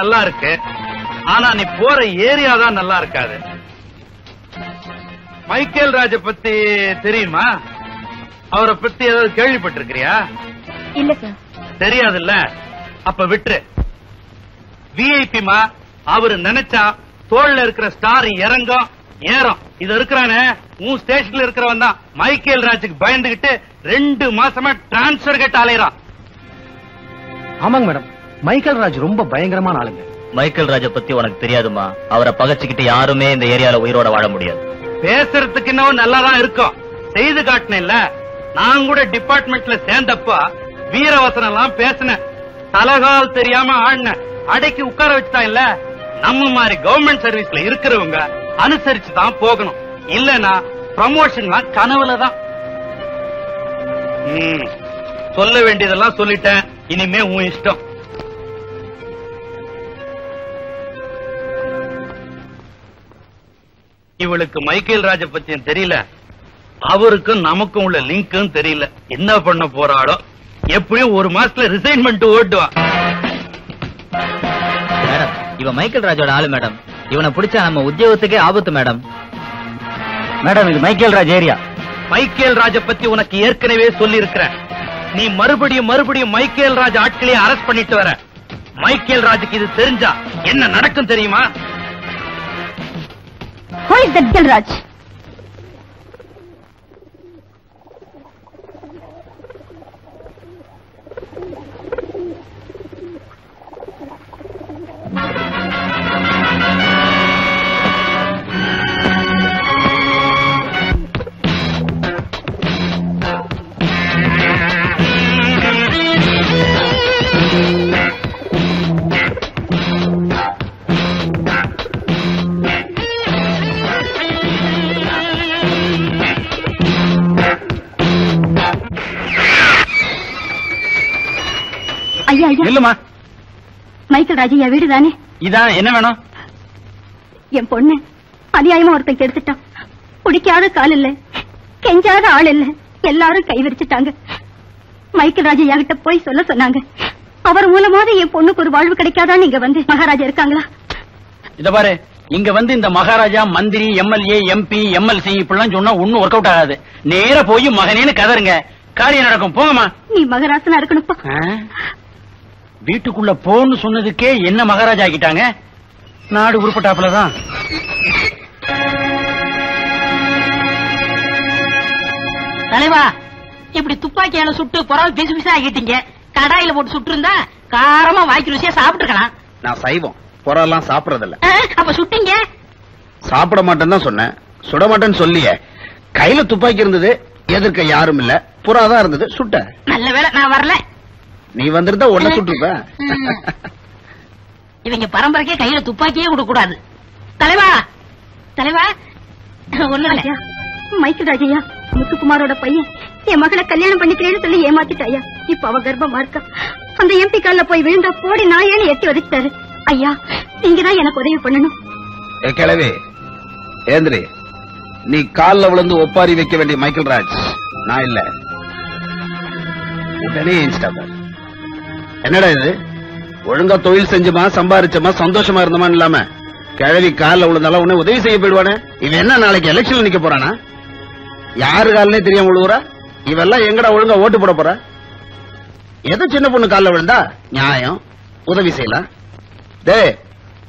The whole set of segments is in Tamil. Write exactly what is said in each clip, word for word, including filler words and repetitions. நல்லா இருக்கு, ஆனா நீ போற ஏரியா தான் நல்லா இருக்காது. மைக்கேல் ராஜ பத்தி தெரியுமா? அவரை பத்தி ஏதாவது கேள்விப்பட்டிருக்கியா? இல்ல சார். தெரியாது இல்ல? அப்ப விட்டு. விஐபிமா, அவரு நினைச்சா தோல்ல இருக்கிற ஸ்டார் இறங்கும் ஏறும். இது இருக்கிறானே உன் ஸ்டேஷன்ல இருக்கிறவன் தான் மைக்கேல் ராஜுக்கு பயந்துகிட்டு ரெண்டு மாசமா டிரான்ஸ்பர் கேட்டு அலையறான். ஆமாங்க மேடம், மைக்கேல் ராஜ் ரொம்ப பயங்கரமான ஆளுங்க. மைக்கேல் ராஜ பத்தி உனக்கு தெரியாதுமா? அவரை பகச்சிக்கிட்டு யாருமே இந்த ஏரியால உயிரோட வாழ முடியாது. பேசுறதுக்கு இன்னும் நல்லாதான் இருக்கும், செய்து காட்டினேன்ல. நான் கூட டிபார்ட்மெண்ட்ல சேர்ந்தப்ப வீரவசனம் எல்லாம் பேசினேன், தலகால் தெரியாம ஆடின, அடைக்கி உட்கார வச்சுதான். இல்ல நம்ம மாதிரி கவர்மெண்ட் சர்வீஸ்ல இருக்கிறவங்க அனுசரிச்சுதான் போகணும், இல்லனா ப்ரமோஷன்லாம் கனவுலதான். சொல்ல வேண்டியதெல்லாம் சொல்லிட்டேன், இனிமே உன் இஷ்டம். இவளுக்கு மைக்கேல் ராஜ பத்தியும் தெரியல, அவருக்கும் நமக்கும் உள்ள லிங்க்கும் தெரியல. என்ன பண்ண போறாளோ, எப்படியும் ஒரு மாசத்துல ரிசைன்மெண்ட் ஓட்டுவான். மேடம், இவன் மைக்கேல் ராஜோட ஆளு மேடம். இவனை பிடிச்சா நம்ம உத்தியோகத்துக்கே ஆபத்து மேடம். மேடம், இது மைக்கேல் ராஜ் ஏரியா. மைக்கேல் ராஜ பத்தி உனக்கு ஏற்கனவே சொல்லி இருக்கிறேன். நீ மறுபடியும் மறுபடியும் மைக்கேல் ராஜ் ஆட்களே அரெஸ்ட் பண்ணிட்டு வர. மைக்கேல் ராஜுக்கு இது தெரிஞ்சா என்ன நடக்கும் தெரியுமா? Who is that Dilraj? இல்லமா, மைக்கேல் ராஜையா வீடு தானே இதான். என்ன வேணும்? என் பொண்ணு அநியாயமா ஒருத்தன் கெடுத்துட்டான். பிடிக்காத கால் இல்ல, கெஞ்சாத ஆள் இல்ல, எல்லாரும் கை விரிச்சுட்டாங்க. மைக்கேல் ராஜையா கிட்ட போய் சொல்ல சொன்னாங்க. அவர் மூலமாக என் பொண்ணுக்கு ஒரு வாழ்வு கிடைக்காதான் இங்க வந்து மகாராஜா இருக்காங்களா? இத பாரு, இங்க வந்து இந்த மகாராஜா, மந்திரி, எம்எல்ஏ, எம்பி, எம்எல்சி இப்படிலாம் சொன்னா ஒன்னும் ஒர்க் அவுட் ஆகாது. நேர போய் மகனேன்னு கதருங்க, காரியம் நடக்கும். போமா, நீ மகாராசனா இருக்கணும்ப்பா. வீட்டுக்குள்ள போன்னு சொன்னதுக்கே என்ன மகாராஜா ஆகிட்டாங்க. நாடு உருப்பட்டாப்புலதான். தலைவா, இப்படி துப்பாக்கியால சுட்டு பொறால் பிசுபிசா ஆகிட்டீங்க. கடாயில போட்டு சுட்டு இருந்தா காரமா வாய்க்கு ருசியா சாப்பிட்டுருக்கலாம். நான் சைவம், புறலாம் சாப்பிடறதில்ல. அப்ப சுட்டீங்க? சாப்பிட மாட்டேன்னு தான் சொன்னேன், சுட மாட்டேன்னு சொல்லியே. கையில துப்பாக்கி இருந்தது, எதிர்க்க யாரும் இல்ல, புறாதான் இருந்தது, சுட்ட. நல்ல வேளை நான் வரல. நீ வந்திருந்தா உடனே சுட்டுப்ப. இவங்க பரம்பரைக்கே கையில துப்பாக்கியே கொடுக்க கூடாது. தலைவா தலைவா ஒண்ணு மைக்கேல் ராஜையா முத்துக்குமாரோட பையன் என் மகளை கல்யாணம் பண்ணிக்கிறேன்னு சொல்லி ஏமாத்திட்டாயா. இப்ப அவ கர்ப்பமா இருக்கா. அந்த எம்பி கால போய் விழுந்த போடி நாயேன்னு எட்டி வதக்கிட்டாரு. ஐயா நீங்கதான் எனக்கு உதவி பண்ணணும். கிளவி ஏந்திரி, நீ காலில் விழுந்து ஒப்பாரி வைக்க வேண்டிய மைக்கேல் ராஜ் நான் இல்ல. உடனே என்னடா இது, ஒழுங்கா தொழில் செஞ்சுமா சம்பாரிச்சமா சந்தோஷமா இருந்தமா இல்லாம கிழவி காலில் விழுந்தாலும் உடனே உதவி செய்ய போயிடுவானே. இவன் என்ன நாளைக்கு எலெக்ஷன்ல நிக்க போறானா? யாரு காலனே தெரியாம விழுவுறா. இவெல்லாம் எங்கடா ஒழுங்கா ஓட்டு போட போற? எதோ சின்ன பொண்ணு காலில் விழுந்தா நியாயம், உதவி செய்யலாம். டே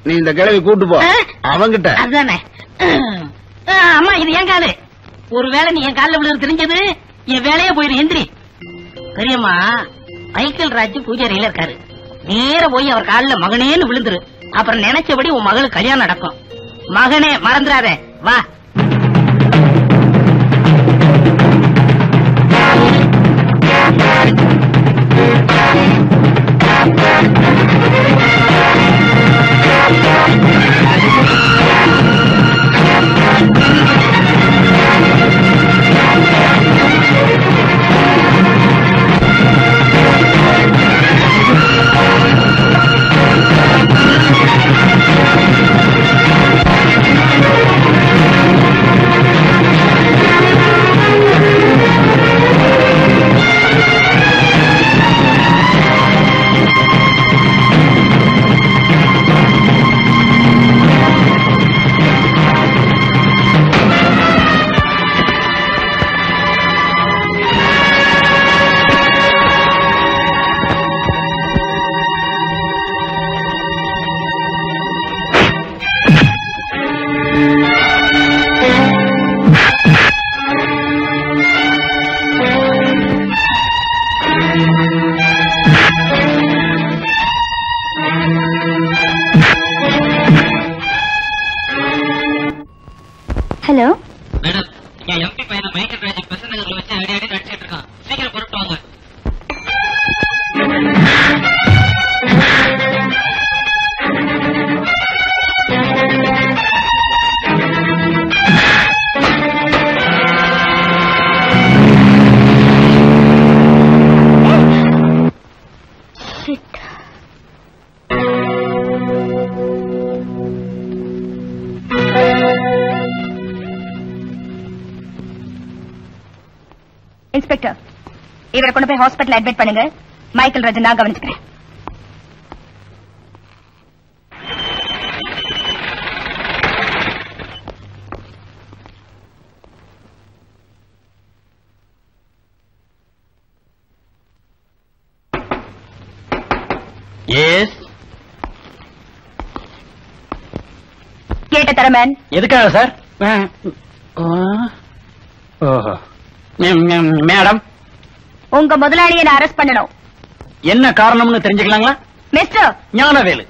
நீ இந்த கிழவி கூட்டு போ அவங்கிட்ட. அதுதானே அம்மா, இது என் காலு. ஒருவேளை நீ என் காலில் விழுந்து தெரிஞ்சது என் வேலையே போயிரு. எந்திரி பெரியம்மா, மைக்கேல் ராஜ் பூஜாரியில இருக்காரு, நேர போய் அவர் காலில் மகனேன்னு விழுந்துரு. அப்புறம் நினைச்சபடி உன் மகளுக்கு கல்யாணம் நடக்கும். மகனே மறந்துடாத, வா. இவரை கொண்டு போய் ஹாஸ்பிட்டல் அட்மிட் பண்ணுங்க. மைக்கேல் ராஜ் நான் கவனிச்சுக்கிறேன். கேட்ட தரமேன் எதுக்காக சார்? மேடம் உங்க முதலாளியை அரெஸ்ட் பண்ணணும். என்ன காரணம்னு தெரிஞ்சுக்கலாங்களா? மிஸ்டர் ஞானவேலு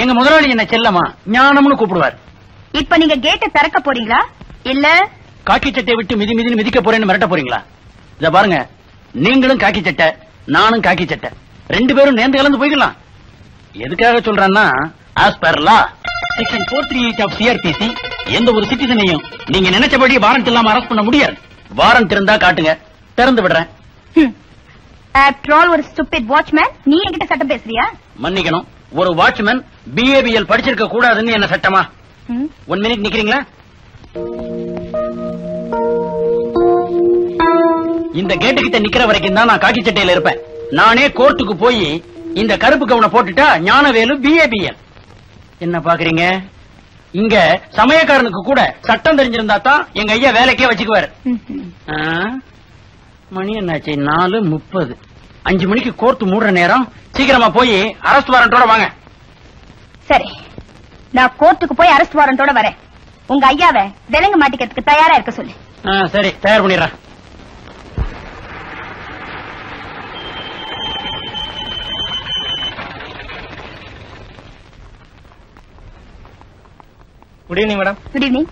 எங்க முதலாளி என்ன செல்லமா ஞானம்னு கூப்பிடுவார். இப்ப நீங்க கேட்டை திறக்க போறீங்களா இல்ல காக்கி சட்டை விட்டு மிதி மிதி மிதிக்க போறேன்னு மிரட்ட போறீங்களா? இத பாருங்க, நீங்களும் காக்கி சட்டை நானும் காக்கி சட்டை, ரெண்டு பேரும் நேர்ந்து கலந்து போய்க்கலாம். எதுக்காக சொல்றான்னா ஆஸ் பர் லா செக்ஷன் நான்கு முப்பத்தி எட்டு ஆஃப் சிஆர்பிசி எந்த ஒரு சிட்டிசனையும் நீங்க நினைச்சபடி வாரண்ட் இல்லாம அரெஸ்ட் பண்ண முடியாது. வாரண்ட் இருந்தா காட்டுங்க, திறந்து விடுறேன். After all, ஒரு stupid watchman, நீ என்கிட்ட சட்டம் பேசுறியா? மன்னிக்கணும், ஒரு watchman B A B L படிச்சிருக்க கூடாதுன்னு என்ன சட்டமா? ஒன் மினிட் நிக்கிறீங்களா? இந்த கேட்டு கிட்ட நிக்கிற வரைக்கும் தான் நான் காக்கி சட்டையில இருப்பேன். நானே கோர்ட்டுக்கு போய் இந்த கருப்பு கவுனை போட்டுட்டா Gnanavel B A B L. என்ன பாக்குறீங்க? இங்க சமயக்காரனுக்கு கூட சட்டம் தெரிஞ்சிருந்தா தான் எங்க ஐயா வேலைக்கே வச்சுக்குவாரு. மணி என்னாச்சு? நாலு முப்பது. அஞ்சு மணிக்கு கோர்த்து மூடுற நேரம், சீக்கிரமா போய் அரெஸ்ட் வாரண்டோட வாங்க. சரி, நான் கோர்ட்டுக்கு போய் அரெஸ்ட் வாரண்டோட வரேன். உங்க ஐயாவை விலங்கு மாட்டிக்கிறதுக்கு தயாரா இருக்க சொல்லு. சரி, தயார் பண்ணிடுறேன். Good evening, madam. Good evening.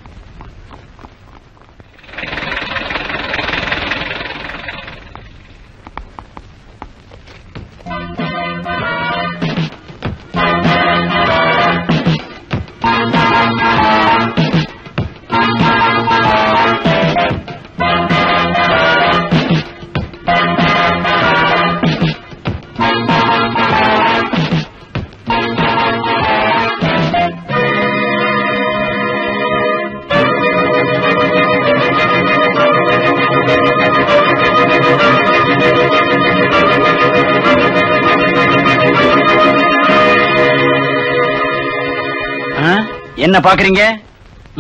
என்ன பாக்குறீங்க?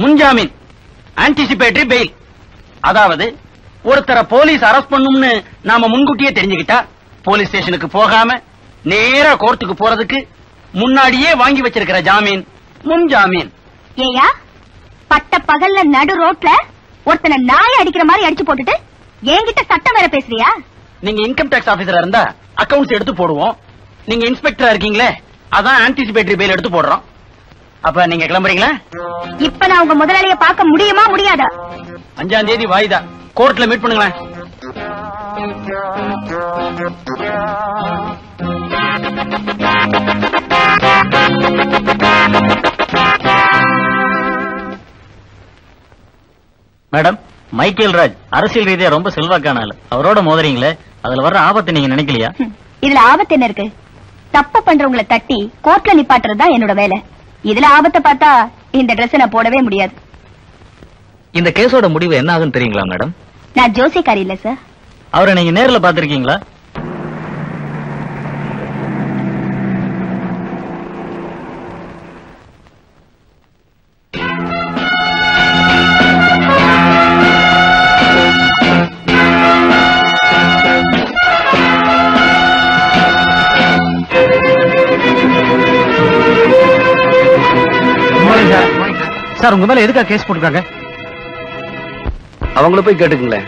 முன்ஜாமீன், ஆன்டிசிபேட்டரி பெயில். அதாவது ஒருத்தர போலீஸ் அரெஸ்ட் பண்ணும்னு நாம முன்கூட்டியே தெரிஞ்சுக்கிட்டா போலீஸ் ஸ்டேஷனுக்கு போகாம நேரா கோர்ட்டுக்கு போறதுக்கு முன்னாடியே வாங்கி வச்சிருக்கிற ஜாமீன் முன்ஜாமீன். ஏயா, பட்ட பகல்ல நடு ரோட்ல ஒருத்தனை நாய் அடிக்கிற மாதிரி அடிச்சு போட்டுட்டு என்கிட்ட சட்டம் வேற பேசுறியா? நீங்க இன்கம் டாக்ஸ் ஆபீசரா இருந்தா அக்கவுண்ட்ஸ் எடுத்து போடுவோம். நீங்க இன்ஸ்பெக்டரா இருக்கீங்களே, அதான் ஆன்டிசிபேட்டரி பெயில் எடுத்து போடுறோம். அப்ப நீங்க கிளம்புறீங்களா? இப்ப நான் உங்க முதலாளிய பார்க்க முடியுமா முடியாதா? அஞ்சாம் தேதி வாய்தா, கோர்ட்ல மீட் பண்ணுங்களேன். மேடம், மைக்கேல் ராஜ் அரசியல் ரீதியா ரொம்ப செல்வாக்கான ஆளு. அவரோட மோதுறீங்களே, அதுல வர்ற ஆபத்து நீங்க நினைக்கலையா? இதுல ஆபத்து என்ன இருக்கு? தப்பு பண்றவங்களை தட்டி கோர்ட்ல நிப்பாட்டுறதுதான் என்னோட வேலை. இதுல ஆபத்தை பார்த்தா இந்த டிரெஸ் நான் போடவே முடியாது. இந்த கேஸோட முடிவு என்ன ஆகும் தெரியுங்களா மேடம்? நான் ஜோசியக்காரி இல்ல சார். அவரை நீங்க நேர்ல பாத்திருக்கீங்களா? சார், உங்க மேல எதுக்காக கேஸ் போட்டுருக்காங்க? அவங்கள போய் கேட்டுக்குங்களேன்.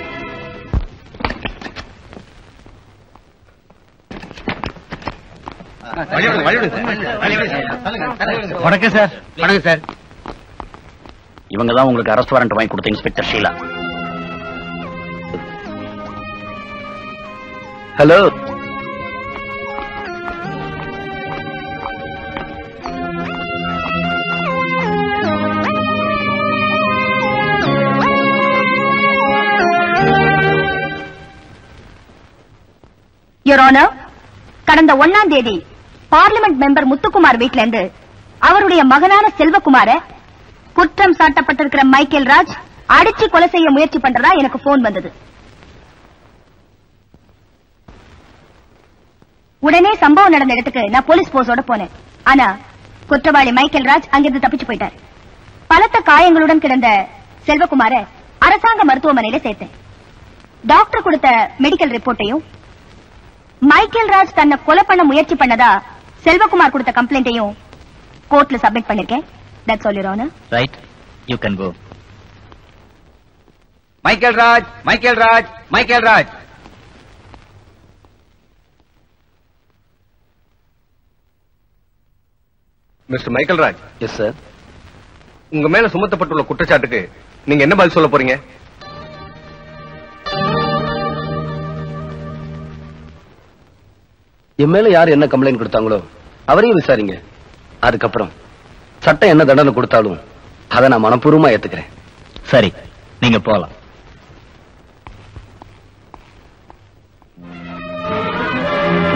வணக்கம் சார். வணக்கம் சார். இவங்க தான் உங்களுக்கு அரெஸ்ட் வாரண்ட் வாங்கி கொடுத்த inspector Sheela. Hello, your honour, கடந்த ஒன்னாம் தேதி பார்லிமெண்ட் மெம்பர் முத்துக்குமார் வீட்டில இருந்து அவருடைய மகனான செல்வகுமார குற்றம் சாட்டப்பட்டிருக்கிற மைக்கேல் ராஜ் அடிச்சு கொலை செய்ய முயற்சி பண்றதா எனக்கு போன் வந்தது. உடனே சம்பவம் நடந்த இடத்துக்கு நான் போலீஸ் போஸ்டோட போனேன். ஆனா குற்றவாளி மைக்கேல் ராஜ் அங்கிருந்து தப்பிச்சு போயிட்டார். பலத்த காயங்களுடன் கிடந்த செல்வகுமார அரசாங்க மருத்துவமனையில சேர்த்தேன். டாக்டர் கொடுத்த மெடிக்கல் ரிப்போர்ட்டையும் மைக்கேல் ராஜ் தன்னை கொலை பண்ண முயற்சி பண்ணதா செல்வகுமார் கொடுத்த கம்ப்ளைண்ட்டையும் கோர்ட்ல சப்மிட் பண்ணிருக்கேன். That's all your honour. Right, you can go. Michael Raj, Michael Raj, Michael Raj. Mister Michael Raj. Yes sir. உங்க மேல சுமத்தப்பட்டுள்ள குற்றச்சாட்டுக்கு நீங்க என்ன பதில் சொல்ல போறீங்க? என் மேல யார் என்ன கம்ப்ளைண்ட் கொடுத்தாங்களோ அவரையும் விசாரிங்க. அதுக்கப்புறம் சட்டம் என்ன தண்டனை கொடுத்தாலும் அதை நான் மனப்பூர்வமா ஏத்துக்கிறேன். சரி, நீங்க போலாம்.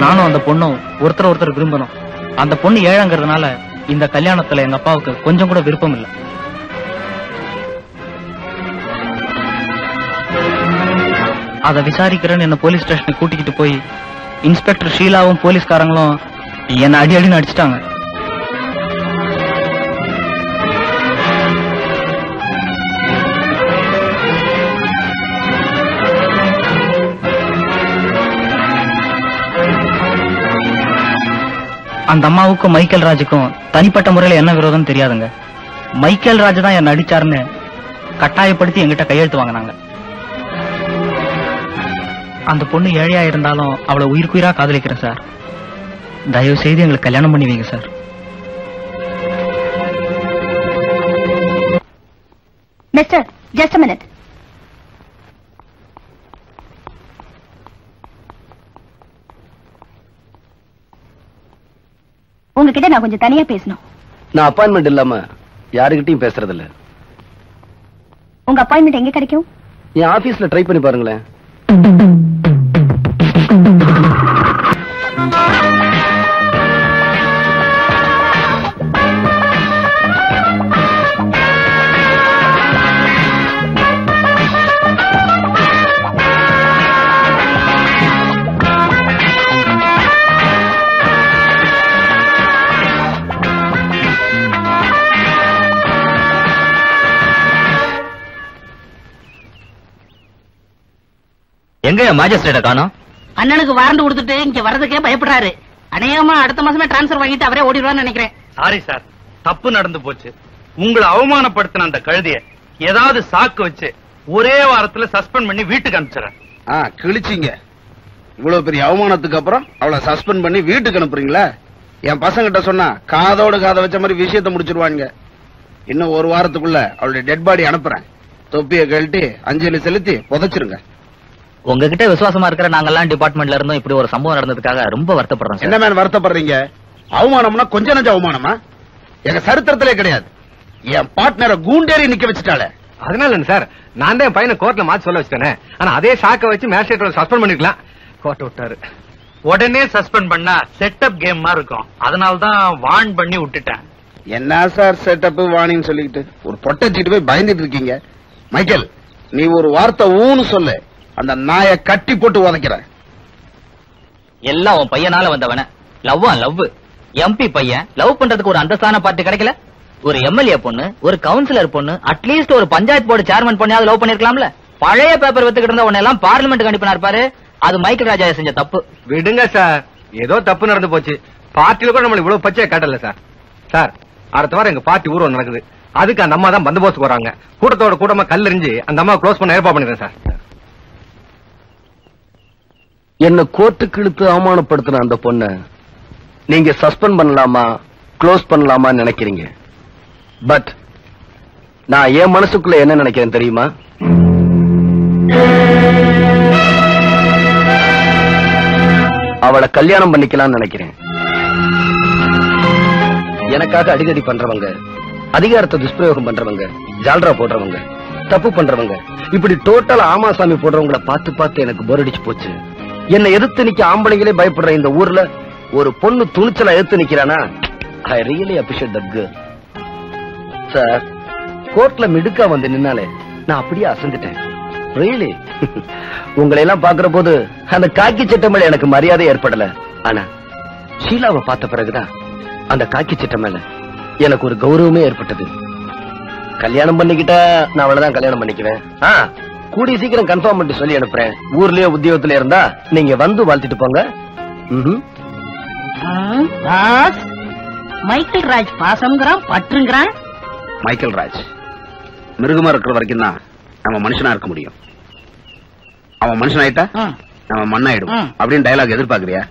நானும் அந்த பொண்ணும் ஒருத்தர் ஒருத்தர் விரும்பணும். அந்த பொண்ணு ஏழங்கிறதுனால இந்த கல்யாணத்துல எங்க அப்பாவுக்கு கொஞ்சம் கூட விருப்பம் இல்லை. அதை விசாரிக்கிறேன்னு என்ன போலீஸ் ஸ்டேஷனுக்கு கூட்டிக்கிட்டு போய் இன்ஸ்பெக்டர் ஷீலாவும் போலீஸ்காரங்களும் என்ன அடி அடினு அடிச்சிட்டாங்க. அந்த அம்மாவுக்கும் மைக்கேல் ராஜுக்கும் தனிப்பட்ட முறையில் என்ன விரோதம் தெரியாதுங்க. மைக்கேல் ராஜ் தான் என்ன அடிச்சாருன்னு கட்டாயப்படுத்தி என்கிட்ட கையெழுத்து வாங்கினாங்க. அந்த பொண்ணு ஏழையா இருந்தாலும் அவளை உயிர்க்குயிரா காதலிக்கிறேன் சார். தயவு செய்து எங்களுக்கு கல்யாணம் பண்ணி வைங்க sir. Mister, just a minute. உங்ககிட்ட நான் கொஞ்சம் தனியா பேசணும். நான் அப்பாயின்மெண்ட் இல்லாம யாருகிட்டயும் பேசுறது இல்ல. உங்க அப்பாயின்மெண்ட் எங்க கிடைக்கும்? என் ஆபீஸ்ல ட்ரை பண்ணி பாருங்களேன். எங்க மாஜிஸ்ட்ரேட்ட காணோம்? அண்ணனுக்கு வாரண்ட் கொடுத்துட்டு இங்க வரதுக்கே பயப்படுறாரு. அநேகமா அடுத்த மாசமே டிரான்ஸ்பர் வாங்கிட்டு அவரே ஓடிடுவான்னு நினைக்கிறேன். சாரி சார், தப்பு நடந்து போச்சு. உங்களை அவமானப்படுத்தின அந்த கழுதிய ஏதாவது சாக்கு வச்சு ஒரே வாரத்துல சஸ்பெண்ட் பண்ணி வீட்டுக்கு அனுப்பிச்சுறேன். கிழிச்சிங்க. இவ்வளவு பெரிய அவமானத்துக்கு அப்புறம் அவளை சஸ்பெண்ட் பண்ணி வீட்டுக்கு அனுப்புறீங்களா? என் பசங்கிட்ட சொன்னா காதோடு காதை வச்ச மாதிரி விஷயத்த முடிச்சிருவாங்க. இன்னும் ஒரு வாரத்துக்குள்ள அவளுடைய டெட் பாடி அனுப்புறேன். தொப்பியை கழட்டி அஞ்சலி செலுத்தி புதைச்சிருங்க. உங்ககிட்ட விசுவாசமா இருக்கிற நாங்கெல்லாம் டிபார்ட்மெண்ட்ல இருந்தோம். இப்படி ஒரு சம்பவம் நடந்ததுக்காக ரொம்ப வருத்தப்படுறோம். என்ன மேன் வருத்தப்படுறீங்க? அவமானம்னா கொஞ்ச நஞ்ச அவமானமா? எங்க சரித்திரத்திலே கிடையாது. என் பார்ட்னரை கூண்டேறி நிக்க வச்சுட்டாளே. அதனால என்ன சார், நான் தான் என் பையனை கோர்ட்ல மாத்தி சொல்ல வச்சுட்டேன். ஆனா அதே சாக்க வச்சு மேஜிஸ்ட்ரேட் சஸ்பெண்ட் பண்ணிருக்கலாம். கோர்ட் விட்டாரு. உடனே சஸ்பெண்ட் பண்ணா செட்டப் கேம் மாதிரி இருக்கும். அதனாலதான் வார்ன் பண்ணி விட்டுட்டேன். என்ன சார் செட்டப் வார்னிங் சொல்லிக்கிட்டு ஒரு பொட்டை சீட்டு போய் பயந்துட்டு இருக்கீங்க. மைக்கேல், நீ ஒரு வார்த்தை ஊன்னு சொல்லு, அந்த நாய கட்டி போட்டு உதைக்கிறேன். எல்லாம் உன் பையனால வந்தவன. லவ்வா லவ். எம்பி பையன் லவ் பண்றதுக்கு ஒரு அந்தஸ்தான பார்ட்டி கிடைக்கல. ஒரு எம்எல்ஏ பொண்ணு, ஒரு கவுன்சிலர் பொண்ணு, அட்லீஸ்ட் ஒரு பஞ்சாயத்து போர்டு சேர்மன் பொண்ணையாவது லவ் பண்ணிருக்கலாம்ல. பழைய பேப்பர் வித்துக்கிட்டு இருந்த உன்னை எல்லாம் பார்லிமெண்ட்டுக்கு அனுப்பினார் பாரு. அது மைக்கேல் ராஜா செஞ்ச தப்பு. விடுங்க சார், ஏதோ தப்பு நடந்து போச்சு. பார்ட்டியில கூட நம்மளுக்கு இவ்வளவு பச்சையா காட்டல சார். சார், அடுத்த வாரம் எங்க பார்ட்டி ஊர்வலம் நடக்குது. அதுக்கு அந்த அம்மா தான் பந்தோபஸ்துக்கு வராங்க. கூட்டத்தோட கூட்டமா கல்லெறிஞ்சு அந்த அம்மா க்ளோஸ் பண்ண ஏற்பாடு பண்ணிடுறேன் சார். என்ன கோர்ட்டுக்கு இழுத்து அவமானப்படுத்தின அந்த பொண்ண நீங்க சஸ்பெண்ட் பண்ணலாமா க்ளோஸ் பண்ணலாமா நினைக்கிறீங்க? பட் நான் என் மனசுக்குள்ள என்ன நினைக்கிறேன் தெரியுமா? அவளை கல்யாணம் பண்ணிக்கலாம்னு நினைக்கிறேன். எனக்காக அடிதடி பண்றவங்க, அதிகாரத்தை துஷ்பிரயோகம் பண்றவங்க, ஜால்ரா போடுறவங்க, தப்பு பண்றவங்க, இப்படி டோட்டல் ஆமாசாமி போடுறவங்களை பார்த்து பார்த்து எனக்கு போர் அடிச்சு போச்சு. என்ன எதிர்த்து நிக்க ஆம்பளைங்களே பயப்படுற இந்த ஊர்ல ஒரு பொண்ணு துணிச்சலா எதிர்த்து நிக்கிறானா? I really appreciate that girl. Sir, கோர்ட்ல மிடுக்கா வந்து நின்னாலே நான் அப்படியே அசந்துட்டேன். ரியலி உங்களை எல்லாம் பாக்குற போது அந்த காக்கி சட்டை மேல எனக்கு மரியாதை ஏற்படல. ஆனா ஷீலாவை பார்த்த பிறகுதான் அந்த காக்கி சட்டை மேல எனக்கு ஒரு கௌரவமே ஏற்பட்டது. கல்யாணம் பண்ணிக்கிட்டா நான் அவளைதான் கல்யாணம் பண்ணிக்குவேன். கூடிய சீக்கிரம் கன்ஃபார்ம் பண்ணி சொல்லி அனுப்புறேன். ஊர்லயே உத்தியோகத்துல இருந்தா நீங்க வந்து வாழ்த்துட்டு போங்க. மைக்கேல் ராஜ் பாசம்ங்கிறான், பற்றுங்கிறான். மைக்கேல் ராஜ் மிருகமா இருக்கிற வரைக்கும் தான் நம்ம மனுஷனா இருக்க முடியும். அவன் மனுஷனாயிட்டா நம்ம மண்ணாயிடும் அப்படின்னு டயலாக் எதிர்பார்க்கறியா?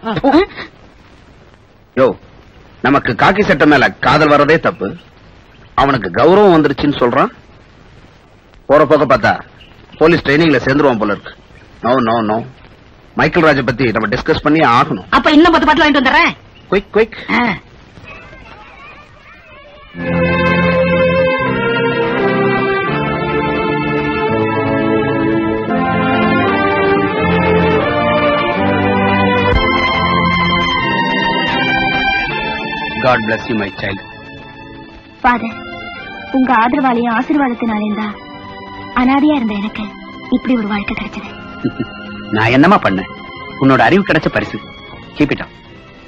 யோ, நமக்கு காக்கி சட்ட மேல காதல் வர்றதே தப்பு. அவனுக்கு கௌரவம் வந்துருச்சுன்னு சொல்றான். போற போக பார்த்தா போலீஸ் ட்ரைனிங்ல சேர்ந்துருவான் போல இருக்கு. நோ நோ நோ, மைக்கேல் ராஜை பத்தி நம்ம டிஸ்கஸ் பண்ணி ஆகணும். அப்ப இன்னும் பத்து பாட்டு வாங்கிட்டு வந்துடுறேன். Quick quick. God bless you my child. Father, உங்க ஆதரவாலையும் ஆசீர்வாதத்தினாலேயும் தான் அனாதையா இருந்த எனக்கு இப்படி ஒரு வாழ்க்கை கிடைச்சது. நான் என்னமா பண்ண? உன்னோட அறிவு கிடைச்ச பரிசு. கீப்பிட்டா.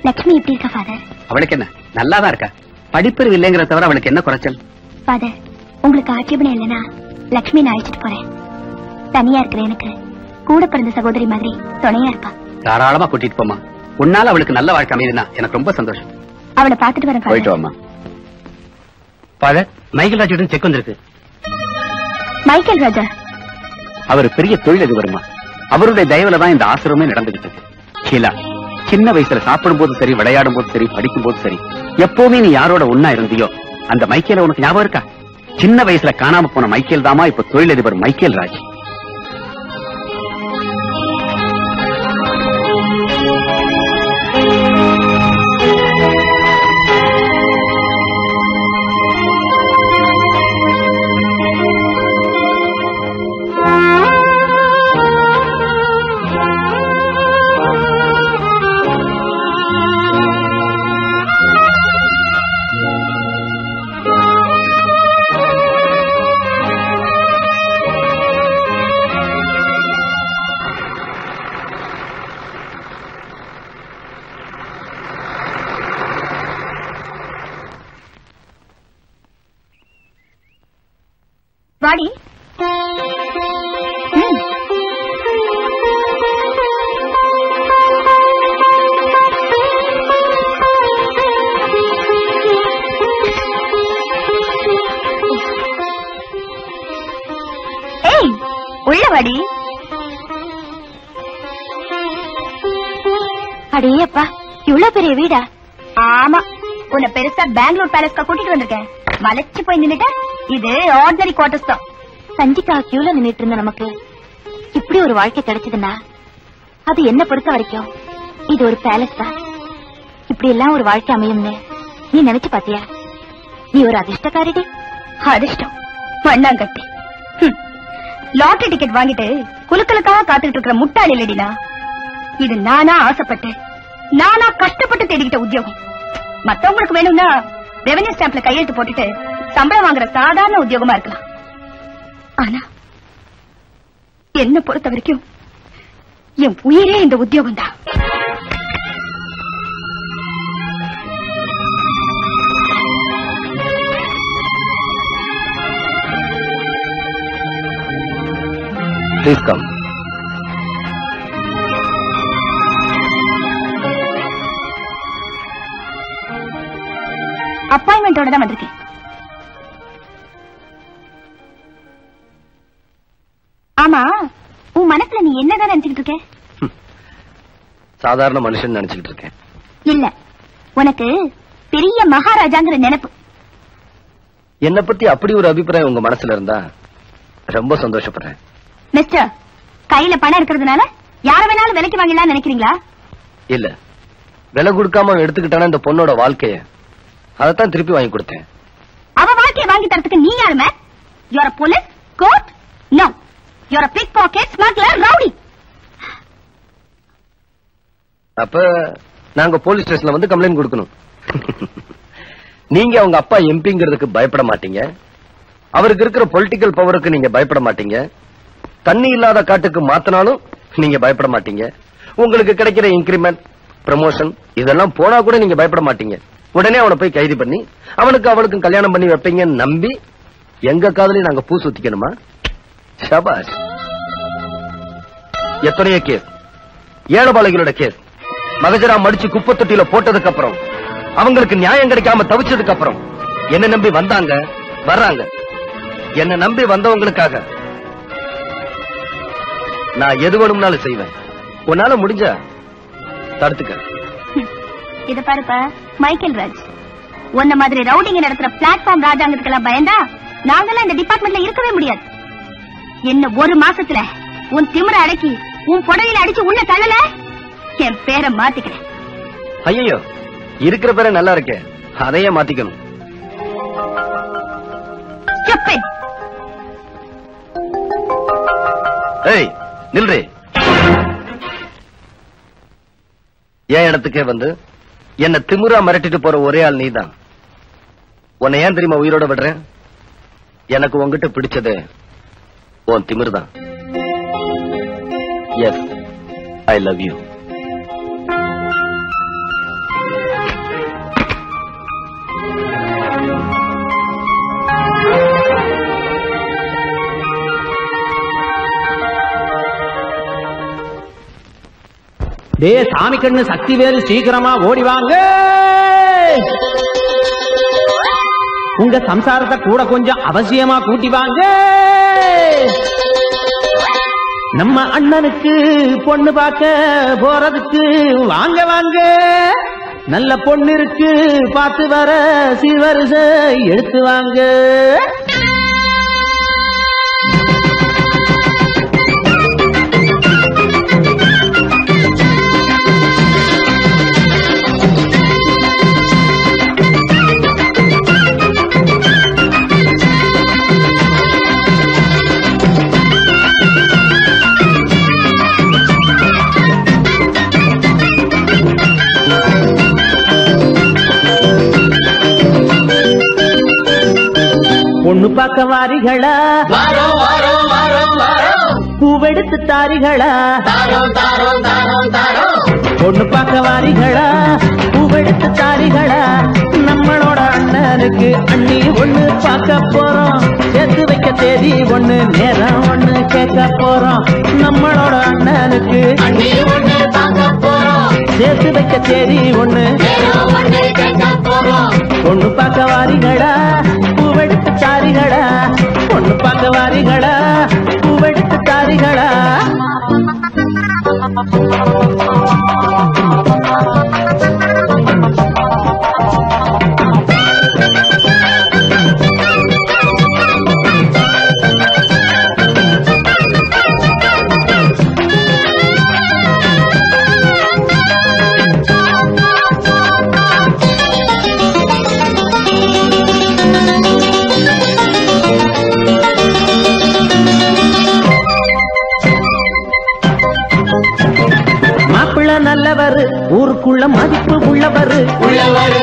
லட்சுமி எப்படி இருக்கா ஃபாதர்? அவளுக்கு என்ன, நல்லாதான் இருக்கா. படிப்பறிவு இல்லைங்கிற தவிர அவளுக்கு என்ன குறைச்சல்? ஃபாதர், உங்களுக்கு ஆட்சேபனை இல்லைன்னா லட்சுமி நான் அழைச்சிட்டு போறேன். தனியா இருக்கிற எனக்கு கூட பிறந்த சகோதரி மாதிரி துணையா இருப்பா. தாராளமா கூட்டிட்டு போமா. உன்னால அவளுக்கு நல்ல வாழ்க்கை அமையுதுன்னா எனக்கு ரொம்ப சந்தோஷம். அவளை பார்த்துட்டு வரேன். போயிட்டு வாமா. ஃபாதர், மைக்கேல் ராஜுடன் செக் வந்திருக்கு. மைக்கேல் ராஜா அவர் பெரிய தொழிலதிபருமா. அவருடைய தயவுல தான் இந்த ஆசிரமே நடந்துகிட்டது. ஷீலா சின்ன வயசுல சாப்பிடும் போது சரி, விளையாடும் போது சரி, படிக்கும் போது சரி, எப்பவுமே நீ யாரோட ஒன்னா இருந்தியோ அந்த மைக்கேல உனக்கு ஞாபகம் இருக்கா? சின்ன வயசுல காணாம போன மைக்கேல் தாமா இப்ப தொழிலதிபர் மைக்கேல் ராஜ். வாடி, ஏய் உள்ள வாடி. அடேப்பா, இவ்வளவு பெரிய வீடா? ஆமா, உன்னை பெருசா பெங்களூர் பேலஸ்க்கு கூட்டிட்டு வந்திருக்கேன். வளைச்சு போய் நின்னுட்ட. இது ஆர்டினரி குவார்டர்ஸ் தான். சந்திக்கா கியூல நின்றுட்டு இருந்த நமக்கு இப்படி ஒரு வாழ்க்கை கிடைச்சதுன்னா அது என்ன பொறுத்த வரைக்கும் இது ஒரு பேலஸ் தான். இப்படி எல்லாம் ஒரு வாழ்க்கை அமையும்னு நீ நினைச்சு பாத்தியா? நீ ஒரு அதிர்ஷ்டக்காரிடி. அதிர்ஷ்டம் மண்ணாங்கட்டி. லாட்டரி டிக்கெட் வாங்கிட்டு குலுக்கலுக்காக காத்துக்கிட்டு இருக்கிற முட்டாள் இல்லடினா, இது நானா ஆசைப்பட்டு நானா கஷ்டப்பட்டு தேடிக்கிட்ட உத்தியோகம். மத்தவங்களுக்கு வேணும்னா ரெவென்யூ ஸ்டாம்ப்ல கையெழுத்து போட்டுட்டு சம்பளம் வாங்குற சாதாரண உத்தியோகமா இருக்கலாம். ஆனா என்ன பொறுத்த வரைக்கும் என் உயிரே இந்த உத்தியோகம் தான். Please come. அப்பாயின்மெண்டோட தான் வந்திருக்கேன். ஆமா, உன் மனசுல நீ என்னதான் நினைச்சுக்கிட்டு இருக்க? சாதாரண மனுஷன் நினைச்சுக்கிட்டு இருக்கேன். இல்ல, உனக்கு பெரிய மகாராஜாங்கிற நினைப்பு. என்ன பத்தி அப்படி ஒரு அபிப்பிராயம் உங்க மனசுல இருந்தா ரொம்ப சந்தோஷப்படுறேன். மிஸ்டர், கையில பணம் இருக்கிறதுனால யார வேணாலும் விலைக்கு வாங்கலாம் நினைக்கிறீங்களா? இல்ல, விலை கொடுக்காம எடுத்துக்கிட்டான இந்த பொண்ணோட வாழ்க்கைய அதைத்தான் திருப்பி வாங்கி கொடுத்தேன். அவ வாழ்க்கையை வாங்கி தரத்துக்கு நீ யாருமே? You are a police, court, no. You are a pickpocket, smuggler, rowdy. அப்ப நாங்க போலீஸ் ஸ்டேஷன்ல வந்து கம்ப்ளைண்ட் கொடுக்கணும். நீங்க அவங்க அப்பா எம்பிங்கிறதுக்கு பயப்பட மாட்டீங்க, அவருக்கு இருக்கிற பொலிட்டிக்கல் பவருக்கு நீங்க பயப்பட மாட்டீங்க, தண்ணி இல்லாத காட்டுக்கு மாத்தினாலும் நீங்க பயப்பட மாட்டீங்க, உங்களுக்கு கிடைக்கிற இன்கிரிமெண்ட் ப்ரமோஷன் இதெல்லாம் போனா கூட நீங்க பயப்பட மாட்டீங்க. உடனே அவனை போய் கைது பண்ணி அவனுக்கு அவளுக்கும் கல்யாணம் பண்ணி வைப்பீங்கன்னு நம்பி எங்க காதலையும் நாங்க பூ சுத்திக்கணுமா? ஷபாஷ். எத்தனைய கேஸ், ஏழுபாளைகளோட கேஸ், மகஜரா மடிச்சு குப்பை தொட்டியில போட்டதுக்கு அப்புறம் அவங்களுக்கு நியாயம் கிடைக்காம தவிச்சதுக்கு அப்புறம் என்ன நம்பி வந்தாங்க, வர்றாங்க. என்ன நம்பி வந்தவங்களுக்காக நான் எது வேணும்னாலும் செய்வேன். உன்னால முடிஞ்ச தடுத்துக்க. இத பாருப்பா மைக்கேல் ராஜ், உன்ன மாதிரி ரவுடிங்க நடத்துற பிளாட்ஃபார்ம் ராஜாங்கிறதுக்கெல்லாம் பயந்தா நாங்கெல்லாம் இந்த டிபார்ட்மெண்ட்ல இருக்கவே முடியாது. என்ன ஒரு மாசத்துல உன் திமிர அடக்கி உன் புடவையில அடிச்சு உள்ள தள்ளல, என் பேரை மாத்திக்கிறேன். ஐயோ, இருக்கிற பேரை நல்லா இருக்கே, அதையே மாத்திக்கணும். ஏய் நில்றே, என் இடத்துக்கே வந்து என்ன திமிரா மிரட்டிட்டு போற ஒரே ஆள் நீதான். உன்னை ஏன் தெரியுமா உயிரோட விடுறேன்? எனக்கு உங்ககிட்ட பிடிச்சது உன் திமிர்தான். Yes, I love you. டே சாமி கண்ணு, சக்தி வேறு, சீக்கிரமா ஓடிவாங்க. உங்க சம்சாரத்தை கூட கொஞ்சம் அவசியமா கூட்டிவாங்க. நம்ம அண்ணனுக்கு பொண்ணு பார்க்க போறதுக்கு வாங்க வாங்க. நல்ல பொண்ணு இருக்கு, பார்த்து வர சீவரிசை எடுத்து வாங்க. பொண்ணு பார்க்க வாரிகளா, பூவெடுத்து தாரிகளா, பொண்ணு பார்க்க வாரிகளா, பூவெடுத்து தாரிகளா. நம்மளோட அண்ணனுக்கு அண்ணி ஒண்ணு பார்க்க போறோம், சேர்த்து வைக்க தேதி ஒண்ணு, நேரம் ஒண்ணு கேட்க போறோம். நம்மளோட அண்ணனுக்கு அண்ணி ஒண்ணு பார்க்க போறோம், சேர்த்து வைக்க தேதி ஒண்ணு, பொண்ணு பார்க்க வாரிகளா, பூவெடுத்து தாரிகளா, பொண்ணு பார்க்க வாரிகளா, பூவெடுத்து தாரிகளா. நல்லவர், ஊருக்குள்ள மதிப்பு உள்ளவர்,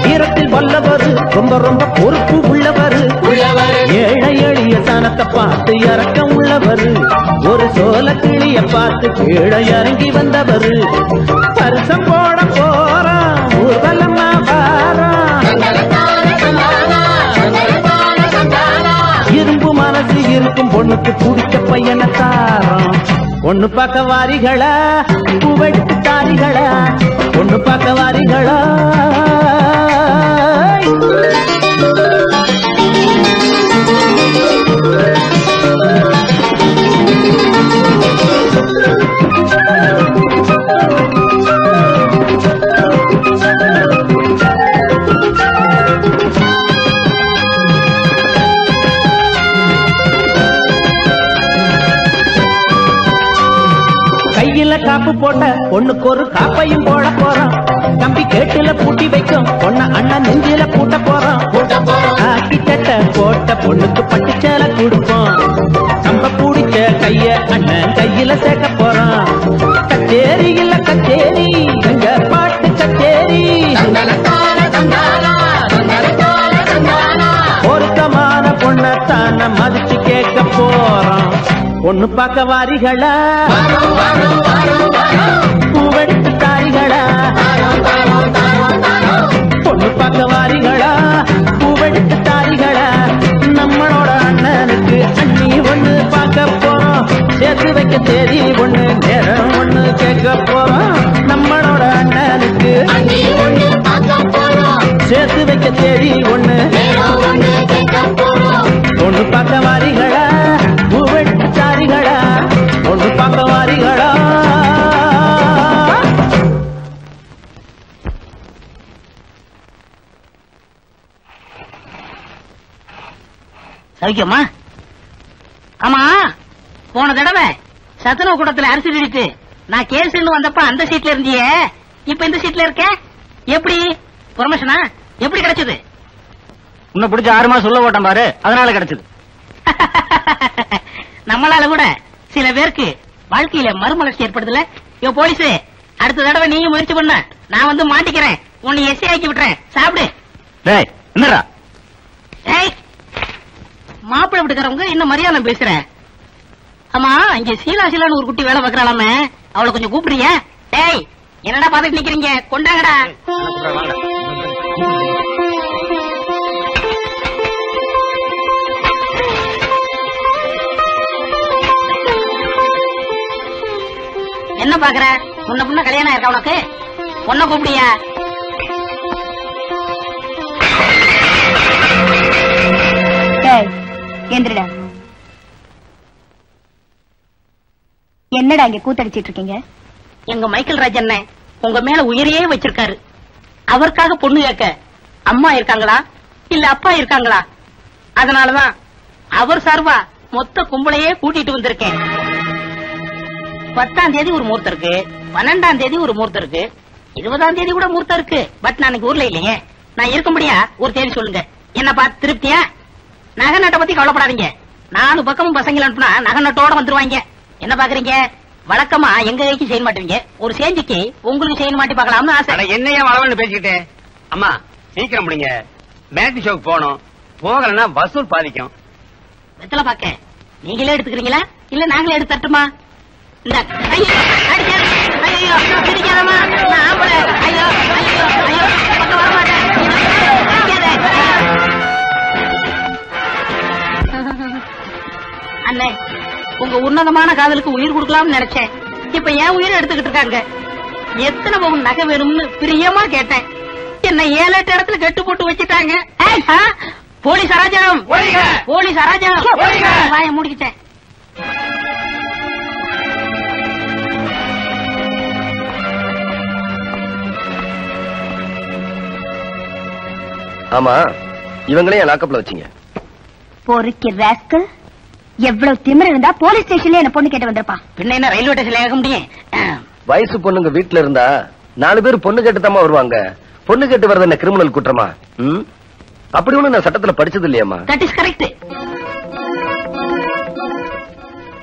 வீரத்தில் வல்லவர், ரொம்ப ரொம்ப பொறுப்பு உள்ளவர், ஏழை எளிய சனத்தை பார்த்து இறக்கம் உள்ளவர், ஒரு சோல கிளிய பார்த்து கீழே இறங்கி வந்தவர். பரிசம் போட போறா ஊர்வலமா பாரா, இரும்பு மனசு இருக்கும் பொண்ணுக்கு பிடிச்ச பையனை தாரம். ஒண்ணு பார்க்க வாரிகளா, பூவெடுத்து தாரிகளா, ஒண்ணு பார்க்க வாரிகளா. காப்பு போட்ட பொண்ணுக்கு ஒரு காப்பையும் போட போறோம், தம்பி கேட்டுல பூட்டி வைக்கும் பொண்ண அண்ணன் நெஞ்சில பூட்ட போறோம், காக்கி சட்டை போட்ட பொண்ணுக்கு பட்டுச்சேல கொடுப்போம், நம்ம பிடிச்ச கைய அண்ணன் கையில சேர்க்க போறோம். கச்சேரி இல்ல கச்சேரி, எங்க பாட்டு கச்சேரி, பொருத்தமான பொண்ணத்தான மதிச்சு கேட்க போறோம். ஒண்ணு பார்க்க வாரிகளா, பூவெடுத்து தாரிகளா, பொண்ணு பார்க்க வாரிகளா, பூவெடுத்து தாரிகளா. நம்மளோட அண்ணனுக்கு அண்ணி ஒண்ணு பார்க்க போறோம், சேர்த்து வைக்க தேதி ஒண்ணு, நேரம் ஒண்ணு கேட்க போறோம். நம்மளோட அண்ணனுக்கு அண்ணி ஒண்ணு பார்க்க போறோம், சேர்த்து வைக்க தேதி ஒண்ணு, பொண்ணு பார்க்க வாரிகளா, பூவெடுத்து தாரிகளா, பொண்ணு பார்க்க வாரிகளா. சவிக்கம்மா, ஆமா போன தடவை சத்துணவு கூடத்துல அரிசி விடுத்து நான் கேஸ் வந்தப்ப அந்த சீட்ல இருந்தியே, இப்ப இந்த சீட்ல இருக்க, எப்படி ப்ரமோஷனா எப்படி கிடைச்சது? உன்னை பிடிச்ச ஆறு மாசம் சொல்ல போட்டேன் பாரு, அதனால கிடைச்சது. நம்மளால கூட சில பேருக்கு வாழ்க்கையில மறுமலர்ச்சி ஏற்படுதுல. யோ போலீஸ், அடுத்த தடவை நீங்க முயற்சி பண்ண, நான் வந்து மாட்டிக்கிறேன், உன்னை எஸ்ஐ ஆக்கி விட்டுறேன், சாப்பிடு. என்னடா மாப்பிளை விட்டுக்கிறவங்க என்ன மரியாதை பேசுறேன். ஆமா இங்க சீலா சீலான்னு ஒரு குட்டி வேலை பாக்குறாளாம, அவளை கொஞ்சம் கூப்பிடுறிய? டேய் என்னடா பாத்துட்டு நிக்கிறீங்க, கொண்டாங்கடா. என்ன பாக்குற, முன்ன முன்ன கல்யாணம் இருக்கா உனக்கு, பொண்ண கூப்பிடியா? என்னடா இங்க கூத்தடிச்சிட்டு இருக்கீங்க? எங்க மைக்கேல் ராஜ் அண்ணன் உங்க மேல உயிரையே வச்சிருக்காரு, அவருக்காக பொண்ணு கேட்க அம்மா இருக்காங்களா இல்ல அப்பா இருக்காங்களா, அதனாலதான் அவர் சார்பா மொத்த கும்பலையே கூட்டிட்டு வந்திருக்கேன். பத்தாம் தேதி ஒரு முகூர்த்தம் இருக்கு, பன்னெண்டாம் தேதி ஒரு முகூர்த்தம் இருக்கு, இருபதாம் தேதி கூட முகூர்த்தம் இருக்கு. பட் நான் இன்னைக்கு ஊர்ல இல்லையே, நான் இருக்கும்படியா ஒரு தேதி சொல்லுங்க. என்ன பார்த்து திருப்தியா? நகை நட்டை பத்தி கவலைப்படாதீங்க, நாலு பக்கமும் பசங்களை அனுப்புனா நகை நட்டோட வந்துருவாங்க. என்ன பாக்குறீங்க, வழக்கமா எங்க கைக்கு செயின் மாட்டுவீங்க, ஒரு சேஞ்சுக்கு உங்களுக்கு செயின் மாட்டி பாக்கலாம்னு ஆசை. என்னையா வளவன்னு பேசிக்கிட்டு? அம்மா சீக்கிரம் முடிங்க, பேட்டி ஷோக்கு போகணும், போகலன்னா வசூல் பாதிக்கும். வெத்தலை பாக்க நீங்களே எடுத்துக்கிறீங்களா இல்ல நாங்களே எடுத்து தட்டுமா? இந்த அண்ணே உங்க உன்னதமான காதலுக்கு உயிர் கொடுக்கலாம்னு நினைச்சேன். இப்ப ஏன் உயிரை எடுத்துக்கிட்டு இருக்காங்க? எத்தனை பவுன் நகை வேணும்னு பிரியமா கேட்டேன். என்ன ஏழு எட்டு இடத்துல கெட்டு போட்டு வச்சுட்டாங்க. போலீஸ் அராஜகம், போலீஸ் அராஜகம். வாயை முடிக்கிட்டேன். ஆமா, இவங்களே லாக்கப்ல வச்சீங்க. போருக்கு ராஸ்கல், எவ்வளவு திமிர இருந்தா போலீஸ் ஸ்டேஷன்ல என்ன பொண்ணு கேட்டு வந்திருப்பா? பின்ன என்ன ரயில்வே ஸ்டேஷன்ல ஏக முடியும்? வயசு பொண்ணுங்க வீட்டுல இருந்தா நாலு பேர் பொண்ணு கேட்டு தான் வருவாங்க. பொண்ணு கேட்டு வரது என்ன கிரிமினல் குற்றமா? அப்படி ஒண்ணு நான் சட்டத்துல படிச்சது இல்லையாமா. That is correct.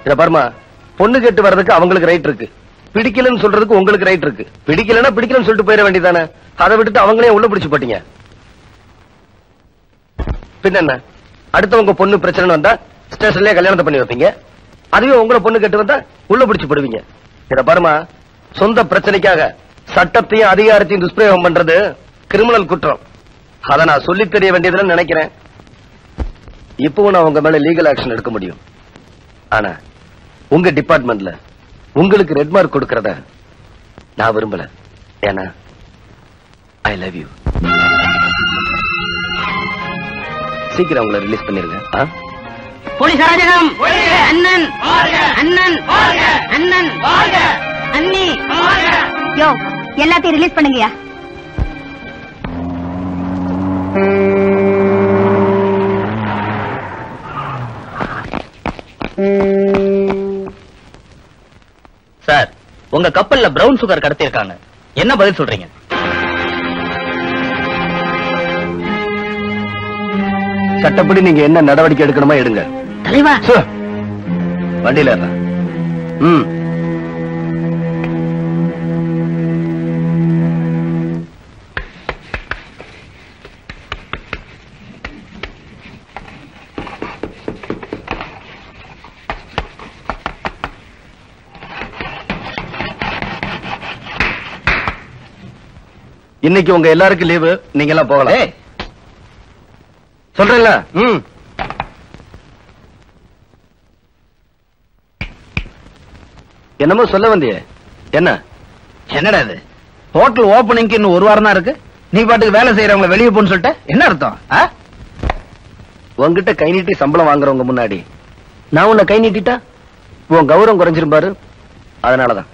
இத பாருமா, பொண்ணு கேட்டு வர்றதுக்கு அவங்களுக்கு ரைட் இருக்கு, பிடிக்கலன்னு சொல்றதுக்கு உங்களுக்கு ரைட் இருக்கு. பிடிக்கலன்னா பிடிக்கலன்னு சொல்லிட்டு போயிட வேண்டியதானே, அதை விட்டுட்டு அவங்களே உள்ள பிடிச்சு போட்டீங்க. பின்ன என்ன, அடுத்தவங்க பொண்ணு பிரச்சனை வந்தா ஸ்டேஷன்லயே கல்யாணத்தை பண்ணி வைப்பீங்க, அதுவே உங்களை பொண்ணு கேட்டு வந்தா உள்ள பிடிச்சு போடுவீங்க. இத பாருமா, சொந்த பிரச்சனைக்காக சட்டத்தையும் அதிகாரத்தையும் துஷ்பிரயோகம் பண்றது கிரிமினல் குற்றம். அத நான் சொல்லி தெரிய வேண்டியதுன்னு நினைக்கிறேன். இப்பவும் நான் உங்க மேல லீகல் ஆக்ஷன் எடுக்க முடியும். ஆனா உங்க டிபார்ட்மெண்ட்ல உங்களுக்கு ரெட் மார்க் கொடுக்கறத நான் விரும்பல. ஏன்னா ஐ லவ் யூ. சீக்கிரம் உங்களை ரிலீஸ் பண்ணிருங்க. போலீஸ் அராஜகம்! அண்ணன் அண்ணன் அண்ணன் அண்ணி யோ, எல்லாத்தையும் ரிலீஸ் பண்ணுங்கயா. சார், உங்க கப்பல்ல பிரவுன் சுகர் கடத்தி இருக்காங்க, என்ன பதில் சொல்றீங்க? சட்டப்படி நீங்க என்ன நடவடிக்கை எடுக்கணுமா எடுங்க. தலைவா வண்டியில ம் இன்னைக்கு உங்க எல்லாருக்கும் லீவு, நீங்க எல்லாம் போகலாம். சொல்றீங்களா? ம். என்னமோ சொல்ல வந்தியே, என்ன என்னடா இது? ஹோட்டல் ஓபனிங்க்கு இன்னும் ஒரு வாரம் தான் இருக்கு, நீ பாட்டுக்கு வேலை செய்யறவங்க வெளியே போன்னு சொல்லிட்ட, என்ன அர்த்தம்? உங்ககிட்ட கை நீட்டி சம்பளம் வாங்குறவங்க முன்னாடி நான் உன்னை கை நீட்டிட்டா உன் கௌரவம் குறைஞ்சிருப்பாரு, அதனாலதான்.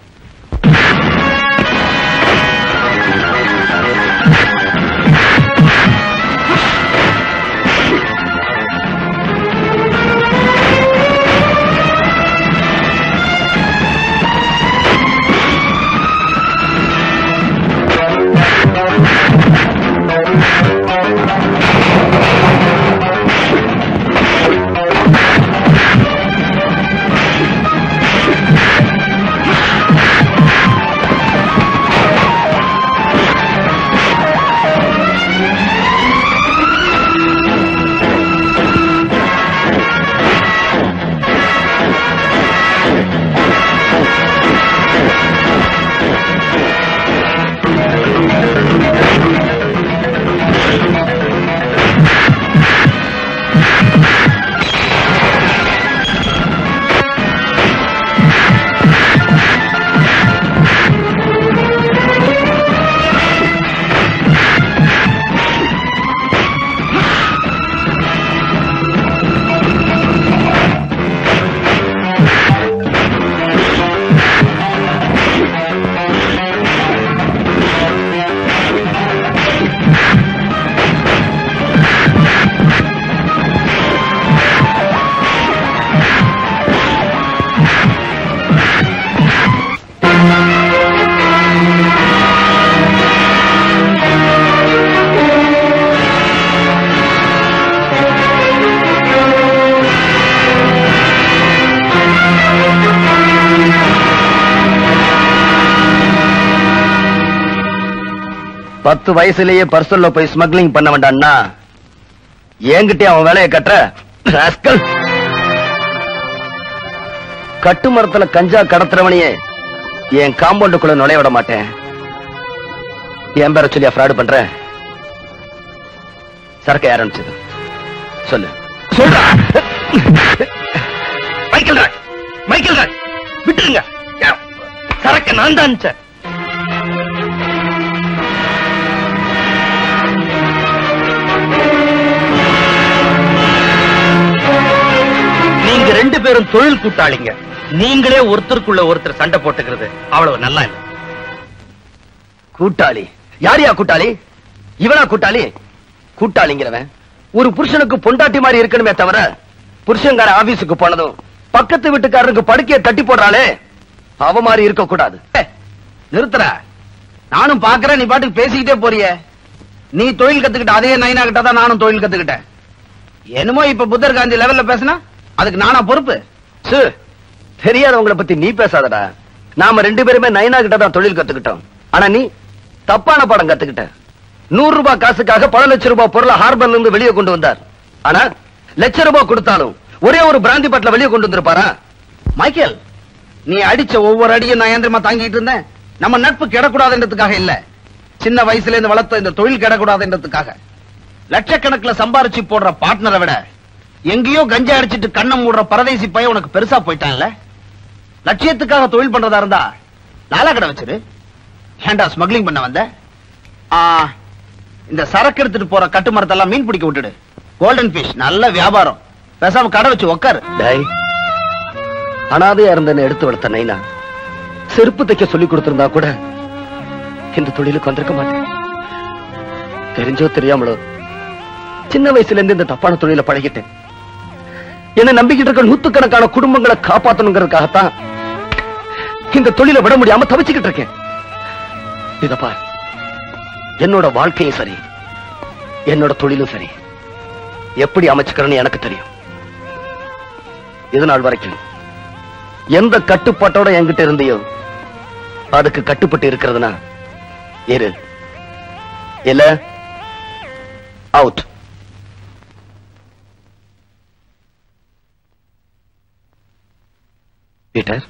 பத்து வயசுலயே பர்சல்ல போய் ஸ்மக்லிங் பண்ண வேண்டான்னா என்கிட்ட அவன் வேலையை கட்டுற ராஸ்கல். கட்டு மரத்துல கஞ்சா கடத்துறவனையே என் காம்பவுண்டுக்குள்ள நுழைய விட மாட்டேன். என் பேர சொல்லியா ஃப்ராடு பண்ற? சரக்கு யார் அனுப்பிச்சது சொல்லு. சொல்ற மைக்கேல் ராய், மைக்கேல் ராய் விட்டுருங்க, சரக்கு நான் தான் அனுப்பிச்சேன். நீங்க ரெண்டு பேரும் தொழில் கூட்டாளிங்க, நீங்களே ஒருத்தருக்குள்ள ஒருத்தர் சண்டை போட்டுக்கிறது அவ்வளவு நல்லா இல்ல. கூட்டாளி? யாரையா கூட்டாளி? இவனா கூட்டாளி? கூட்டாளிங்கிறவன் ஒரு புருஷனுக்கு பொண்டாட்டி மாதிரி இருக்கணுமே தவிர, புருஷன்கார ஆபீஸுக்கு போனதும் பக்கத்து வீட்டுக்காரருக்கு படுக்கையை தட்டி போடுறாளே அவ மாதிரி இருக்க கூடாது. நிறுத்துற, நானும் பாக்குறேன் நீ பாட்டுக்கு பேசிக்கிட்டே போறிய. நீ தொழில் கத்துக்கிட்ட அதே நைனா கிட்ட தான் நானும் தொழில் கத்துக்கிட்டேன். என்னமோ இப்ப புத்தர் காந்தி லெவல்ல பேசினா அதுக்கு நானா பொறுப்பு? தெரியாதவங்களை பத்தி நீ பேசாதடா. நாம ரெண்டு பேருமே நைனா கிட்ட தான் தொழில் கத்துக்கிட்டோம். ஆனா நீ தப்பான படம் கத்துக்கிட்ட. நூறு ரூபாய் காசுக்காக பல லட்சம் ரூபாய் பொருளை ஹார்பர்ல இருந்து வெளியே கொண்டு வந்தார். ஆனா லட்சம் ரூபாய் கொடுத்தாலும் ஒரே ஒரு பிராந்தி பாட்டில வெளியே கொண்டு வந்திருப்பாரா? மைக்கேல், நீ அடிச்ச ஒவ்வொரு அடியும் நான் ஏந்திரமா தாங்கிட்டு இருந்தேன். நம்ம நட்பு கெடக்கூடாதுன்றதுக்காக இல்ல, சின்ன வயசுல இருந்து வளர்த்த இந்த தொழில் கெடக்கூடாதுன்றதுக்காக. லட்சக்கணக்கில் சம்பாரிச்சு போடுற பார்ட்னரை விட எங்கேயோ கஞ்சா அடிச்சிட்டு கண்ணை மூடுற பரதேசி பையன் உனக்கு பெருசா போயிட்டான்ல. லட்சியத்துக்காக தொழில் பண்றதா இருந்தா லாலா கடை வச்சிரு. ஏண்டா ஸ்மக்லிங் பண்ண வந்த? இந்த சரக்கு எடுத்துட்டு போற கட்டுமரத்தெல்லாம் மீன் பிடிக்க விட்டுடு. கோல்டன் ஃபிஷ் நல்ல வியாபாரம், பேசாம கடை வச்சு உக்காரு. அனாதையா இருந்தேன்னு எடுத்து வளர்த்த நைனா செருப்பு தைக்க சொல்லி கொடுத்திருந்தா கூட இந்த தொழிலுக்கு வந்திருக்க மாட்டேன். தெரிஞ்சோ தெரியாமலோ சின்ன வயசுல இருந்து இந்த தப்பான தொழில பழகிட்டேன். என்ன நம்பிக்கிட்டு இருக்க நூத்துக்கணக்கான குடும்பங்களை காப்பாற்றணுங்கிறதுக்காகத்தான் இந்த தொழில விட முடியாம தவிச்சுக்கிட்டு இருக்கேன். இத பார், என்னோட வாழ்க்கையும் சரி என்னோட தொழிலும் சரி எப்படி அமைச்சுக்கிறேன்னு எனக்கு தெரியும். இது நாள் வரைக்கும் எந்த கட்டுப்பாட்டோட என்கிட்ட இருந்தியோ அதுக்கு கட்டுப்பட்டு இருக்கிறதுனா இரு, இல்ல அவுட். பீட்டர்,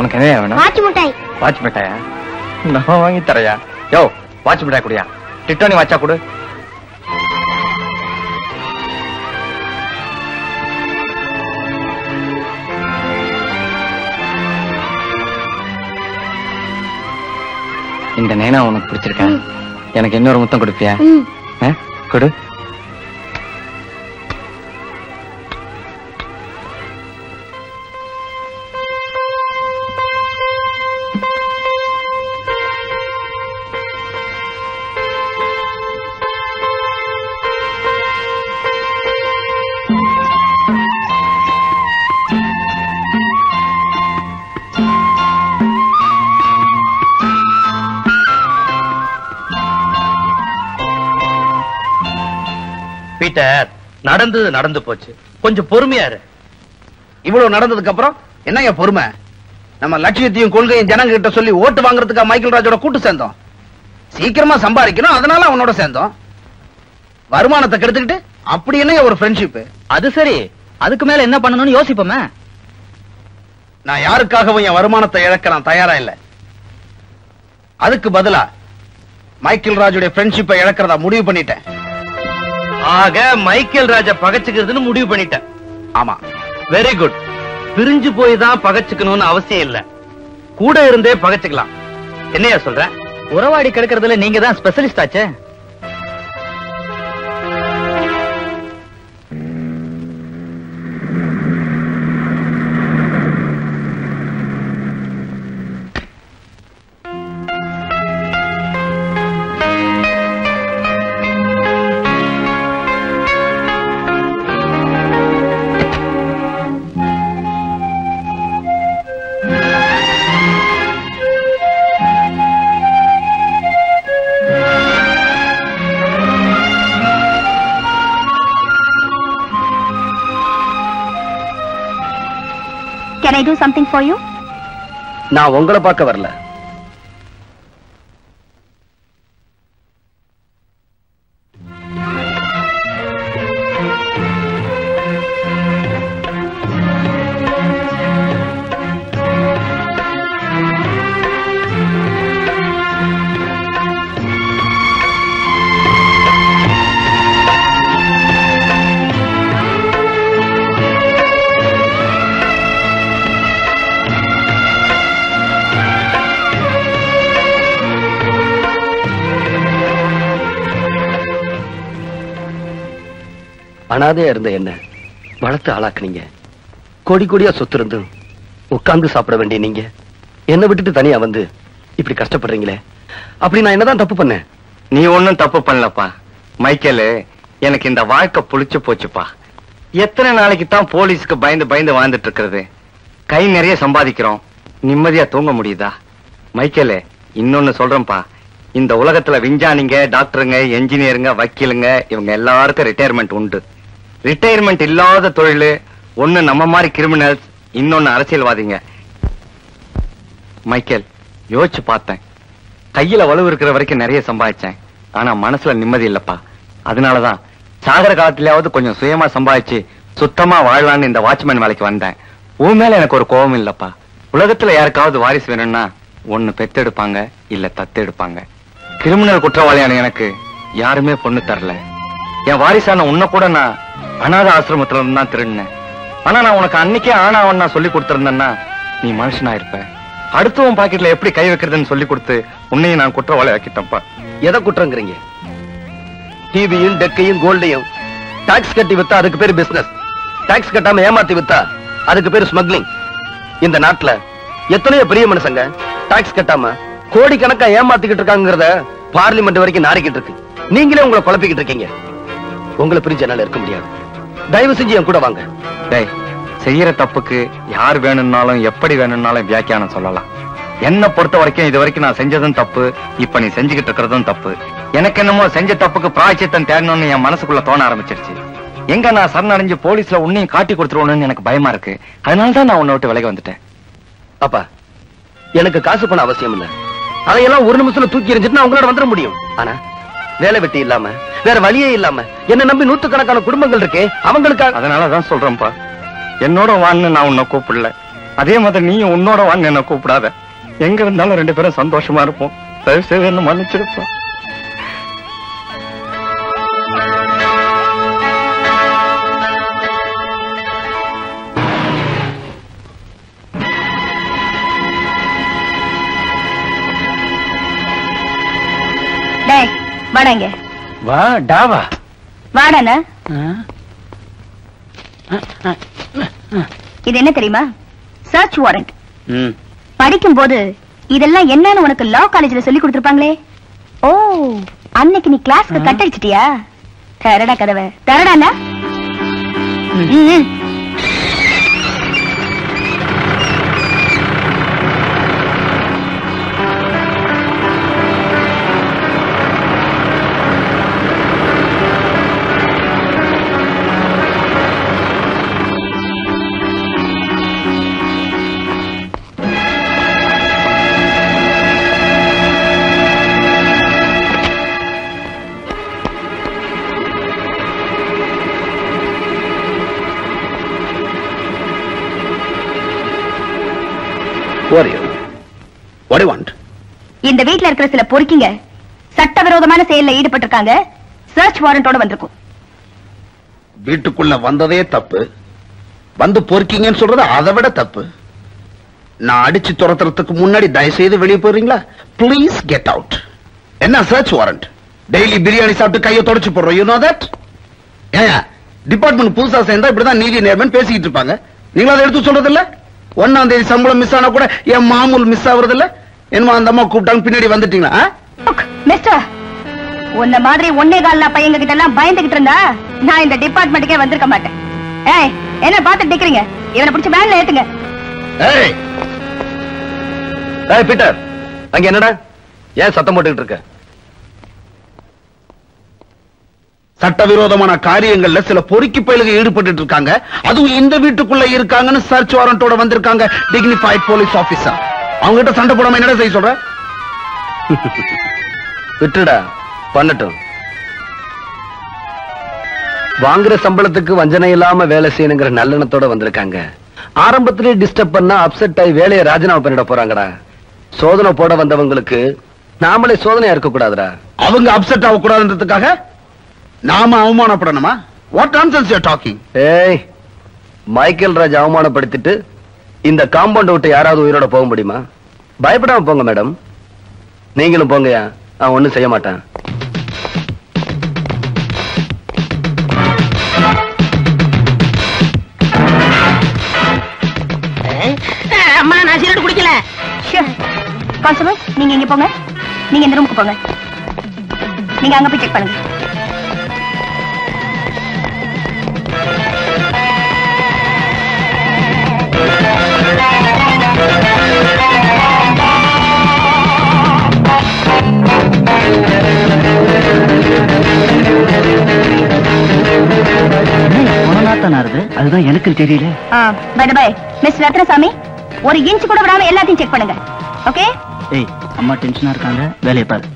உனக்கு என்ன வேணும்? வாட்ச் மிட்டாய். வாட்ச் மிட்டாயா? நான் வாங்கி தரையா? யோ வாட்ச் மிட்டாய் குடியா, டிட்டோனி வாட்சா கொடு. இந்த நேனா உனக்கு பிடிச்சிருக்கேன். எனக்கு இன்னொரு முத்தம் கொடுப்பியா? கொடு. நடந்தது நடந்து போச்சு, கொஞ்சம் பொறுமையாரு. இவ்வளவு நடந்ததுக்கு அப்புறம் என்னங்க பொறுமை? நம்ம லட்சியத்தையும் கொள்கையும் ஜனங்க கிட்ட சொல்லி ஓட்டு வாங்குறதுக்கா மைக்கேல் ராஜோட கூட்டு சேர்ந்தோம்? சீக்கிரமா சம்பாதிக்கணும், அதனால அவனோட சேர்ந்தோம். வருமானத்தை கெடுத்துக்கிட்டு அப்படி என்ன ஒரு ஃப்ரெண்ட்ஷிப்? அது சரி, அதுக்கு மேல என்ன பண்ணணும்னு யோசிப்போமே. நான் யாருக்காகவும் என் வருமானத்தை இழக்க நான் தயாரா இல்ல. அதுக்கு பதிலா மைக்கேல் ராஜோட ஃப்ரெண்ட்ஷிப்பை இழக்கிறதா முடிவு பண்ணிட்டேன். ஆக மைக்கேல் ராஜா பகச்சுக்கிறதுன்னு முடிவு பண்ணிட்டேன். ஆமா, வெரி குட். பிரிஞ்சு போய் தான் பகச்சுக்கணும்னு அவசியம் இல்ல, கூட இருந்தே பகச்சுக்கலாம். என்னையா சொல்ற? உறவாடி கெடுக்கிறதுல நீங்க தான் ஸ்பெஷலிஸ்ட் ஆச்சே. Can I do something for you? நான் உங்களை பார்க்க வரல. அனாதையா இருந்த என்ன வளர்த்து ஆளாக்குனீங்க. கோடி கோடியா சொத்து இருந்தும் உட்கார்ந்து சாப்பிட வேண்டிய நீங்க என்ன விட்டுட்டு தனியா வந்து இப்படி கஷ்டப்படுறீங்களே, அப்படி நான் என்னதான் தப்பு பண்ணேன்? நீ ஒன்னும் தப்பு பண்ணலப்பா மைக்கேலு, எனக்கு இந்த வாழ்க்கை புளிச்சு போச்சுப்பா. எத்தனை நாளைக்கு தான் போலீஸுக்கு பயந்து பயந்து வாழ்ந்துட்டு இருக்கிறது? கை நிறைய சம்பாதிக்கிறோம், நிம்மதியா தூங்க முடியுதா? மைக்கேலு இன்னொன்னு சொல்றேன்ப்பா, இந்த உலகத்துல விஞ்ஞானிங்க, டாக்டருங்க, என்ஜினியருங்க, வக்கீலுங்க இவங்க எல்லாருக்கும் ரிட்டையர்மெண்ட் உண்டு. ரிட்டையர்மெண்ட் இல்லாத தொழில் ஒன்னு நம்ம மாதிரி கிரிமினல்ஸ், இன்னொன்னு அரசியல்வாதிங்க. மைக்கேல், யோசிச்சு பார்த்தேன், கையில வலுவு இருக்கிற வரைக்கும் நிறைய சம்பாதிச்சேன், ஆனா மனசுல நிம்மதி இல்லப்பா. அதனாலதான் சாகர காலத்திலேயாவது கொஞ்சம் சுயமா சம்பாதிச்சு சுத்தமா வாழலான்னு இந்த வாட்ச்மேன் வேலைக்கு வந்தேன். உன் மேல எனக்கு ஒரு கோபம் இல்லப்பா. உலகத்துல யாருக்காவது வாரிசு வேணும்னா ஒன்னு பெத்தெடுப்பாங்க, இல்ல தத்தெடுப்பாங்க. கிரிமினல் குற்றவாளியான எனக்கு யாருமே பொண்ணு தரல. என் வாரிசான உன்ன கூட நான் அநாத ஆசிரமத்துல இருந்து தான் திருடினேன். ஆனா நான் உனக்கு அன்னைக்கே ஆனாவன் நான் சொல்லி கொடுத்திருந்தேன்னா நீ மனுஷனா இருப்ப. அடுத்தவன் பாக்கெட்ல எப்படி கை வைக்கிறதுன்னு சொல்லி கொடுத்து உன்னையும் நான் குற்றவாளி ஆக்கிட்டேன்ப்பா. எதை குற்றங்கிறீங்க? டிவியும் டெக்கையும் கோல்டையும் டாக்ஸ் கட்டி வித்தா அதுக்கு பேரு பிசினஸ், டாக்ஸ் கட்டாம ஏமாத்தி வித்தா அதுக்கு பேரு ஸ்மக்லிங். இந்த நாட்டுல எத்தனையோ பெரிய மனுஷங்க டாக்ஸ் கட்டாம கோடி கணக்கா ஏமாத்திக்கிட்டு இருக்காங்கிறத பார்லிமெண்ட் வரைக்கும் நாரிக்கிட்டு இருக்கு. நீங்களே உங்களை குழப்பிக்கிட்டு இருக்கீங்க. உங்களை பிரிஞ்ச என்னால இருக்க முடியாது. தயவு செஞ்சு என் கூட வாங்க. டேய், செய்யற தப்புக்கு யார் வேணும்னாலும் எப்படி வேணும்னாலும் வியாக்கியானம் சொல்லலாம். என்னை பொறுத்த வரைக்கும் இது வரைக்கும் நான் செஞ்சதும் தப்பு, இப்ப நீ செஞ்சுக்கிட்டு இருக்கிறதும் தப்பு. எனக்கு என்னமோ செஞ்ச தப்புக்கு பிராயச்சித்தம் தேடணும்னு என் மனசுக்குள்ள தோண ஆரம்பிச்சிருச்சு. எங்க நான் சரணடைஞ்சு போலீஸ்ல உன்னையும் காட்டி கொடுத்துருவோம்னு எனக்கு பயமா இருக்கு. அதனாலதான் நான் உன்னை விட்டு விலகி வந்துட்டேன். அப்பா, எனக்கு காசு பண்ண அவசியம் இல்லை. அதையெல்லாம் ஒரு நிமிஷத்துல தூக்கி எறிஞ்சிட்டு நான் உங்களோட வந்துட முடியும். ஆனா வேலை வெட்டி இல்லாம வேற வழியே இல்லாம என்ன நம்பி நூத்து கணக்கான குடும்பங்கள் இருக்கே, அவங்களுக்காக. அதனாலதான் சொல்றேன்ப்பா, என்னோட வான்னு நான் உன்னை கூப்பிடல, அதே மாதிரி நீ உன்னோட வான்னு என்ன கூப்பிடாத. எங்க இருந்தாலும் ரெண்டு பேரும் சந்தோஷமா இருப்போம். தயவு செய்து என்ன மன்னிச்சிருப்போம். வாடாங்க. வா டாவா வாடானா. இது என்ன தெரியுமா? Search warrant. படிக்கும் போது இதெல்லாம் என்னன்னு உனக்கு லா காலேஜ்ல சொல்லி கொடுத்திருப்பாங்களே. ஓ, அன்னைக்கு நீ கிளாஸ்க்கு கட் அடிச்சிட்டியா? தரடா கதவை தரடானா. What do you want? இந்த வீட்ல இருக்கிற சில பொறுக்கிங்க சட்டவிரோதமான செயல்ல ஈடுபட்டிருக்காங்க. சர்ச் வாரண்டோட வந்திருக்கும். வீட்டுக்குள்ள வந்ததே தப்பு, வந்து பொறுக்கிங்கன்னு சொல்றது அதை விட தப்பு. நான் அடிச்சு துரத்துறதுக்கு முன்னாடி தயவு செய்து வெளியே போறீங்களா? Please get out. என்ன சர்ச் வாரண்ட்? டெய்லி பிரியாணி சாப்பிட்டு கையை தொடச்சு போடுறோம். You know that. டிபார்ட்மெண்ட் புதுசா சேர்ந்தா இப்படிதான் நீதி நேர்மன் பேசிக்கிட்டு இருப்பாங்க. நீங்களும் அதை எடுத்து சொல்றது இல்ல. ஒன்னாம் தேதி சம்பளம் மிஸ் ஆனா கூட என் மாமூல் மிஸ் ஆகுறது இல்ல. என்னமா அந்த அம்மா கூப்பிட்டாங்க பின்னாடி வந்துட்டீங்களா? மிஸ்டர், உன்ன மாதிரி ஒன்னே கால பையங்க கிட்ட எல்லாம் பயந்துகிட்டு இருந்தா நான் இந்த டிபார்ட்மெண்ட்டுக்கே வந்திருக்க மாட்டேன். ஏய், என்ன பாத்துட்டு நிக்கிறீங்க? இவனை பிடிச்சு வேன்ல ஏத்துங்க. ஏய் ஏய் பீட்டர், அங்க என்னடா ஏன் சத்தம் போட்டுக்கிட்டு இருக்க? சட்டவிரோதமான காரியங்கள்ல சில பொறுக்கி பயிலுக ஈடுபட்டு இருக்காங்க. அதுவும் இந்த வீட்டுக்குள்ள இருக்காங்கன்னு சர்ச் வாரண்டோட வந்திருக்காங்க. டிக்னிஃபைட் போலீஸ் ஆபீசர் அவங்க கிட்ட சண்டை போடாம என்னடா செய்ய சொல்ற? விட்டுடா, பண்ணட்டும். வாங்குற சம்பளத்துக்கு வஞ்சனை இல்லாம வேலை செய்யணுங்கிற நல்லெண்ணத்தோட வந்திருக்காங்க. ஆரம்பத்திலே டிஸ்டர்ப் பண்ணா அப்செட் ஆகி வேலையை ராஜினாமா பண்ணிட போறாங்கடா. சோதனை போட வந்தவங்களுக்கு நாமளே சோதனையா இருக்க கூடாதுடா. அவங்க அப்செட் ஆக கூடாதுன்றதுக்காக நாம அவமானப்படணுமா? What nonsense you are talking? ஏய், மைக்கேல் ராஜ் அவமானப்படுத்திட்டு இந்த காம்பவுண்ட் விட்டு யாராவது உயிரோட போக முடியுமா? பயப்படாம போங்க மேடம், நீங்களும் போங்கயா, நான் ஒன்னும் செய்ய மாட்டேன். அம்மா, நான் சிகரெட் குடிக்கல. கான்ஸ்டபிள், நீங்க இங்க போங்க, நீங்க இந்த ரூமுக்கு போங்க, நீங்க அங்க போய் செக் பண்ணுங்க. அதுதான் எனக்கு தெரியல. மிஸ் ரத்னசாமி, ஒரு இன்ச் கூட விடாம எல்லாத்தையும் செக் பண்ணுங்க. ஓகே? ஏய், அம்மா டென்ஷனா இருக்காங்க, வேலையை பாரு.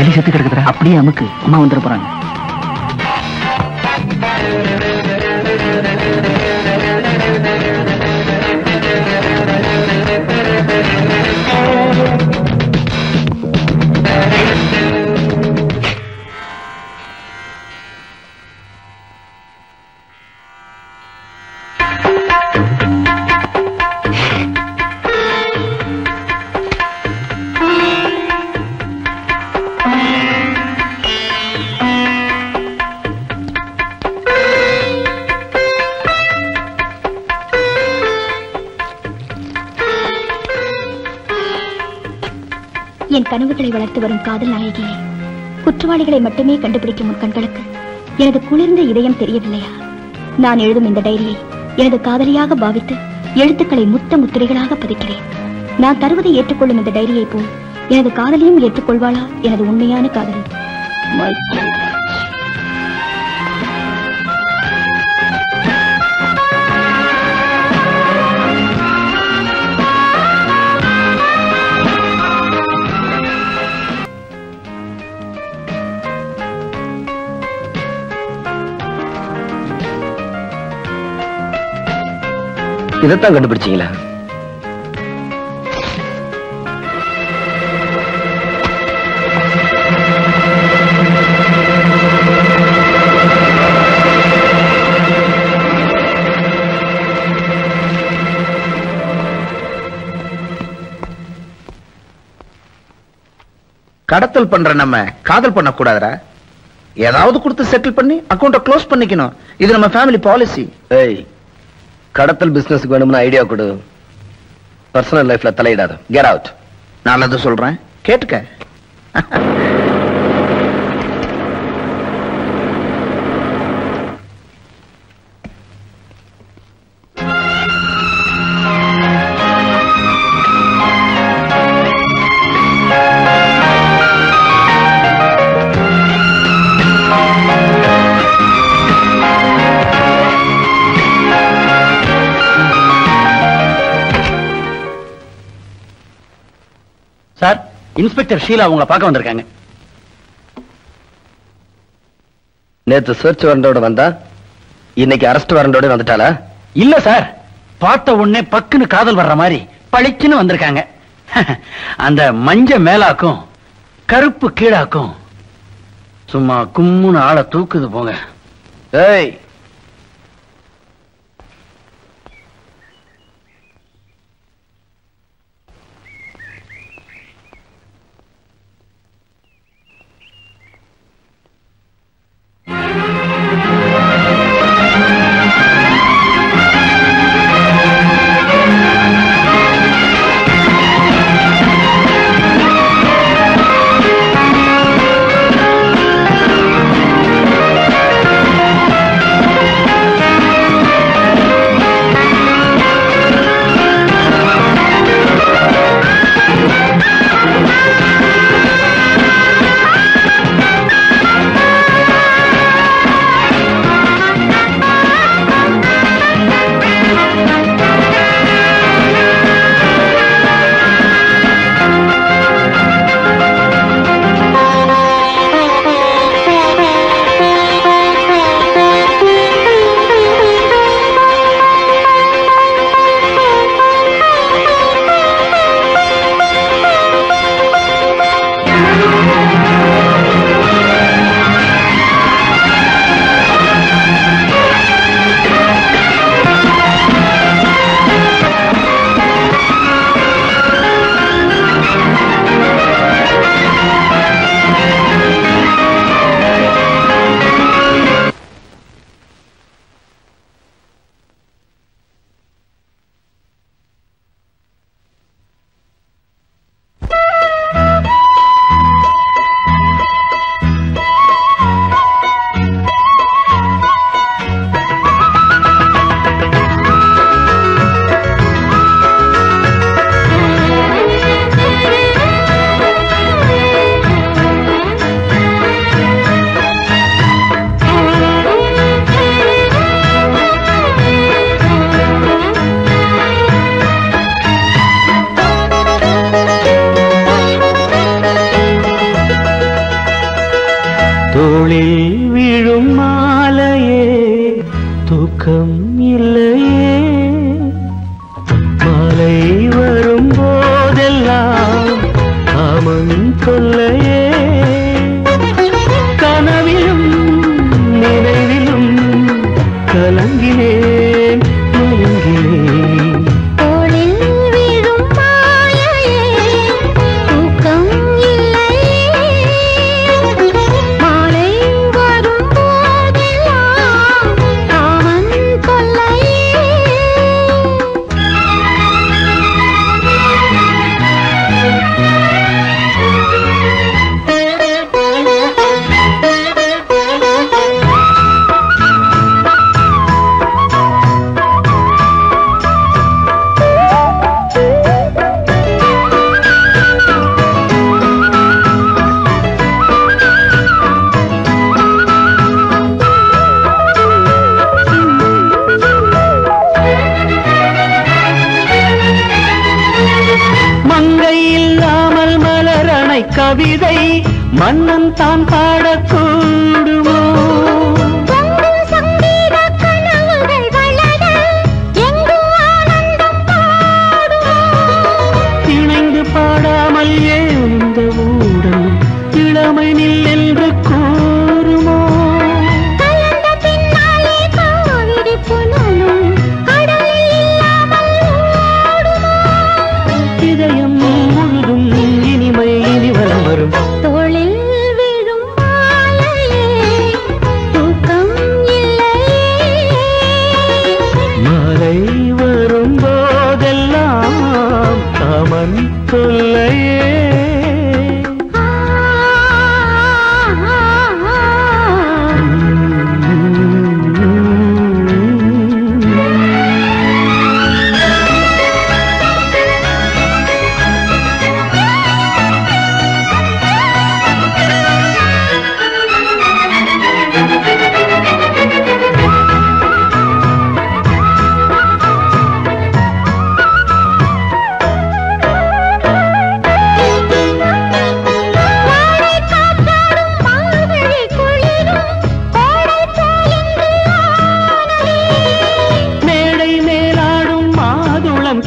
வெளி செத்து கிடக்குற அப்படியே அமுக்கு, அம்மா வந்துட போறாங்க. கனவுகளை வளர்த்து வரும் காதல் நாயகியை குற்றவாளிகளை மட்டுமே கண்டுபிடிக்கும் உன் கண்களுக்கு எனது குளிர்ந்த இதயம் தெரியவில்லையா? நான் எழுதும் இந்த டைரியை எனது காதலியாக பாவித்து எழுத்துக்களை முத்த முத்திரைகளாக பதிக்கிறேன். நான் தருவதை ஏற்றுக்கொள்ளும் இந்த டைரியை போல் எனது காதலியும் ஏற்றுக்கொள்வாளா எனது உண்மையான காதலி? இதைத்தான் கண்டுபிடிச்சீங்களா? கடத்தல் பண்ற நம்ம காதல் பண்ண கூடாதுரா? ஏதாவது கொடுத்து செட்டில் பண்ணி அக்கௌண்ட க்ளோஸ் பண்ணிக்கணும். இது நம்ம ஃபேமிலி பாலிசி. ஏய், கடத்தல் பிசினஸ்க்கு வேணும்னு ஐடியா கொடு, பர்சனல் லைஃப்ல தலையிடாத. Get out. நான் அதை சொல்றேன், கேட்டுக்க. இன்ஸ்பெக்டர் ஷீலா உங்களை பார்க்க வந்திருக்காங்க. நேத்து சர்ச் வாரண்டோட வந்தா, இன்னைக்கு அரெஸ்ட் வாரண்டோட வந்துட்டாளா? இல்ல சார், பார்த்த உடனே பக்குன்னு காதல் வர்ற மாதிரி பளிச்சுன்னு வந்திருக்காங்க. அந்த மஞ்ச மேலாக்கும் கருப்பு கீழாக்கும் சும்மா கும்முன்னு ஆளை தூக்குது போங்க. ஏய், தூக்கம் இல்லையே. மாலை வரும் போதெல்லாம் அவன் தொல்லையே. கனவிலும் நினைவிலும் கலங்கினேன் மயங்கினேன். கவிதை மன்னன் தான் பாடக்கூடுமோ? இணைந்து பாடாமல் ஏந்த ஊடல் இளமை நில் என்று கூறுமோ? இதயம் முழுதும் இனிமை தோளில் விழும் மாலையே. தூக்கம் இல்லையே. மாலை வரும் போதெல்லாம் அவன் தொல்லையே.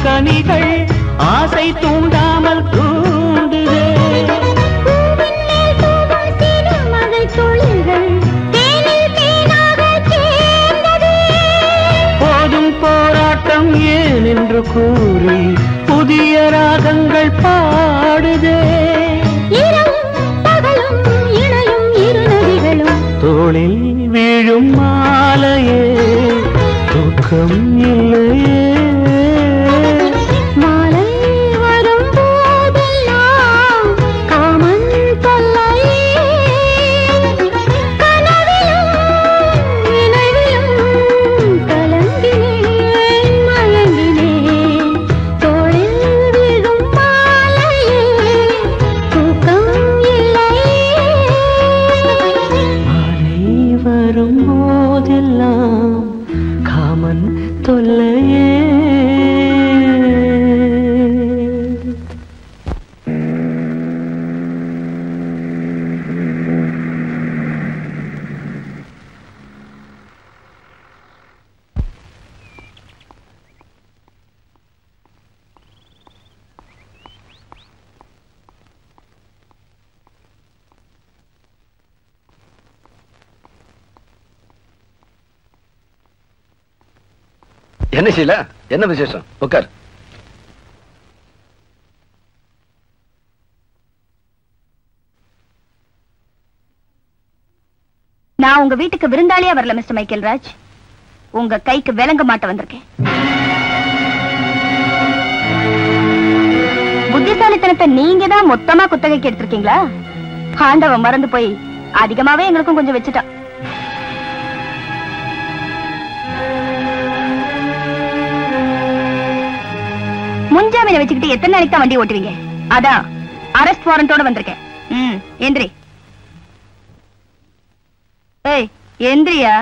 கனிகள் ஆசை தூண்டாமல் தூண்டுதே. போதும் போராட்டம் ஏன் என்று கூறி புதிய ராகங்கள் பாடுதே. இணையும் இரு நதிகளும் தோளில் வீழும் மாலையே. தூக்கம் இல்லையே. போதெல்லாம் காமன் தொல்லையே. என்ன செய்யல? என்ன விசேஷம்? உட்கார். நான் உங்க வீட்டுக்கு விருந்தாளியா வரல மிஸ்டர் மைக்கேல் ராஜ். உங்க கைக்கு விளங்க மாட்ட வந்திருக்கேன். புத்திசாலித்தனத்தை நீங்க தான் மொத்தமா குத்தகைக்கு எடுத்திருக்கீங்களா? ஆண்டவன் மறந்து போய் அதிகமாவே எங்களுக்கும் கொஞ்சம் வச்சுட்டான். முன்ஜாமீனை வச்சுக்கிட்டு எத்தனை நாளைக்கு தான் வண்டி ஓட்டுவீங்க? அதான் அரெஸ்ட் வாரண்டோட வந்திருக்கேன். ம் எந்திரி. ஏய் எந்திரியா.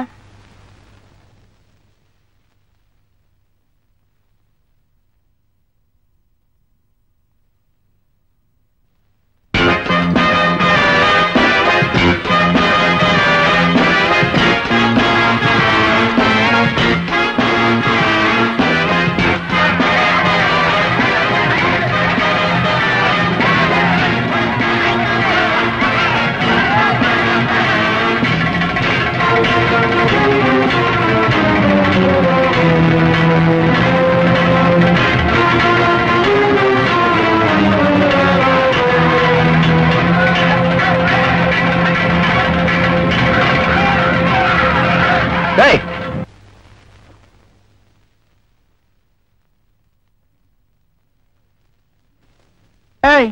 ஏய்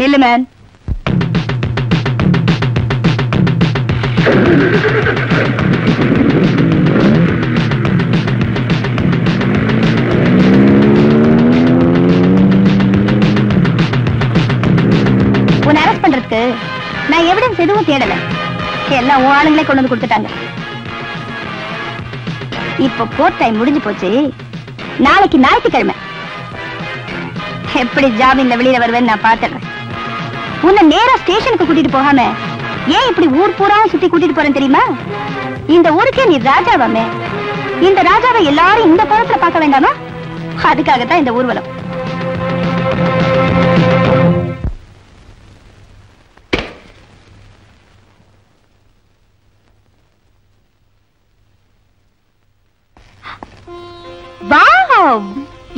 நில்லு மேன். உன்னை அரெஸ்ட் பண்றதுக்கு நான் எவிடன்ஸ் எதுவும் தேடல, எல்லாம் உன் ஆளுங்களே கொண்டு வந்து கொடுத்துட்டாங்க. இப்ப கோர்ட் டைம் முடிஞ்சு போச்சு, நாளைக்கு ஞாயிற்றுக்கிழமை எப்படி ஜாமீன்ல வெளியில வருவேன்னு நான் பாத்துறேன். உன்னை நேரா ஸ்டேஷனுக்கு கூட்டிட்டு போகாம ஏன் இப்படி ஊர் பூராவும் சுத்தி கூட்டிட்டு போறேன்னு தெரியுமா? இந்த ஊருக்கே நீ ராஜாவாமே, இந்த ராஜாவை எல்லாரும் இந்த கோலத்துல பார்க்க வேண்டாமா? அதுக்காகத்தான் இந்த ஊர்வலம்.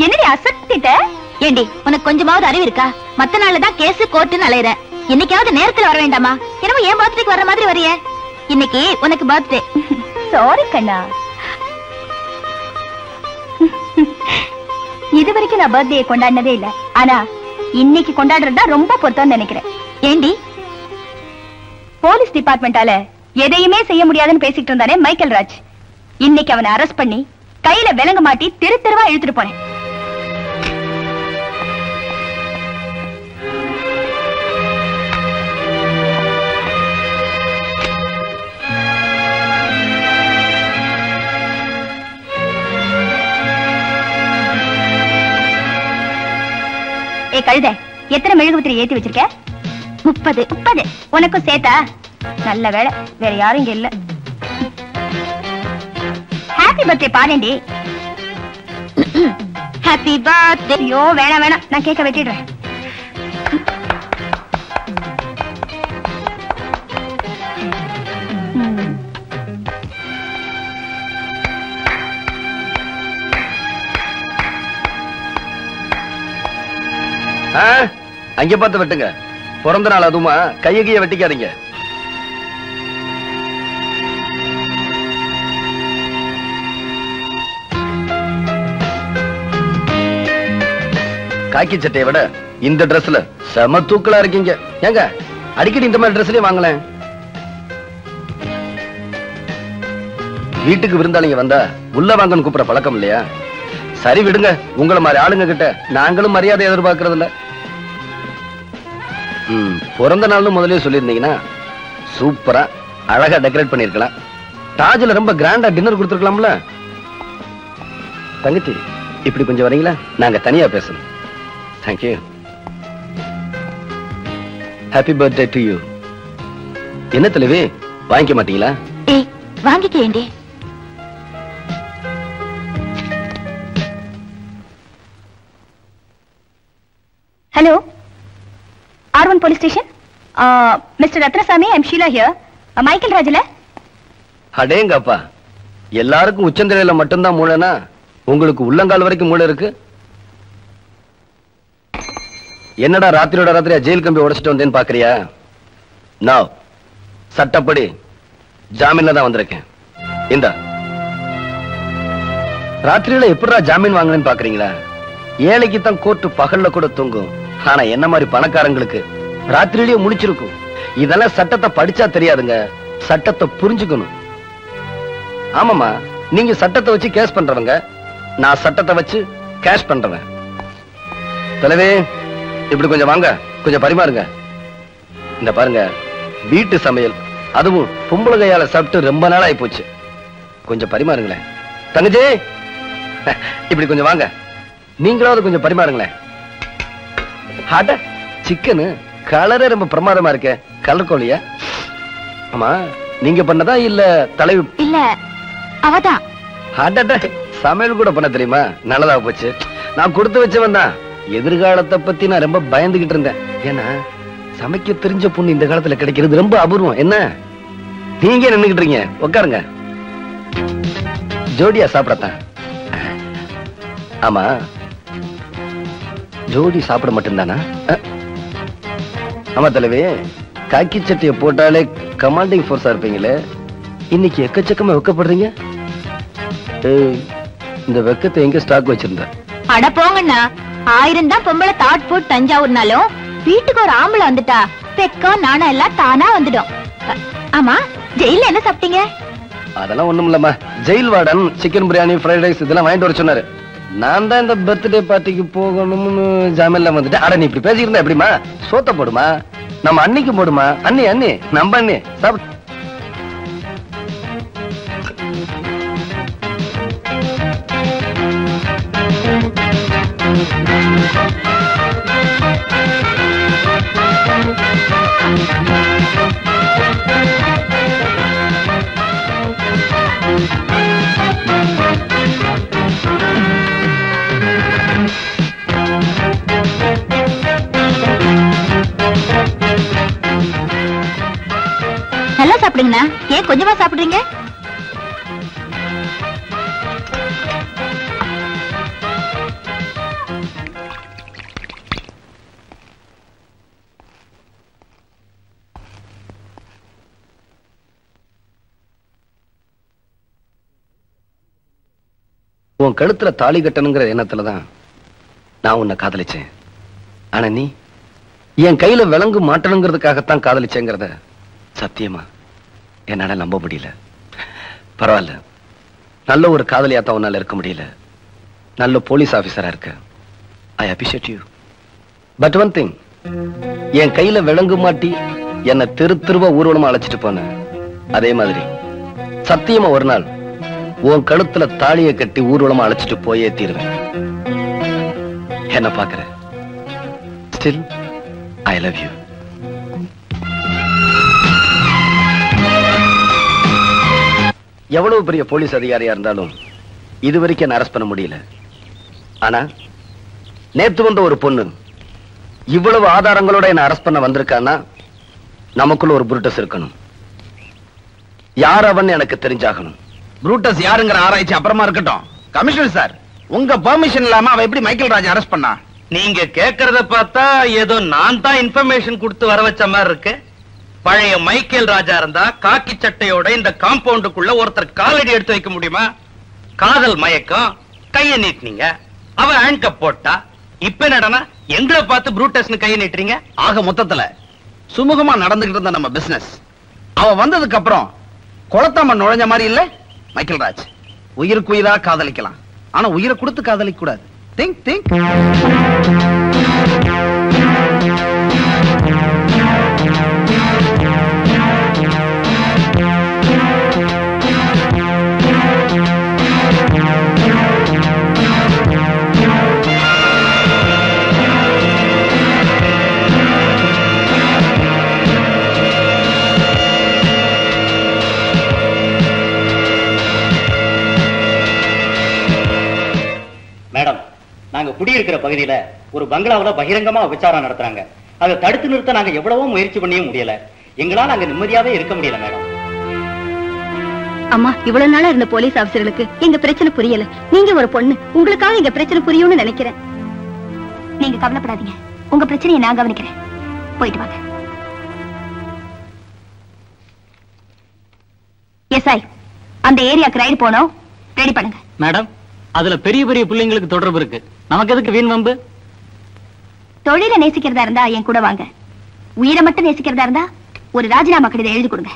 என்னடி அசத்திட்ட? ஏண்டி உனக்கு கொஞ்சமாவது அறிவு இருக்கா? மத்த நாள்லதான் கேஸ் கோர்ட்டுன்னு அலையிற, இன்னைக்காவது நேரத்துல வர வேண்டாமா? என்னமோ என் பர்த்டேக்கு வர்ற மாதிரி வரைய. இன்னைக்கு உனக்கு பர்த்டே. சாரி கண்ணா, இது வரைக்கும் நான் பர்த்டே கொண்டாடினதே இல்ல, ஆனா இன்னைக்கு கொண்டாடுறதா ரொம்ப பொருத்தம்னு நினைக்கிறேன். ஏண்டி போலீஸ் டிபார்ட்மெண்டால எதையுமே செய்ய முடியாதுன்னு பேசிட்டு இருந்தானே மைக்கேல் ராஜ், இன்னைக்கு அவனை அரெஸ்ட் பண்ணி கையில விலங்க மாட்டி திரு திருவா இழுத்துட்டு போனேன். ஏ கழுத, எத்தனை மெழுகுபத்திரி ஏத்தி வச்சிருக்க? முப்பது. முப்பது உனக்கும் சேத்தா? நல்ல வேலை, வேற யாரும் இங்க இல்ல. ஹாப்பி பர்த்டே பாரேண்டி. Happy birthday. ஐயோ வேணாம் வேணாம், நான் கேக்க வெட்டிடுறேன். அங்க பார்த்து வெட்டுங்க, பிறந்த நாள் அதுமா கையை கையை வெட்டிக்காதீங்க. காக்கி சட்டையை விட இந்த டிரெஸ்ல செம தூக்கலா இருக்கீங்க. ஏங்க அடிக்கடி இந்த மாதிரி டிரெஸ்லயே வாங்கலேன். வீட்டுக்கு விருந்தாளிங்க வந்தா உள்ள வாங்கன்னு கூப்பிட பழக்கம் இல்லையா? சரி விடுங்க, உங்களை மாதிரி ஆளுங்க கிட்ட நாங்களும் மரியாதை எதிர்பார்க்கறது இல்ல. பிறந்த நாள்னு முதலே சொல்லியிருந்தீங்கன்னா சூப்பரா அழகா டெக்கரேட் பண்ணிருக்கலாம். தாஜ்ல ரொம்ப கிராண்டா டின்னர் கொடுத்துருக்கலாம்ல. தங்கச்சி இப்படி கொஞ்சம் வரீங்களா? நாங்க தனியா பேசணும். Thank you. Happy birthday to you. என்ன தலைவி வாங்கிக்க மாட்டீங்களா? ஏய் வாங்கிக்கேண்டி. Hello. R one police station. Uh, Mister Rathnasamy, I'm Sheila here. Uh, Michael Rajala. அடேங்கப்பா, எல்லாருக்கும் உச்சந்தலையில மட்டும்தான் மூளைனா உங்களுக்கு உள்ளங்கால் வரைக்கும் மூளை இருக்கு. என்னடா ராத்திரியோட ராத்திரியா ஜெயில் கம்பி உடைச்சிட்டு வந்தேன்னு பாக்குறியா? நான் சட்டப்படி ஜாமீன்ல தான் வந்திருக்கேன். இந்த ராத்திரியில எப்படிடா ஜாமீன் வாங்கணும்னு பாக்குறீங்களா? ஏழைக்கு தான் கோர்ட்டு பகல்ல கூட தூங்கும், ஆனா என்ன மாதிரி பணக்காரங்களுக்கு ராத்திரியிலேயே முடிச்சிருக்கும். இதெல்லாம் சட்டத்தை படிச்சா தெரியாதுங்க, சட்டத்தை புரிஞ்சுக்கணும். ஆமாமா, நீங்க சட்டத்தை வச்சு கேஷ் பண்றவங்க, நான் சட்டத்தை வச்சு கேஷ் பண்றேன். தலைவே இப்படி கொஞ்சம் வாங்க, கொஞ்சம் பரிமாறுங்க. இந்த பாருங்க, வீட்டு சமையல், அதுவும் பொம்பளை கையால சாப்பிட்டு ரொம்ப நாள் ஆகி போச்சு. கொஞ்சம் பரிமாறுங்களேன். தங்கச்சி இப்படி கொஞ்சம் வாங்க, நீங்களாவது கொஞ்சம் பரிமாறுங்களேன். ஆட்ட சிக்கனு கலரே ரொம்ப பிரமாதமா இருக்கு. கலர் கோழியா? ஆமா நீங்க பண்ணதா இல்ல தலைவி? இல்ல அவதான். ஆட்டாட்ட சமையல் கூட பண்ண தெரியுமா? நல்லதா போச்சு, நான் கொடுத்து வச்சவன் தான். எதிர்காலத்தை பத்தி நான் ரொம்ப பயந்துகிட்டு இருந்தேன், ஏன்னா சமைக்க தெரிஞ்ச பொண்ணு இந்த காலத்துல கிடைக்கிறது ரொம்ப அபூர்வம். என்ன நீங்க நின்னுகிட்டு இருக்கீங்க? உட்காருங்க, ஜோடியா சாப்பிடத்தான். ஆமா ஜோடி சாப்பிட மட்டும்தானா? ஆமா தலைவி, காக்கி சட்டையை போட்டாலே கமாண்டிங் போர்ஸா இருப்பீங்களே, இன்னைக்கு எக்கச்சக்கமா வெக்கப்படுறீங்க. இந்த வெக்கத்தை எங்க ஸ்டாக் வச்சிருந்தா? அட போங்கண்ணா, ஆயிரம் தான் பொம்பளை தாட் போட்டு தஞ்சாவூர்னாலும் வீட்டுக்கு ஒரு ஆம்பளை வந்துட்டா பெக்கம் நானா எல்லாம் தானா வந்துடும். ஆமா ஜெயில என்ன சாப்பிட்டீங்க? அதெல்லாம் ஒண்ணும் இல்லம்மா, jail warden chicken biryani fried rice இதெல்லாம் வாங்கிட்டு வர சொன்னாரு. நான் தான் இந்த பர்த்டே பார்ட்டிக்கு போகணும்னு ஜாமீன்ல வந்துட்டேன். அட நீ இப்படி பேசிக்கிட்டா எப்படிமா? சோத்த போடுமா, நம்ம அன்னைக்கு போடுமா. அண்ணி அண்ணி நம்ம அண்ணி சாப்பிட்டு நல்லா சாப்பிடுங்கண்ணா. ஏன் கொஞ்சமா சாப்பிடுறீங்க? உன் கழுத்துல தாலி கட்டணுங்கிற எண்ணத்துலதான் நான் உன்னை காதலிச்சேன். ஆனா நீ என் கையில விலங்கு மாட்டணுங்கிறதுக்காகத்தான் காதலிச்சேங்கிறத சத்தியமா என்னால நம்ப முடியல. பரவாயில்ல, நல்ல ஒரு காதலியாத்தான் உன்னால இருக்க முடியல. நல்ல போலீஸ் ஆபீசரா இருக்க. I appreciate you. But one thing, என் கையில விலங்கு மாட்டி என்னை தெரு திருவ ஊர்வலமா அழைச்சிட்டு போன அதே மாதிரி சத்தியமா ஒரு நாள் உன் கழுத்துல தாலிய கட்டி ஊர்வலமா அழைச்சிட்டு போயே தீருவேன். என்ன பாக்குற? Still I love you. எவ்வளவு பெரிய போலீஸ் அதிகாரியா இருந்தாலும் இது வரைக்கும் என்ன அரெஸ்ட் பண்ண முடியல. ஆனா நேத்து வந்த ஒரு பொண்ணு இவ்வளவு ஆதாரங்களோட என்ன அரெஸ்ட் பண்ண வந்திருக்கான்னா நமக்குள்ள ஒரு புரூட்டஸ் இருக்கணும். யார் அவன் எனக்கு தெரிஞ்சாகணும். புரூட்டஸ் யாருங்கிற ஆராய்ச்சி அப்புறமா இருக்கட்டும். கமிஷனர் சார், உங்க பெர்மிஷன் இல்லாம அவ எப்படி மைக்கேல் ராஜ் அரெஸ்ட் பண்ணா? நீங்க கேக்குறத பார்த்தா ஏதோ நான் தான் இன்ஃபர்மேஷன் கொடுத்து வர வச்ச மாதிரி இருக்கு. பழைய மைக்கேல் ராஜா இருந்தா காக்கி சட்டையோட இந்த காம்பவுண்டுக்குள்ள ஒருத்தர் காலடி எடுத்து வைக்க முடியுமா? காதல் மயக்கம், கைய நீட்டினீங்க, அவ ஹேண்ட்கப் போட்டா. இப்ப என்னடா எங்களை பார்த்து புரூட்டஸ்னு கைய நீட்டுறீங்க? ஆக மொத்தத்துல சுமூகமா நடந்துகிட்டு இருந்த நம்ம பிசினஸ் அவ வந்ததுக்கு அப்புறம் குளத்தாம நுழைஞ்ச மாதிரி இல்ல. மைக்கேல் ராஜ் உயிருக்கு உயிரா காதலிக்கலாம், ஆனா உயிரை கொடுத்து காதலிக்க கூடாது. திங்க் திங்க் குடியிருக்கிற பகுதியில ஒரு பங்களாவில் பகிரங்கமா விசாரணை நடத்துறாங்க. அதை தடுத்து நிறுத்த நாங்க எவ்வளவோ முயற்சி பண்ணியும் முடியல. எங்களால் அங்க நிம்மதியாவே இருக்க முடியல மேடம். அம்மா, இவ்வளவு நாளா இருந்த போலீஸ் ஆபீசர்களுக்கு எங்க பிரச்சனை புரியல. நீங்க ஒரு பொண்ணு, உங்களுக்காக எங்க பிரச்சனை புரியும்னு நினைக்கிறேன். நீங்க கவலைப்படாதீங்க, உங்க பிரச்சனையை நான் கவனிக்கிறேன். போயிட்டு வாங்க. எஸ் ஐ, அந்த ஏரியாக்கு ரைடு போனோம், ரெடி பண்ணுங்க மேடம். அதுல பெரிய பெரிய பிள்ளைங்களுக்கு தொடர்பு இருக்கு. நமக்கு எதுக்கு வீண் வம்பு? தொழில நேசிக்கிறதா இருந்தா என் கூட வாங்க. உயிரை மட்டும் நேசிக்கிறதா இருந்தா ஒரு ராஜினாமா கடிதம் எழுதி கொடுங்க.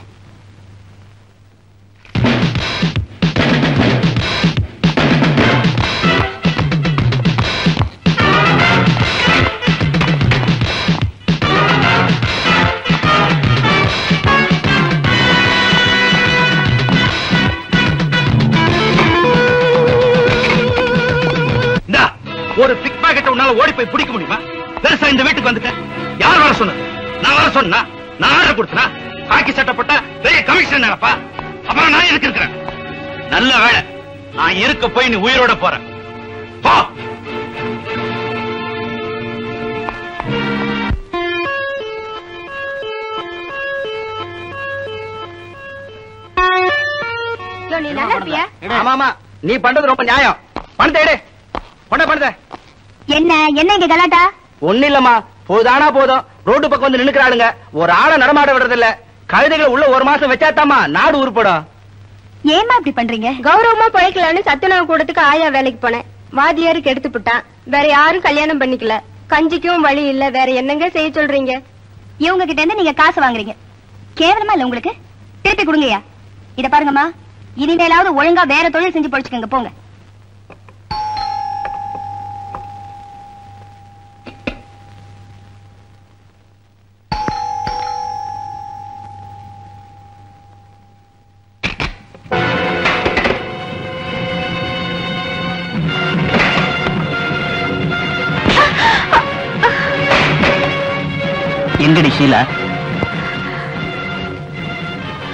ஒரு பிக் பாக்கெட் உன்னால ஓடி போய் பிடிக்க முடியுமா? பெருசா இந்த வீட்டுக்கு வந்துட்ட. யார் வர சொன்னது? நான் வர சொன்னா? நான் ஆர்டர் கொடுத்தனா? காக்கி சட்டப்பட்ட பெரிய கமிஷனர் அப்பா. அப்புறம் நான் எதுக்கு இருக்கிறேன்? நல்ல வேளை நான் இருக்க போய் நீ உயிரோட போற. போ. நீ நல்லா இருப்பியா? ஆமாமா, நீ பண்றது ரொம்ப நியாயம். பணத்தை எடு. என்ன என்ன இங்க கலாட்டா? ஒண்ணு இல்லம்மா, போதானா போதும் ரோடு பக்கம் வந்து நின்னுக்கிறாளுங்க. ஒரு ஆளை நடமாட விடுறது இல்ல. கழுதைகளை உள்ள ஒரு மாசம் வச்சாத்தாமா நாடு உருப்படும். ஏமா இப்படி பண்றீங்க? கௌரவமா பழைக்கலான்னு சத்துணவு கூடத்துக்கு ஆயா வேலைக்கு போனேன். வாதியாருக்கு எடுத்துட்டான். வேற யாரும் கல்யாணம் பண்ணிக்கல. கஞ்சிக்கும் வழி இல்ல, வேற என்னங்க செய்ய சொல்றீங்க? இவங்க கிட்ட இருந்து நீங்க காசு வாங்குறீங்க, கேவலமா இல்ல உங்களுக்கு? திருப்பி கொடுங்கயா. இத பாருங்கம்மா, இனிமேலாவது ஒழுங்கா வேற தொழில் செஞ்சு படிச்சுக்கங்க. போங்க. எங்கடி ஷீலா?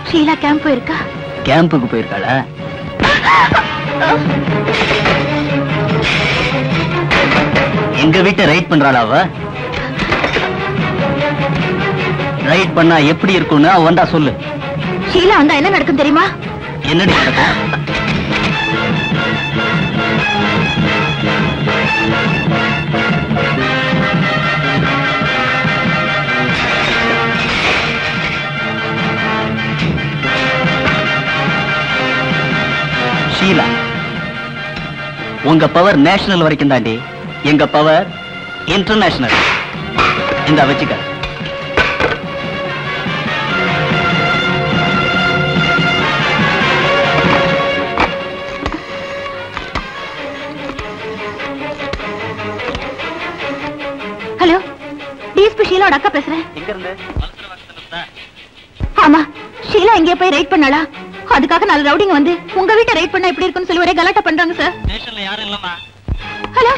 ஷீலா கேம்ப் போயிருக்கா? கேம்புக்கு போயிருக்காளா? எங்க வீட்டை ரைட் பண்றாளாவ? ரைட் பண்ணா எப்படி இருக்கும்னு வந்தா சொல்லு. ஷீலா வந்தா என்ன நடக்கும் தெரியுமா? என்னடி நடக்கும்? உங்க பவர் நேஷனல் வரைக்கும் தாண்டி, எங்க பவர் இன்டர்நேஷனல். இந்த வச்சுக்க. ஹலோ, டிஎஸ்பி ஷீலாவோட அக்கா பேசுறேன். ஆமா, ஷீலா எங்கே போய் ரைட் பண்ணாளா? அதுக்காக நாலு ரவுடிங்க வந்து உங்க வீட்டை ரைட் பண்ணா எப்படி இருக்குன்னு சொல்லி ஒரே கலாட்டா பண்றாங்க சார். நேஷனல்ல யாரும் இல்லமா. ஹலோ,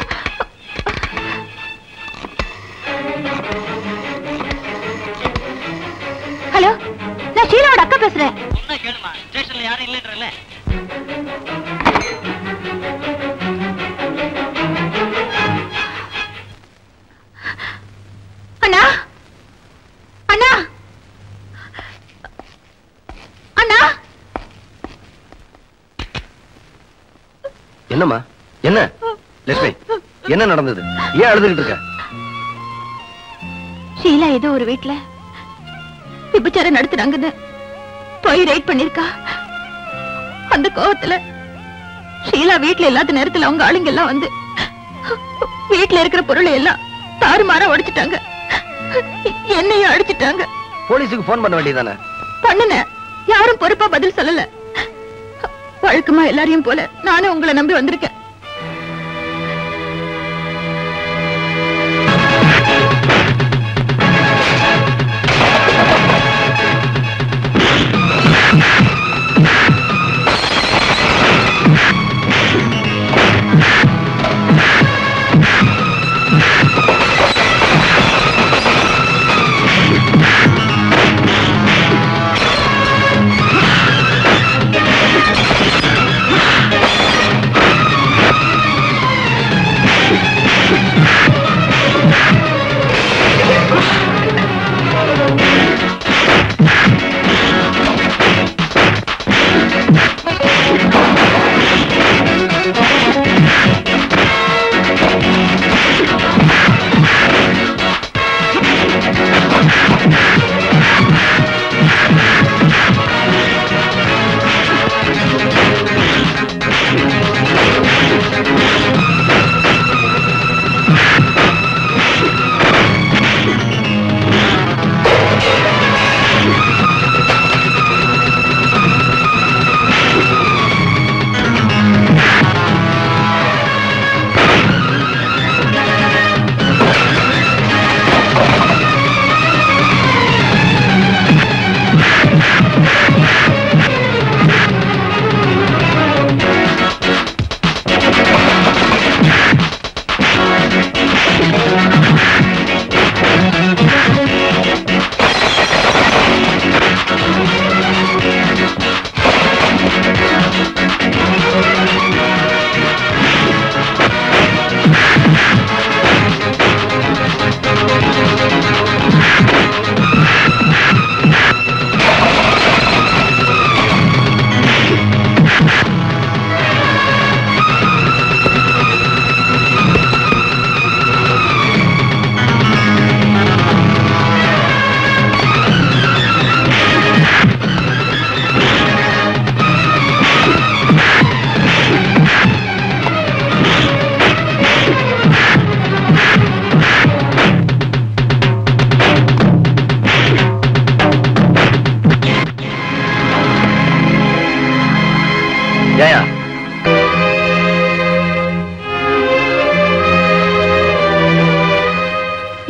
ஹலோ, நான் ஷீலாவோட அக்கா பேசுறேன். என்ன கேளுமா, நேஷனல்ல யாரும் இல்லன்றல. அண்ணா, அண்ணா, அண்ணா. என்னம்மா, என்ன லட்சுமி, என்ன நடந்தது? ஏன் அழுதுகிட்டு இருக்க? ஷீலா ஏதோ ஒரு வீட்டுல விபச்சாரம் நடத்துறாங்கன்னு போய் ரைட் பண்ணிருக்கா. அந்த கோவத்துல ஷீலா வீட்டுல இல்லாத நேரத்துல அவங்க ஆளுங்க எல்லாம் வந்து வீட்டுல இருக்கிற பொருளை எல்லாம் தாறுமாறா உடைச்சிட்டாங்க. என்னையும் அடிச்சிட்டாங்க. போலீஸுக்கு போன் பண்ண வேண்டியதானே? பண்ணுன, யாரும் பொறுப்பா பதில் சொல்லல. வழக்கமா எல்லாரையும் போல நானும் உங்களை நம்பி வந்திருக்கேன்.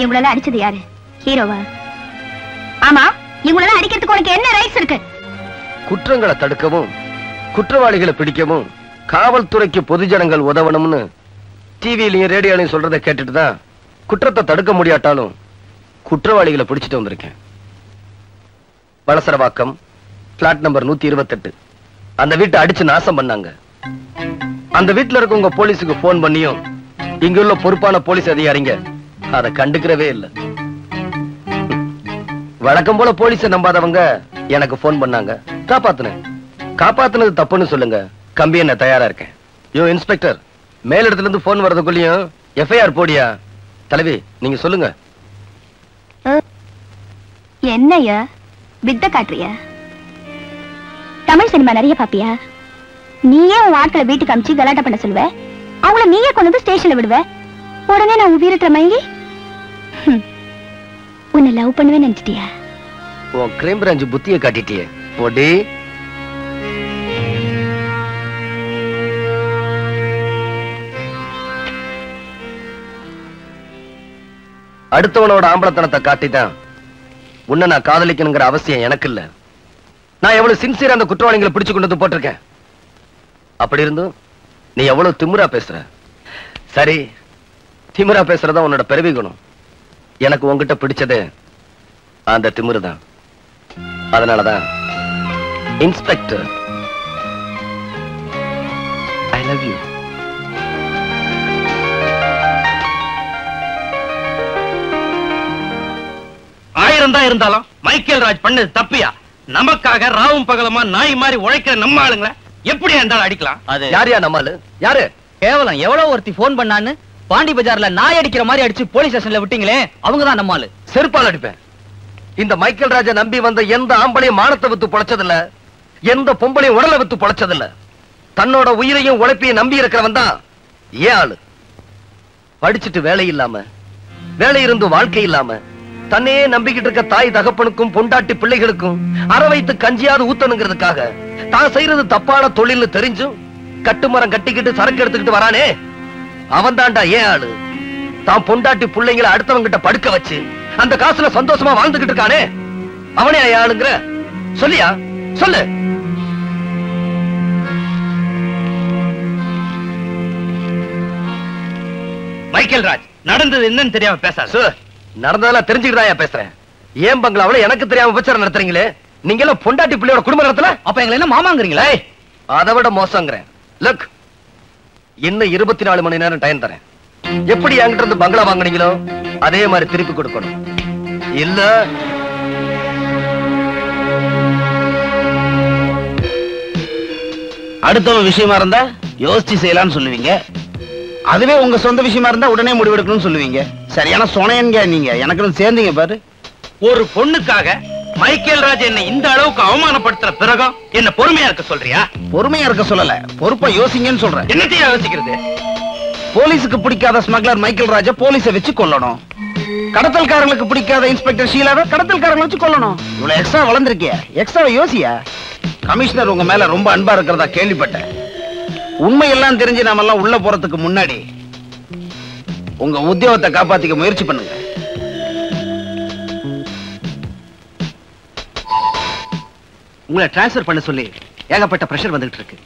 இவங்களெல்லாம் அடிச்சது யாரு? ஹீரோவா? ஆமா, இவங்களெல்லாம் அடிக்கிறதுக்கு உனக்கு என்ன ரைட்ஸ் இருக்கு? குற்றங்களை தடுக்கவும் குற்றவாளிகளை பிடிக்கவும் காவல்துறைக்கு பொதுஜனங்கள் உதவணும்னு டிவிலையும் ரேடியோலையும் சொல்றதை கேட்டுட்டு தான் குற்றத்தை தடுக்க முடியாட்டாலும் குற்றவாளிகளை பிடிச்சிட்டு வந்திருக்கேன். வளசரவாக்கம் பிளாட் நம்பர் நூத்தி இருபத்தி எட்டு அந்த வீட்டை அடிச்சு நாசம் பண்ணாங்க. அந்த வீட்டுல இருக்கவங்க போலீஸுக்கு போன் பண்ணியும் இங்க உள்ள பொறுப்பான போலீஸ் அதிகாரிங்க அதை கண்டுக்கிறவே இல்லை. வழக்கம் போல போலீஸை நம்பாதவங்க எனக்கு போன் பண்ணாங்க, காப்பாத்தினேன். காப்பாத்தினது தப்புன்னு சொல்லுங்க, கம்பி என்ன தயாரா இருக்கேன். யோ இன்ஸ்பெக்டர், மேலிடத்துல இருந்து போன் வரதுக்குள்ளயும் எஃப்ஐஆர் போடியா? தலைவி நீங்க சொல்லுங்க. என்னையா வித்த காட்டுறியா? தமிழ் சினிமா நிறைய பாப்பியா? நீயே உன் ஆட்களை வீட்டுக்கு அமிச்சு கலாட்டா பண்ண சொல்லுவ, அவங்கள நீயே கொண்டு வந்து ஸ்டேஷன்ல விடுவ, உடனே நான் உயிரற்ற மயங்கி உன்னை லவ் பண்ணுவேன்னு நினைச்சிட்டியா? உன் கிரைம் பிரான்ச் புத்தியை காட்டிட்டியே போடி. அடுத்தவனோட ஆம்பளத்தனத்தை காட்டிதான் உன்னை நான் காதலிக்கணுங்கிற அவசியம் எனக்கு இல்ல. நான் எவ்வளவு சின்சியரா அந்த குற்றவாளிகளை பிடிச்சு கொண்டு வந்து போட்டிருக்கேன், அப்படி இருந்தும் நீ எவ்வளவு திமிரா பேசுற. சரி, திமிரா பேசுறதா உன்னோட பிறவி குணம். எனக்கு உங்ககிட்ட பிடிச்சதே அந்த திமிரு தான். அதனாலதான் இன்ஸ்பெக்டர் ஐ லவ் யூ. ஆயிரம் தான் இருந்தாலும் மைக்கேல் ராஜ் பண்ணது தப்பியா? நமக்காக ராவும் பகலமா நாய் மாதிரி உழைக்கிற நம்ம ஆளுங்களை எப்படி இருந்தாலும் அடிக்கலாம். அது யாரியா நம்ம ஆளு? யாரு? கேவலம் எவ்வளவு ஒருத்தி போன் பண்ணான்னு பாண்டி பஜார்ல நாய் அடிக்கிற மாதிரி அடிச்சு போலீஸ் ஸ்டேஷன்ல விட்டீங்களே, அவங்கதான் நம்ம ஆளு. செருப்பால் அடிப்பேன். இந்த மைக்கேல் ராஜ நம்பி வந்த எந்த ஆம்பளையும் மானத்தை வித்து பொழைச்சதில்ல, எந்த பொம்பளையும் உடலை வித்து பொழைச்சதில்ல. தன்னோட உயிரையும் உழைப்பையும் நம்பி இருக்கிறவன் தான் ஏ ஆளு. படிச்சுட்டு வேலை இல்லாம, வேலை இருந்து வாழ்க்கை இல்லாம, தன்னையே நம்பிக்கிட்டு இருக்க தாய் தகப்பனுக்கும் பொண்டாட்டி பிள்ளைகளுக்கும் அரவைத்து கஞ்சியாவது ஊத்தணுங்கிறதுக்காக தான் செய்யறது தப்பான தொழில்னு தெரிஞ்சும் கட்டுமரம் கட்டிக்கிட்டு சரக்கு எடுத்துக்கிட்டு வரானே, அவன் தாண்டா ஏன் ஆளு. தான் பொண்டாட்டி பிள்ளைங்களை அடுத்தவங்கிட்ட படுக்க வச்சு அந்த காசுல சந்தோஷமா வாழ்ந்துகிட்டு இருக்கானே, அவனே ஏன் ஆளுங்கிற சொல்லியா? சொல்லு. மைக்கேல் ராஜ் நடந்தது என்னன்னு தெரியாம பேச சார். நடந்ததெல்லாம் தெரிஞ்சுக்கிட்டாயா பேசுறேன்? ஏன் பங்களாவில எனக்கு தெரியாம உபச்சாரம் நடத்துறீங்களே? நீங்க எல்லாம் பொண்டாட்டி பிள்ளையோட குடும்ப நடத்தல, அப்ப எங்களை என்ன மாமாங்கிறீங்களே? அதை விட மோசங்கிறேன். லுக், இன்னும் இருபத்தி நாலு மணி நேரம் டைம் தரேன். எப்படி என்கிட்ட இருந்து பங்களா வாங்கினீங்களோ அதே மாதிரி திருப்பி கொடுக்கணும். இல்ல அடுத்த விஷயமா இருந்தா யோசிச்சு செய்யலாம்னு சொல்லுவீங்க, அதுவே உங்க சொந்த விஷயமா இருந்தா உடனே முடிவெடுக்கணும்னு சொல்லுவீங்க. சரியான சோனையன்கா நீங்க, எனக்கு சேர்ந்தீங்க பாரு. ஒரு பொண்ணுக்காக மைக்கேல் ராஜ் என்ன இந்த அளவுக்கு அவமானப்படுத்துற பிறகு என்ன பொறுமையா இருக்க சொல்றியா? பொறுமையா இருக்க சொல்லல, பொறுப்பா யோசிங்கன்னு சொல்றேன். என்னத்தையா யோசிக்கிறது? போலீஸுக்கு பிடிக்காத ஸ்மக்லர் மைக்கேல் ராஜ போலீஸை வச்சு கொல்லணும், கடத்தல்காரங்களுக்கு பிடிக்காத இன்ஸ்பெக்டர் ஷீலாவை கடத்தல்காரங்களை வச்சு கொல்லணும். இவ்வளவு எக்ஸ்ட்ரா வளர்ந்துருக்கியா, எக்ஸ்ட்ராவை யோசியா. கமிஷனர் உங்க மேல ரொம்ப அன்பா இருக்கிறதா கேள்விப்பட்டேன். உண்மையெல்லாம் தெரிஞ்சு நாம எல்லாம் உள்ள போறதுக்கு முன்னாடி உங்க உத்தியோகத்தை காப்பாத்திக்க முயற்சி பண்ணுங்க. உங்களை டிரான்ஸ்பர் பண்ண சொல்லி ஏகப்பட்ட பிரஷர் வந்துட்டு இருக்கு.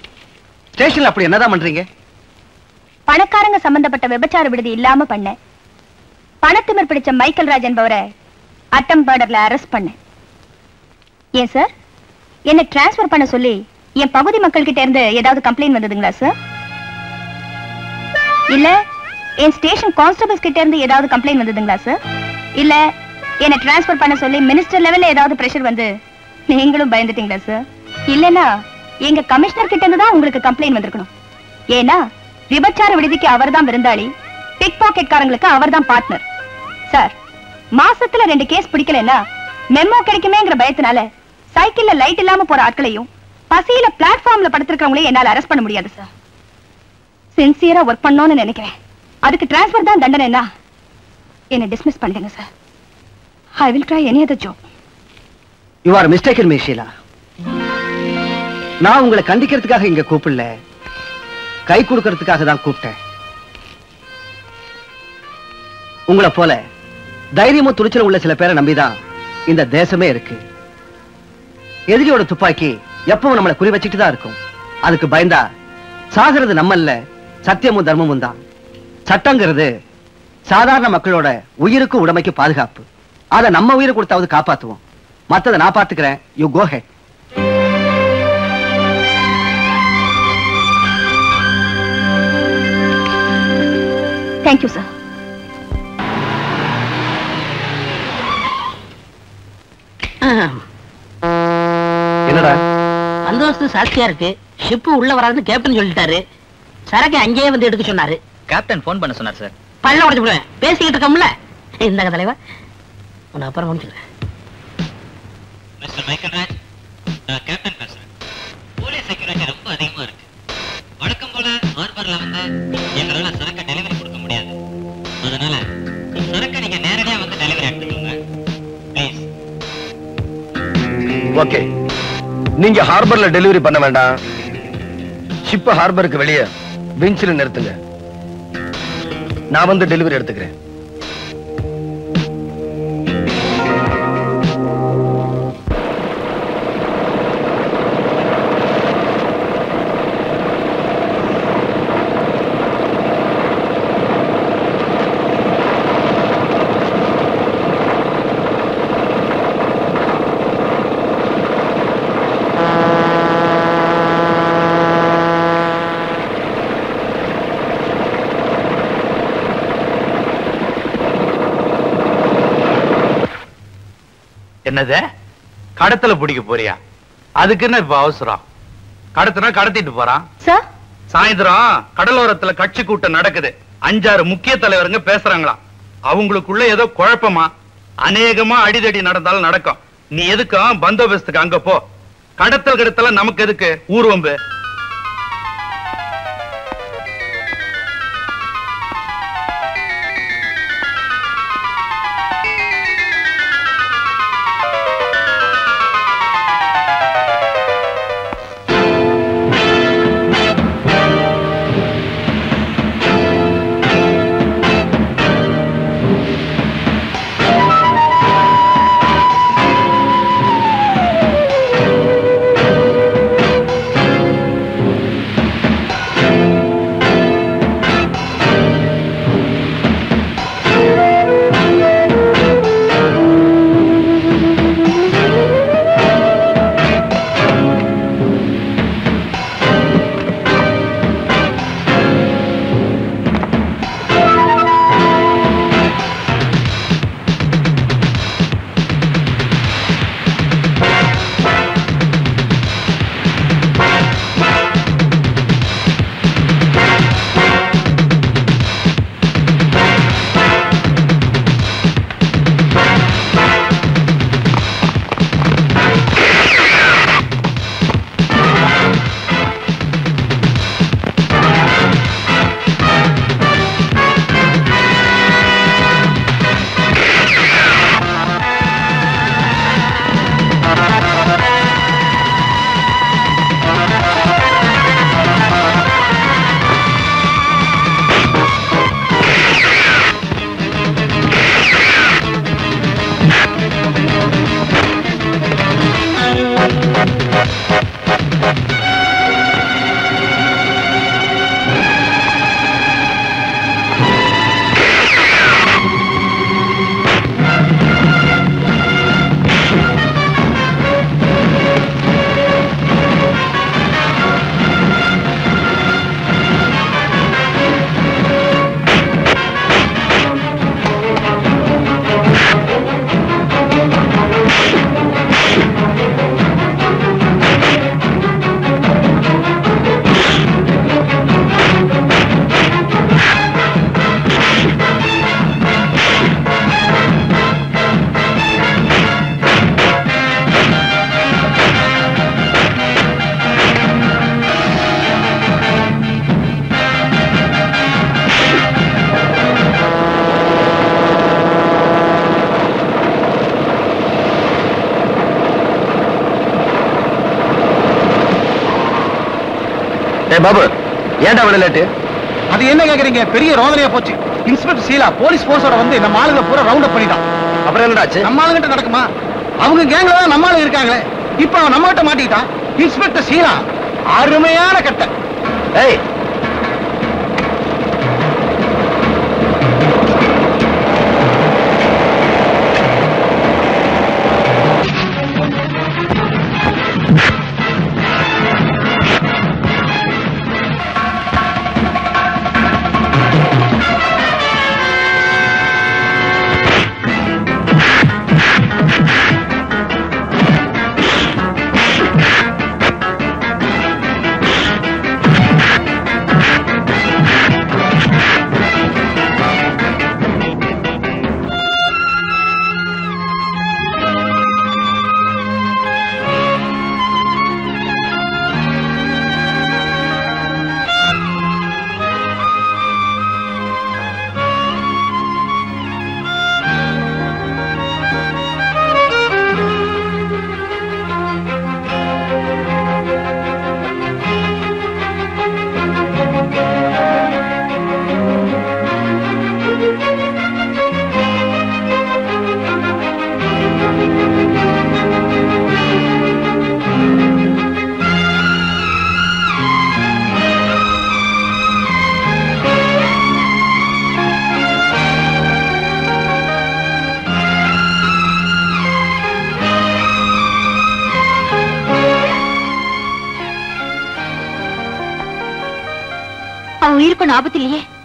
ஸ்டேஷன்ல அப்படி என்னதான் பண்றீங்க? பணக்காரங்க சம்பந்தப்பட்ட விபச்சார விடுதி இல்லாம பண்ண, பணத்திமிர் பிடிச்ச மைக்கேல் ராஜ் என்பவரை அட்டம் பார்டர்ல அரெஸ்ட் பண்ண. ஏன் சார் என்ன டிரான்ஸ்பர் பண்ண சொல்லி என் பகுதி மக்கள் கிட்ட இருந்து ஏதாவது கம்ப்ளைண்ட் வந்ததுங்களா சார்? இல்ல என் ஸ்டேஷன் கான்ஸ்டபிள்ஸ் கிட்ட இருந்து ஏதாவது கம்ப்ளைண்ட் வந்ததுங்களா சார்? இல்ல என்ன டிரான்ஸ்பர் பண்ண சொல்லி மினிஸ்டர் லெவல்ல ஏதாவது பிரஷர் வந்து நீங்களும் பயந்துட்டீங்களா சார்? இல்லனா எங்க கமிஷனர் கிட்ட இருந்து தான் உங்களுக்கு கம்ப்ளைண்ட் வந்திருக்கணும். ஏன்னா விபச்சார விடுதிக்கு அவர் தான் விருந்தாளி, பிக் பாக்கெட்காரங்களுக்கு அவர் தான் பார்ட்னர் சார். மாசத்துல ரெண்டு கேஸ் பிடிக்கலன்னா மெமோ கிடைக்குமேங்கிற பயத்தினால சைக்கிள்ல லைட் இல்லாம போற ஆட்களையும் பசியில பிளாட்ஃபார்ம்ல படுத்திருக்கிறவங்களே என்னால் அரெஸ்ட் பண்ண முடியாது சார். சின்சியரா ஒர்க் பண்ணணும்னு நினைக்கிறேன், அதுக்கு டிரான்ஸ்பர் தான் தண்டனைனா என்னை டிஸ்மிஸ் பண்ணிடுங்க sir. I will try any other job. You are mistaken miss Sheela. நான் உங்களை கண்டிக்கிறதுக்காக இங்க கூப்பிடல, கை கொடுக்கறதுக்காக தான் கூப்பிட்டேன். உங்களை போல தைரியமும் துணிச்சலும் உள்ள சில பேரை நம்பிதான் இந்த தேசமே இருக்கு. எதிரியோட துப்பாக்கி எப்பவும் நம்மளை குறி வச்சுட்டு தான் இருக்கும். அதுக்கு பயந்தா சாகிறது நம்ம இல்ல, சத்தியமும் தர்மமும் தான். சட்டங்கிறது சாதாரண மக்களோட உயிருக்கு உடமைக்கு பாதுகாப்பு. அதை நம்ம உயிரை கொடுத்தாவது காப்பாற்றுவோம். மற்றதை நான் பார்த்துக்கிறேன், you go ahead. Thank you sir. என்னடா பந்தோஸ்து சாஸ்தியா இருக்கு, ஷிப்பு உள்ள வராதுன்னு கேப்டன் சொல்லிட்டாரு. சரக்கு அங்கேயே வந்து எடுக்க சொன்னாரு. கேப்டன் போன் பண்ண சொன்னார் சார். பல்ல உடச்சு போடுவேன், பேசிக்கிட்டு இருக்கோம்ல. இந்தாங்க தலைவா, உன்னை அப்புறம் முடிச்சுக்கிறேன். மிஸ்டர் மைக்கல்ராஜ், நான் கேப்டன் பேசுறேன். போலீஸ் செக்யூரிட்டி ரொம்ப அதிகமா இருக்கு. வழக்கம் போல ஆர்பர்ல வந்து எங்களால சரக்கு டெலிவரி கொடுக்க முடியாது. அதனால சரக்கு நீங்க நேரடியா வந்து டெலிவரி எடுத்துக்கோங்க ப்ளீஸ். ஓகே, நீங்க ஹார்பர்ல டெலிவரி பண்ண வேண்டாம். ஷிப்பை ஹார்பருக்கு வெளியே பெஞ்சில நிறுத்துங்க. நான் வந்து டெலிவரி எடுத்துக்கிறேன். என்னது கடத்தல பிடிக்க போறியா? அதுக்கு என்ன இப்ப அவசரம்? கடத்தினா கடத்திட்டு போறான். சாயந்தரம் கடலோரத்துல கட்சி கூட்டம் நடக்குது. அஞ்சாறு முக்கிய தலைவருங்க பேசுறாங்களாம். அவங்களுக்குள்ள ஏதோ குழப்பமா, அநேகமா அடிதடி நடந்தாலும் நடக்கும். நீ எதுக்கும் பந்தோபஸ்துக்கு அங்க போ. கடத்தல் கடத்தல நமக்கு எதுக்கு ஊர்வம்பு? பாபு ஏன்டா விட லேட்டு? அது என்ன கேக்குறீங்க? பெரிய ரோதனையா போச்சு. இன்ஸ்பெக்டர் சீலா போலீஸ் போர்ஸோட வந்து நம்ம ஆளுங்க பூரா ரவுண்ட் அப் பண்ணிட்டான். அப்புறம் என்னடாச்சு? நம்ம ஆளுங்கிட்ட நடக்குமா? அவங்க கேங்ல தான் நம்ம ஆளுங்க இருக்காங்களே, இப்ப அவன் நம்ம கிட்ட மாட்டிக்கிட்டான். இன்ஸ்பெக்டர் சீலா அருமையான கட்டை. ஏய்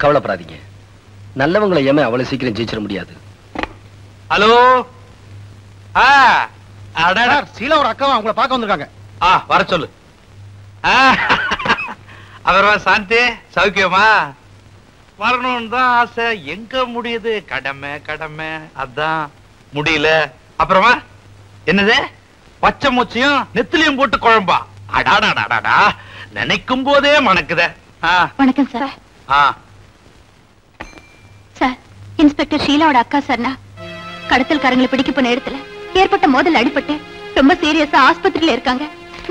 கவலைப்படாதீங்க, நல்லவங்களை ஏமே அவ்வளவு சீக்கிரம் ஜெயிச்சிட முடியாது. ஹலோ சீலா ஒரு அக்கா அவங்கள பார்க்க வந்திருக்காங்க, வர சொல்லு. அவரா சாந்தி சௌக்கியமா? வரணும்னு தான் ஆசை, எங்க முடியுது? கடமை கடமை அதான் முடியல. அப்புறமா என்னது பச்சை மூச்சையும் நெத்திலையும் போட்டு குழம்பா? அடாடாடாடா, நினைக்கும் போதே மணக்குதே. வணக்கம் சார். சார், இன்ஸ்பெக்டர் ஷீலாவோட அக்கா சர்ணா கடத்தல்காரங்களை பிடிக்க போன இடத்துல ஏற்பட்ட மோதல் அடிபட்டு ரொம்ப சீரியஸா ஆஸ்பத்திரியில இருக்காங்க.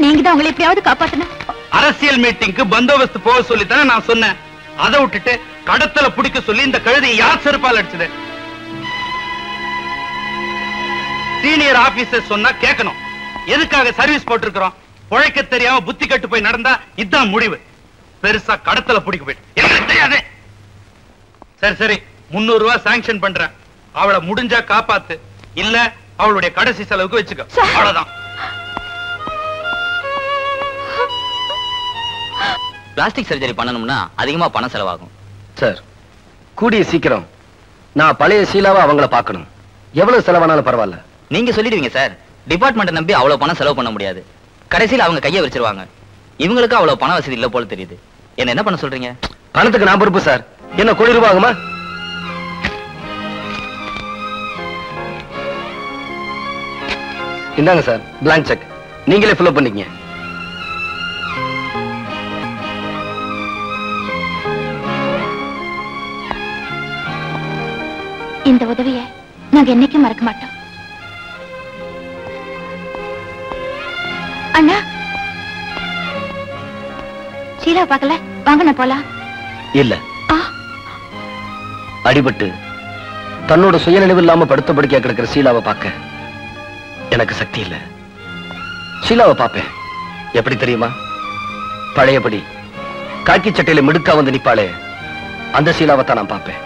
நீங்க தான் அவங்களை எப்படியாவது காப்பாத்தணும். அரசியல் மீட்டிங்க்கு பந்தோபஸ்து போக சொல்லி தானே நான் சொன்னேன். அதை விட்டுட்டு கடத்தல பிடிக்க சொல்லி இந்த கழுதையை யார் செருப்பால் அடிச்சது? சீனியர் ஆபீசர் சொன்னா கேட்கணும். எதுக்காக சர்வீஸ் போட்டிருக்கிறோம்? உழைக்க தெரியாம புத்தி கட்டு போய் நடந்தா இதுதான் முடிவு. பெருசா கடத்தல பிடிக்க போயிட்டு தெரியாது. சரி சரி, முன்னூறு ரூபாய் சாங்ஷன் பண்றேன். அவளை முடிஞ்சா காப்பாத்து, இல்ல அவளுடைய கடைசி செலவுக்கு வச்சுக்க. அவ்வளவுதான். பிளாஸ்டிக் சர்ஜரி பண்ணணும்னா அதிகமா பணம் செலவாகும் சார். கூடிய சீக்கிரம் நான் பழைய சீலாவை அவங்கள பார்க்கணும். எவ்வளவு செலவானாலும் பரவாயில்ல. நீங்க சொல்லிடுவீங்க சார், டிபார்ட்மெண்ட் நம்பி அவ்வளவு பணம் செலவு பண்ண முடியாது. கடைசியில் அவங்க கையை வச்சிருவாங்க. இவங்களுக்கு அவ்வளவு பண வசதி இல்ல போல தெரியுது. என்ன என்ன பண்ண சொல்றீங்க? பணத்துக்கு நான் பொறுப்பு சார். என்ன கோடி ரூபாய் ஆகுமா? இந்தாங்க சார் பிளாங்க் செக், நீங்களே ஃபில் அப் பண்ணிக்கங்க. இந்த உதவியை நாங்க என்னைக்கும் மறக்க மாட்டோம். அண்ணா சீலா பார்க்கல, வாங்க நான் போலாம். இல்ல அடிபட்டு தன்னோட சுயநினைவு இல்லாம படுத்த படுக்கையா கிடக்கிற சீலாவை பார்க்க எனக்கு சக்தி இல்ல. சீலாவை பார்ப்பேன் எப்படி தெரியுமா? பழையபடி காக்கி சட்டையில மிடுக்கா வந்து நிப்பாளே, அந்த சீலாவை தான் நான் பார்ப்பேன்.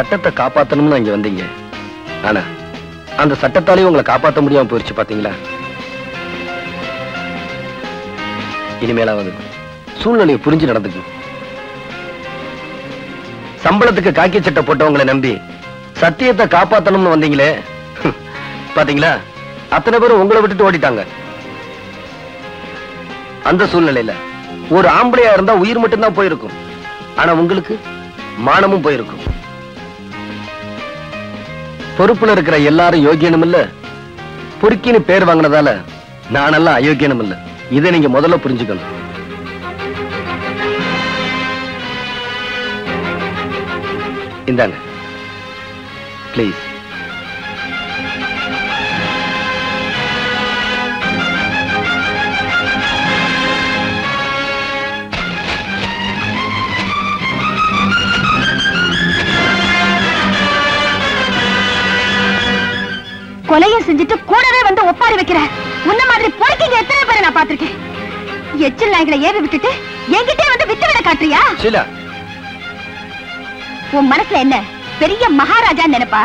சட்டத்தை காப்பாற்றணும்னு இங்கே வந்தீங்க. ஆனா அந்த சட்டத்தாலே உங்களை காப்பாற்ற முடியாமல் போயிடுச்சு பார்த்தீங்களா? இனிமேலாவது சூழ்நிலையை புரிஞ்சு நடந்துக்கும். சம்பளத்துக்கு காக்கி சட்டை போட்டவங்களை நம்பி சத்தியத்தை காப்பாற்றணும்னு வந்தீங்களே, பாத்தீங்களா? அத்தனை பேரும் உங்களை விட்டுட்டு ஓடிட்டாங்க. அந்த சூழ்நிலையில ஒரு ஆம்பளையா இருந்தா உயிர் மட்டும்தான் போயிருக்கும், ஆனா உங்களுக்கு மானமும் போயிருக்கும். பொறுப்புல இருக்கிற எல்லாரும் யோகியனும் இல்ல, பொறுக்கின்னு பேர் வாங்கினதால நானெல்லாம் அயோக்கியனும் இல்ல. இதை நீங்க முதல்ல புரிஞ்சுக்கணும். இந்தாங்க பிளீஸ். கொலையை செஞ்சுட்டு கூடவே வந்து ஒப்பாரி வைக்கிற உன்ன மாதிரி பொறுக்கிங்க எத்தனை பேரை நான் பாத்திருக்கேன். எச்சில் நாய்களை ஏவி விட்டுட்டு என்கிட்டே வந்து விட்டு விட காட்டுறியா? உன் மனசுல என்ன பெரிய மகாராஜா நினைப்பா?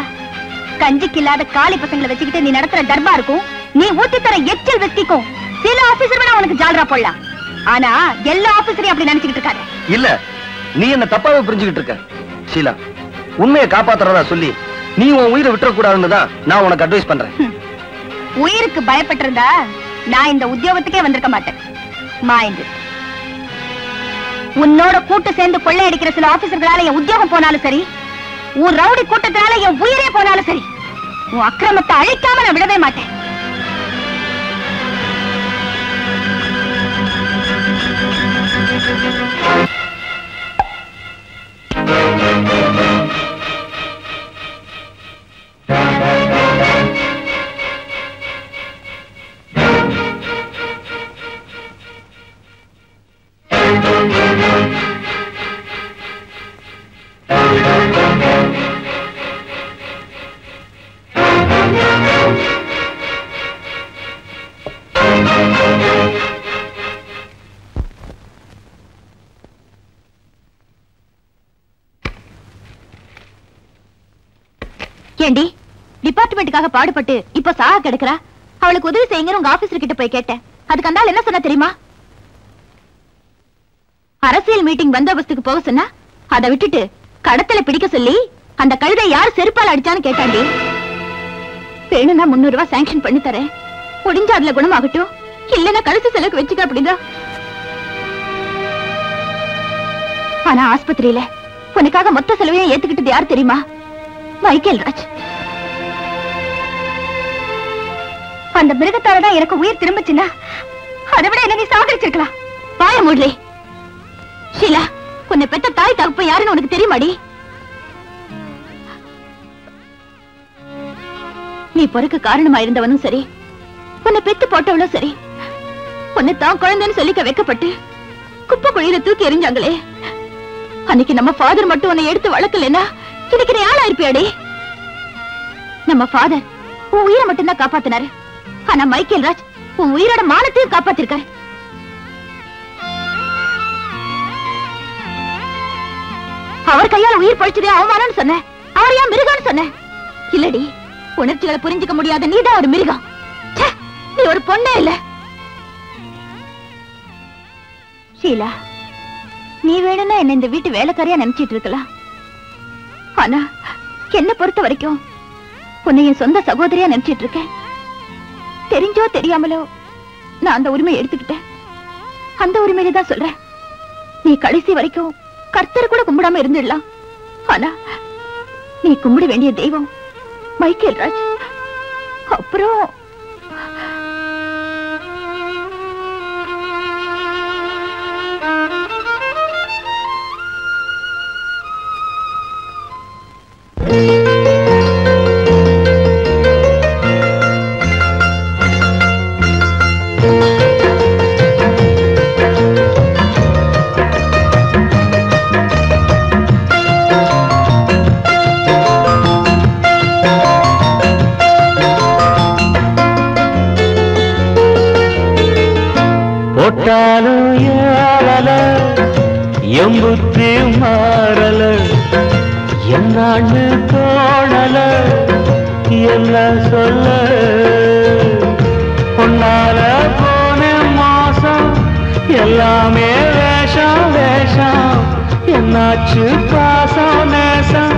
கஞ்சிக்கு இல்லாத காளி பசங்களை வச்சுக்கிட்டு நீ நடத்துற தர்பா இருக்கும், நீ ஊத்தி தர எச்சில் வெட்டிக்கும். சில ஆபீசர் வேணா உனக்கு ஜால்ரா போடலாம், ஆனா எல்லா ஆபீசரையும் அப்படி நினைச்சுக்கிட்டு இருக்காரு இல்ல. நீ என்ன தப்பாவே புரிஞ்சுக்கிட்டு இருக்க சீலா. உண்மையை காப்பாத்துறதா சொல்லி நீ உன் உயிரை விட்டுறக்கூடாதுன்னு தான் நான் உனக்கு அட்வைஸ் பண்றேன். உயிருக்கு பயப்பட்டிருந்தா நான் இந்த உத்தியோகத்துக்கே வந்திருக்க மாட்டேன். மாய்ந்து உன்னோட கூட்டு சேர்ந்து கொள்ளை அடிக்கிற சில ஆபீசர்களால என் உத்தியோகம் போனாலும் சரி, உன் ரவுடி கூட்டத்தினால என் உயிரே போனாலும் சரி, உன் அக்கிரமத்தை அழிக்காம நான் விடவே மாட்டேன். ஏண்டி டிபார்ட்மெண்ட்டுக்காக பாடுபட்டு இப்ப சாக கிடக்குற அவளுக்கு உதவி செய்யுங்க உங்க ஆபீசர் கிட்ட போய் கேட்டேன். அதுக்கு அந்தாள் என்ன சொன்ன தெரியுமா? அரசியல் மீட்டிங் பந்தோபஸ்துக்கு போக சொன்னா அதை விட்டுட்டு கடத்தல பிடிக்க சொல்லி அந்த கழுதை யார் செருப்பால் அடிச்சான்னு கேட்டாண்டி. வேணும்னா முன்னூறு ரூபாய் சாங்ஷன் பண்ணி தரேன், முடிஞ்ச அதுல குணமாகட்டும், இல்லைன்னா கழுத்து செலவுக்கு வச்சுக்க அப்படிதான். ஆனா ஆஸ்பத்திரியில உனக்காக மொத்த செலவையும் ஏத்துக்கிட்டது யார் தெரியுமா? மைக்கேல் ராஜ். அந்த மிருகத்தாலதான் எனக்கு உயிர் திரும்பிச்சுன்னா அதை விட என்ன நீ சாகரிச்சிருக்கலாம். வாய மூடலே. ஷீலா, உன்னை பெற்ற தாய் தகுப்பு யாருன்னு உனக்கு தெரியுமாடி? நீ பொறுக்க காரணமா இருந்தவனும் சரி, உன்னை பெத்து போட்டவனும் சரி, உன்னை தான் குழந்தைன்னு சொல்லிக்க வைக்கப்பட்டு குப்பை குழியில தூக்கி எறிஞ்சாங்களே அன்னைக்கு நம்ம ஃபாதர் மட்டும் உன்னை எடுத்து வளர்க்கலன்னா இன்னைக்கு நீ ஆளா இருப்பியாடி? நம்ம ஃபாதர் உன் உயிரை மட்டும்தான் காப்பாத்தினாரு, ஆனா மைக்கேல் ராஜ் உன் உயிரோட மானத்தையும் காப்பாத்திருக்காரு. அவர் கையால் உயிர் பழிச்சதே அவமானம்னு சொன்ன, அவர் ஏன் மிருகம்னு சொன்ன? இல்லடி, உணர்ச்சிகளை புரிஞ்சுக்க முடியாத நீதான் ஒரு மிருகம். நீ ஒரு பொண்ணே இல்ல ஷீலா. நீ வேணும்னா என்ன இந்த வீட்டு வேலைக்காரியா நினைச்சிட்டு இருக்கலாம், ஆனா என்ன பொறுத்த வரைக்கும் உன்னை என் சொந்த சகோதரியா நினைச்சிட்டு இருக்கேன். தெரிஞ்சோ தெரியாமலோ நான் அந்த உரிமையை எடுத்துக்கிட்டேன். அந்த உரிமையில தான் சொல்றேன், நீ கடைசி வரைக்கும் கர்த்தர் கூட கும்பிடாம இருந்துடலாம், ஆனா நீ கும்பிட வேண்டிய தெய்வம் மைக்கேல் ராஜ். அப்புறம் என்னாண்டு தோணல என்ன சொல்ல பொன்னால போன மாசம் எல்லாமே வேஷம் வேஷம் என்னாச்சு பாசம் நேசம்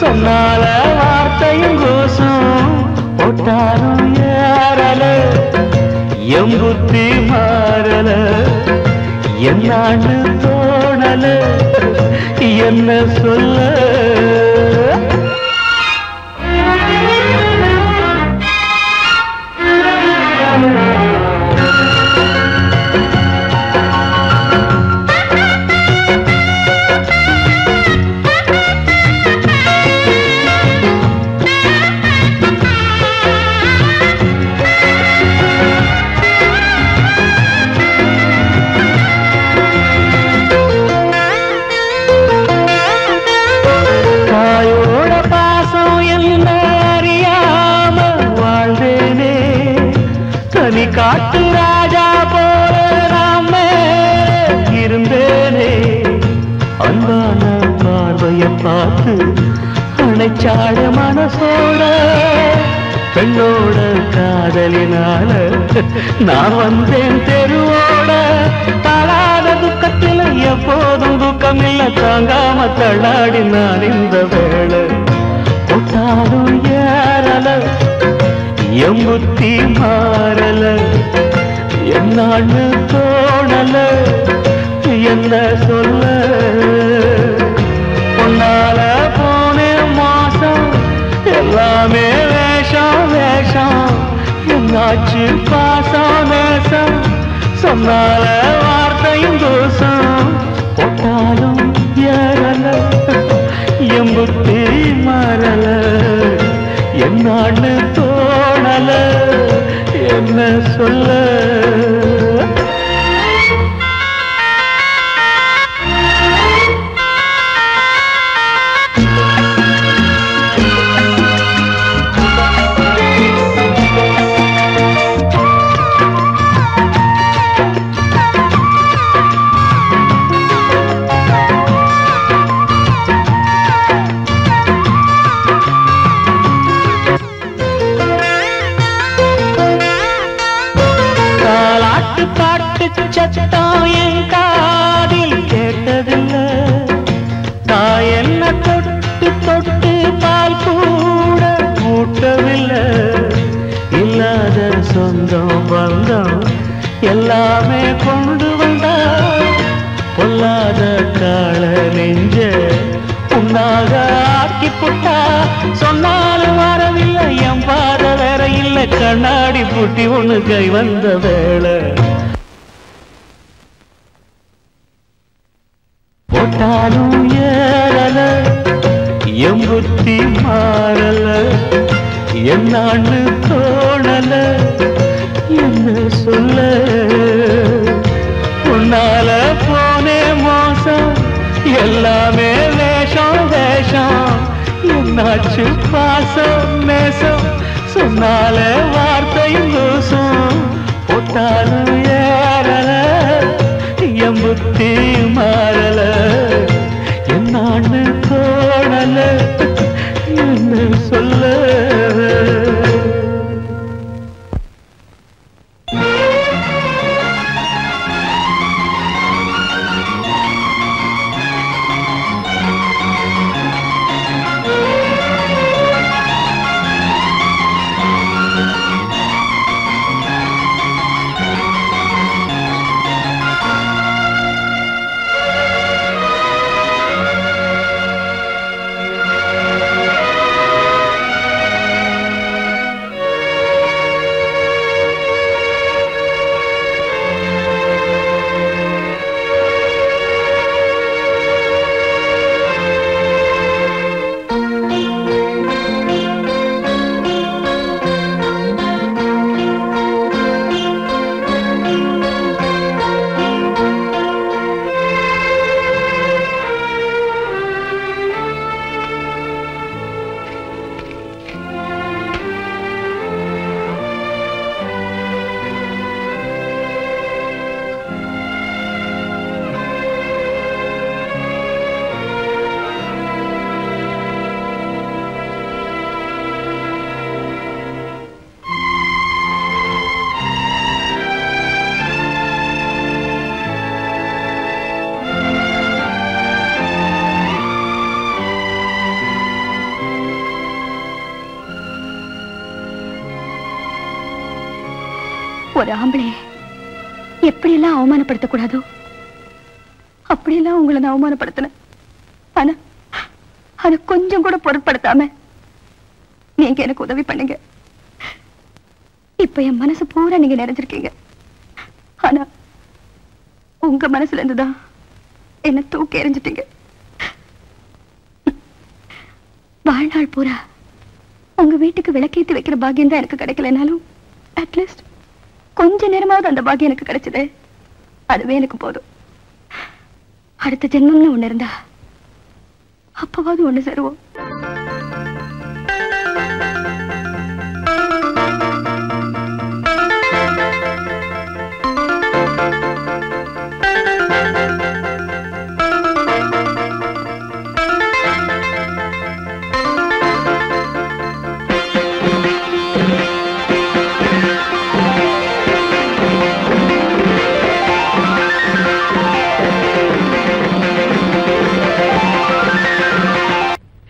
சொன்னால வார்த்தையும் கோசம் ஒட்டாரம் ஏறல எம்புத்தி மாறல என்னாண்டு தோணல என்ன சொல்ல காட்டு ராஜா போல நாம் இருந்தேனே அன்பான பார்வைய பார்த்து அணைச்சாட மனசோட பெண்ணோட காதலினால நான் வந்தேன் தெருவோட தளாத துக்கத்தில் எப்போதும் துக்கம் இல்லை தாங்காம தள்ளாடி நான் இந்த வேளை ஒட்டாலும் ஏறல எம்புத்தி மாறல என்னான்னு தோணல என்ன சொல்ல பொன்னால போன மாசம் எல்லாமே வேஷம் வேஷம் என்னாச்சு பாசம் நேசம் சொன்னால வார்த்தையும் தோசம் போட்டாலும் ஏறல எம்புத்தி மாறல என்னான்னு என்ன சொல்ல சத்தம் என் காதில் கேட்டதில்லை நான் என்ன தொட்டு தொட்டு பால் கூட ஊட்டவில்லை இல்லாத சொந்தம் வந்தோம் எல்லாமே கொண்டு வந்தா பொல்லாத கால நெஞ்ச உன்னாக ஆக்கி புட்டா சொன்னாலும் வரவில்லை என் பாத வேற இல்லை கண்ணாடி பூட்டி ஒன்று கை வந்த வேளை ஒட்டாலும் ஏறல எம்புத்தி மாறல என்னான்னு தோணல என்ன சொல்ல உன்னால போனே மோசம் எல்லாமே வேஷம் வேஷம் என்னாச்சு பாசம் நேசம் சொன்னால வார்த்தையும் தோசம் ஒட்டாலும் ஏறல எம்புத்தி மாறல என்னான்னு தோணல என்ன சொல்ல ஒரு ஆம்பளை எப்படியெல்லாம் அவமானப்படுத்தக்கூடாதோ அப்படியெல்லாம் உங்களை நான் அவமானப்படுத்தினேன். ஆனா அதை கொஞ்சம் கூட பொருட்படுத்தாம நீங்க எனக்கு உதவி பண்ணுங்க. இப்ப என் மனசு பூரா நீங்க நிறைஞ்சிருக்கீங்க. ஆனா உங்க மனசுல இருந்துதான் என்ன தூக்கி எறிஞ்சிட்டீங்க. வாழ்நாள் பூரா உங்க வீட்டுக்கு விளக்கேற்றி வைக்கிற பாக்கியம் தான் எனக்கு கிடைக்கலனாலும் அட்லீஸ்ட் கொஞ்ச நேரமாவது அந்த பாக்கியம் எனக்கு கிடைச்சது. அதுவே எனக்கு போதும். அடுத்த ஜென்மம்னு ஒண்ணு இருந்தா அப்பவாவது ஒண்ணு சேருவோம்.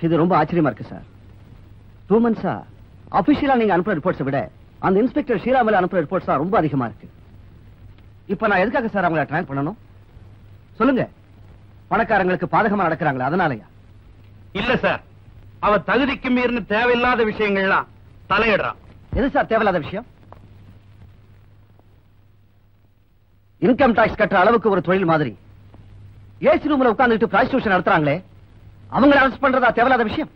இது ரொம்ப ஆச்சரியமா இருக்கு சார். டூ மந்த்ஸா அபிஷியலா நீங்க அனுப்புற ரிப்போர்ட்ஸை விட அந்த இன்ஸ்பெக்டர் ஷீலா மேல அனுப்புற ரிப்போர்ட்ஸ் தான் ரொம்ப அதிகமா இருக்கு. இப்ப நான் எதுக்காக சார் அவங்களை ட்ராக் பண்ணணும் சொல்லுங்க? பணக்காரங்களுக்கு பாதகமா நடக்கிறாங்களா அதனாலயா? இல்ல சார், அவ தகுதிக்கு மீறின தேவையில்லாத விஷயங்கள்லாம் தலையிடுறான். எது சார் தேவையில்லாத விஷயம்? இன்கம் டாக்ஸ் கட்டுற அளவுக்கு ஒரு தொழில் மாதிரி ஏசி ரூம்ல உட்கார்ந்துட்டு பிராஸ்டிடியூஷன் நடத்துறாங்களே, அவங்களை அரசு பண்றதா தேவையில்லாத விஷயம்?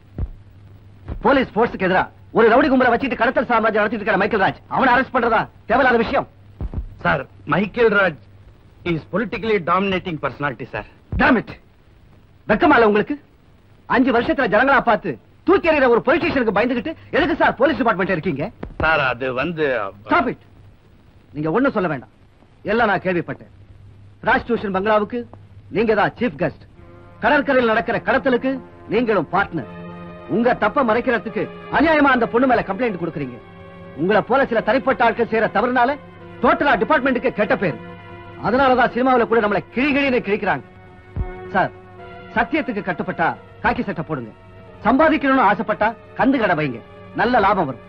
போலீஸ் போர்ஸுக்கு எதிராக ஒரு ரவுடி கும்பலை வச்சுட்டு கடத்தல் சாம்ராஜ்யம் நடத்திட்டு இருக்கிற மைக்கேல் ராஜ், அவனை அரசு பண்றதா தேவையில்லாத விஷயம்? Sir, Michael Raj is politically dominating personality sir. Dammit வெக்கமா இல்ல உங்களுக்கு? அஞ்சு வருஷத்துல ஜனங்களா பார்த்து தூக்கி எறிகிற ஒரு பொலிட்டீஷியனுக்கு பயந்துகிட்டு எதுக்கு சார் போலீஸ் டிபார்ட்மெண்ட் இருக்கீங்க? சார் அது வந்து ஸ்டாப் இட். நீங்க ஒண்ணும் சொல்ல வேண்டாம், எல்லாம் நான் கேள்விப்பட்டேன். ராஜ்டூஷன் பங்களாவுக்கு நீங்க தான் சீஃப் கெஸ்ட். கடற்கரையில் நடக்கிற கடத்தலுக்கு நீங்களும் பார்ட்னர். உங்க தப்ப மறைக்கிறதுக்கு அநியாயமா அந்த பொண்ணு மேல கம்ப்ளைண்ட் கொடுக்கறீங்க. உங்களை போல சில தனிப்பட்ட ஆட்கள் செய்யற தவறுனால டோட்டலா டிபார்ட்மெண்ட்டுக்கு கெட்ட பேர். அதனாலதான் சினிமாவில கூட நம்மளை கிழிகிழின்னு கிழிக்கிறாங்க. சார், சத்தியத்துக்கு கட்டுப்பட்டா காக்கி சட்டை போடுங்க, சம்பாதிக்கணும்னு ஆசைப்பட்டா கந்து கடை வைங்க, நல்ல லாபம் வரும்.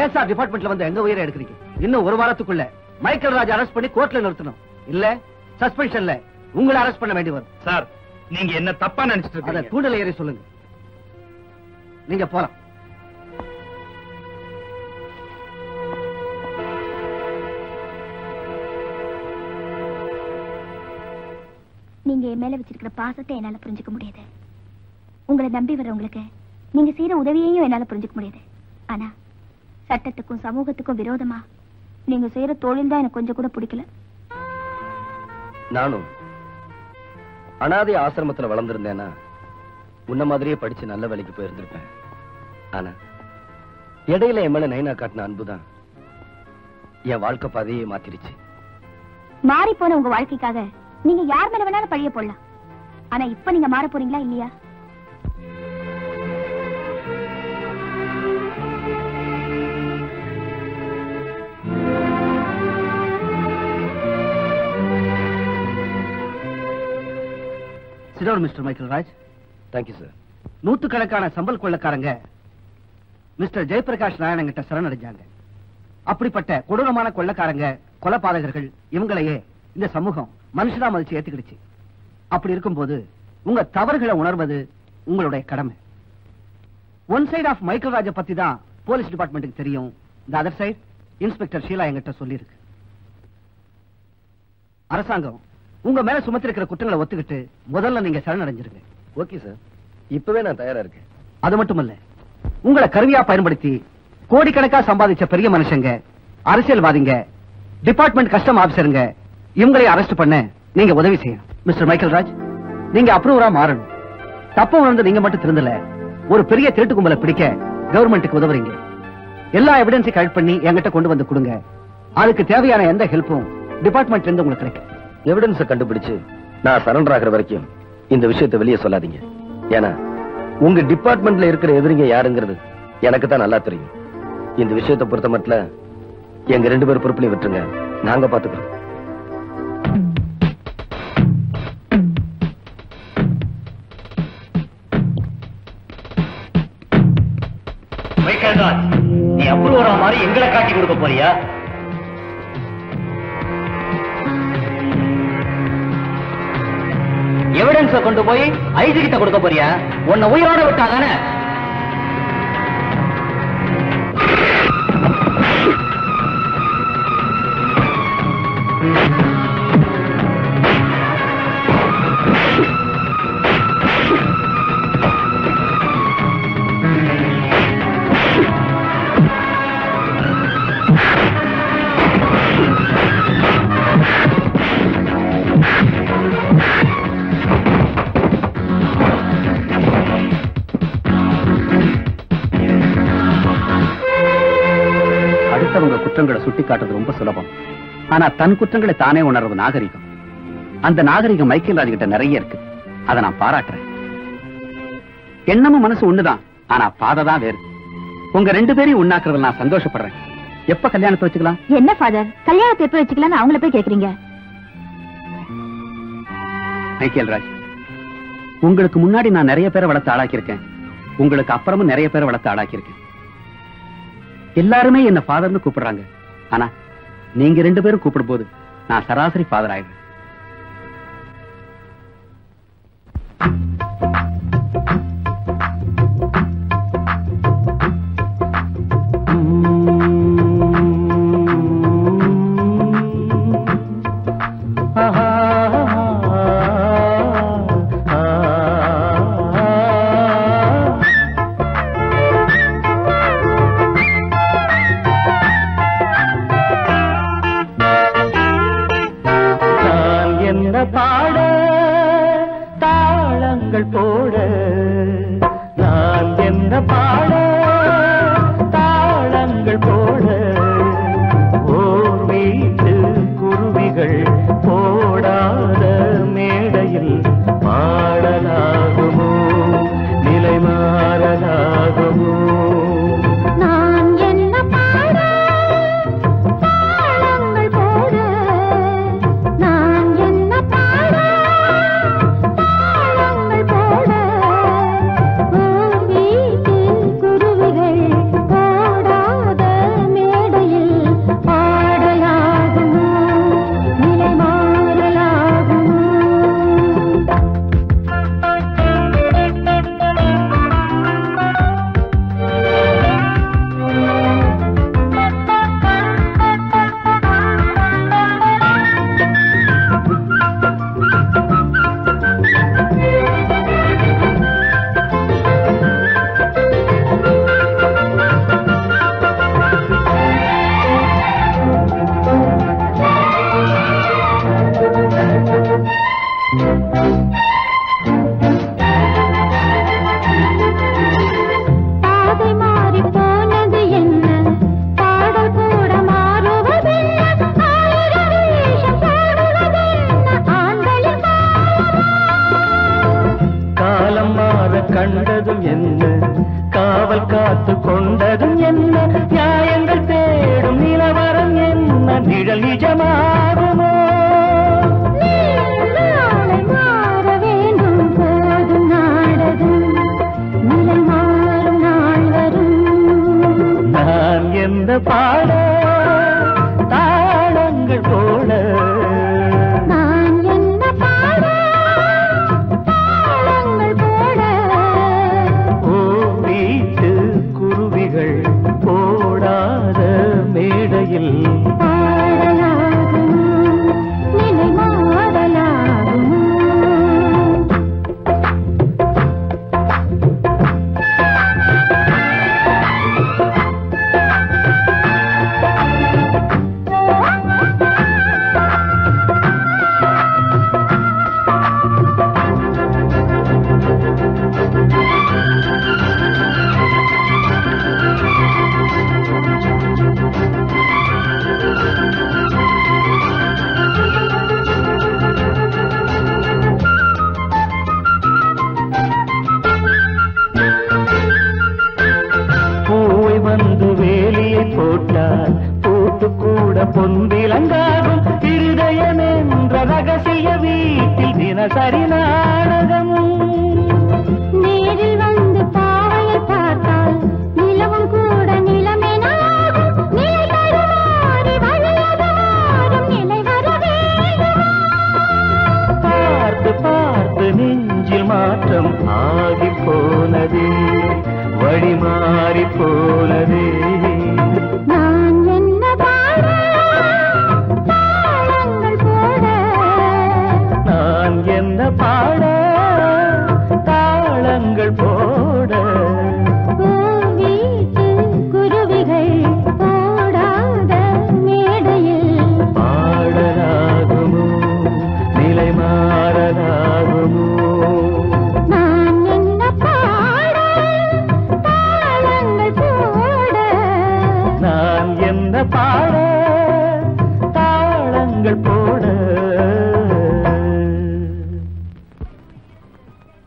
ஏன் சார் டிபார்ட்மெண்ட்ல வந்து எங்க உயிரை எடுக்கிறீங்க? இன்னும் ஒரு வாரத்துக்குள்ள மைக்கேல் ராஜ் அரெஸ்ட் பண்ணி கோர்ட்ல நிறுத்தணும், இல்ல சஸ்பென்ஷன்ல உங்களை அரெஸ்ட் பண்ண வேண்டி வரும். சார் நீங்க என்ன தப்பா நினைச்சிட்டு இருக்கீங்க? அத கூடல ஏறி சொல்லுங்க. நீங்க போலாம். நீங்க என் மேல வச்சிருக்கிற பாசத்தை என்னால புரிஞ்சுக்க முடியாது. உங்களை நம்பி வர்றவங்களுக்கு நீங்க செய்யற உதவியையும் என்னால புரிஞ்சுக்க முடியாது. ஆனா சட்டத்துக்கும் சமூகத்துக்கும் விரோதமா நீங்க செய்யற தொழில் தான் எனக்கு கொஞ்சம் கூட பிடிக்கல. நானும் அனாதை ஆசிரமத்துல வளர்ந்திருந்தேன்னா உன்ன மாதிரியே படிச்சு நல்ல வேலைக்கு போயிருந்திருப்பேன். ஆனா இடையில என் மேல நைனா காட்டின அன்புதான் என் வாழ்க்கை பாதையே மாத்திருச்சு. மாறி போன உங்க வாழ்க்கைக்காக நீங்க யார் மேல வேணாலும் பழிய போடலாம். ஆனா இப்ப நீங்க மாற போறீங்களா இல்லையா? Sit down, Mister Michael Raj. Thank you, sir. நூத்து கணக்கான சம்பல் கொள்ளக்காரங்க மிஸ்டர் ஜெயபிரகாஷ் நாராயணங்கிட்ட சரணடைஞ்சாங்க. அப்படிப்பட்ட கொடூரமான கொள்ளக்காரங்க, கொலைபாதகர்கள் இவங்களையே இந்த சமூகம் மனுஷனா மதிச்சு ஏத்துக்கிடுச்சு. அப்படி இருக்கும்போது உங்க தவறுகளை உணர்வது உங்களுடைய கடமை. ஒன் சைட் ஆஃப் மைக்கேல் ராஜை பத்தி தான் போலீஸ் டிபார்ட்மெண்ட்டுக்கு தெரியும். இந்த அதர் சைட் இன்ஸ்பெக்டர் ஷீலா என்கிட்ட சொல்லியிருக்கு. அரசாங்கம் உங்க மேல சுமத்திருக்கிற குற்றங்களை ஒத்துக்கிட்டு முதல்ல நீங்க சரணடைஞ்சிருங்க. ஓகே சார், இப்பவே நான் தயாரா இருக்கேன். அது மட்டும் இல்ல, உங்களை கருவியா பயன்படுத்தி கோடிக்கணக்கா சம்பாதிச்ச பெரிய மனுஷங்க, அரசியல்வாதிங்க, டிபார்ட்மெண்ட் கஸ்டம் ஆபிசருங்க, இவங்களை அரெஸ்ட் பண்ண நீங்க உதவி செய்யணும். மிஸ்டர் மைக்கேல் ராஜ், நீங்க அப்ரூவரா மாறணும். தப்பு உணர்ந்து நீங்க மட்டும் திருந்தல, ஒரு பெரிய திருட்டு கும்பலை பிடிக்க கவர்மெண்ட்டுக்கு உதவுறீங்க. எல்லா எவிடன்ஸையும் கலெக்ட் பண்ணி என்கிட்ட கொண்டு வந்து கொடுங்க. அதுக்கு தேவையான எந்த ஹெல்ப்பும் டிபார்ட்மெண்ட்ல இருந்து உங்களுக்கு கிடைக்கும். எவிடன்ஸை கண்டுபிடிச்சு நான் சரண்டர் ஆகிற வரைக்கும் இந்த விஷயத்தை வெளியே சொல்லாதீங்க. ஏன்னா உங்க டிபார்ட்மெண்ட்ல இருக்கிற எதிரிங்க யாருங்கிறது எனக்கு தான் நல்லா தெரியும். இந்த விஷயத்தை பொறுத்த மட்டும் எங்க ரெண்டு பேரும் பொறுப்புலையும் விட்டுருங்க, நாங்க பாத்துக்கிறோம். மைக்கேல் ராஜ், நீ அப்படி ஒரு மாதிரி எங்களை காட்டி கொடுக்க போறியா? எவிடன்ஸை கொண்டு போய் ஐஜி கிட்ட கொடுக்க போறியா? உன்னை உயிரோட விட்டாதானே? காட்டுறது ரொம்ப சுலபம். ஆனா தன் குற்றங்களை தானே உணர்வு நாகரிகம். அந்த நாகரிகம் மைக்கேல் ராஜ் கிட்ட நிறைய இருக்கு. அதை நான் பாராட்டுறேன். எண்ணமும் மனசு ஒண்ணுதான், ஆனா பாதை தான் வேறு. உங்க ரெண்டு பேரையும் உண்ணாக்குறதுல நான் சந்தோஷப்படுறேன். எப்ப கல்யாணத்தை வச்சுக்கலாம்? என்ன ஃபாதர், கல்யாணத்தை எப்ப வச்சுக்கலாம் அவங்கள போய் கேக்குறீங்க? மைக்கேல் ராஜ், உங்களுக்கு முன்னாடி நான் நிறைய பேரை வளர்த்து ஆளாக்கியிருக்கேன். உங்களுக்கு அப்புறமும் நிறைய பேரை வளர்த்து ஆளாக்கியிருக்கேன். எல்லாருமே என்ன ஃபாதர்னு கூப்பிடுறாங்க. ஆனா நீங்க ரெண்டு பேரும் கூப்பிடும் போது நான் சராசரி ஃபாதர் ஆயிடுவேன்.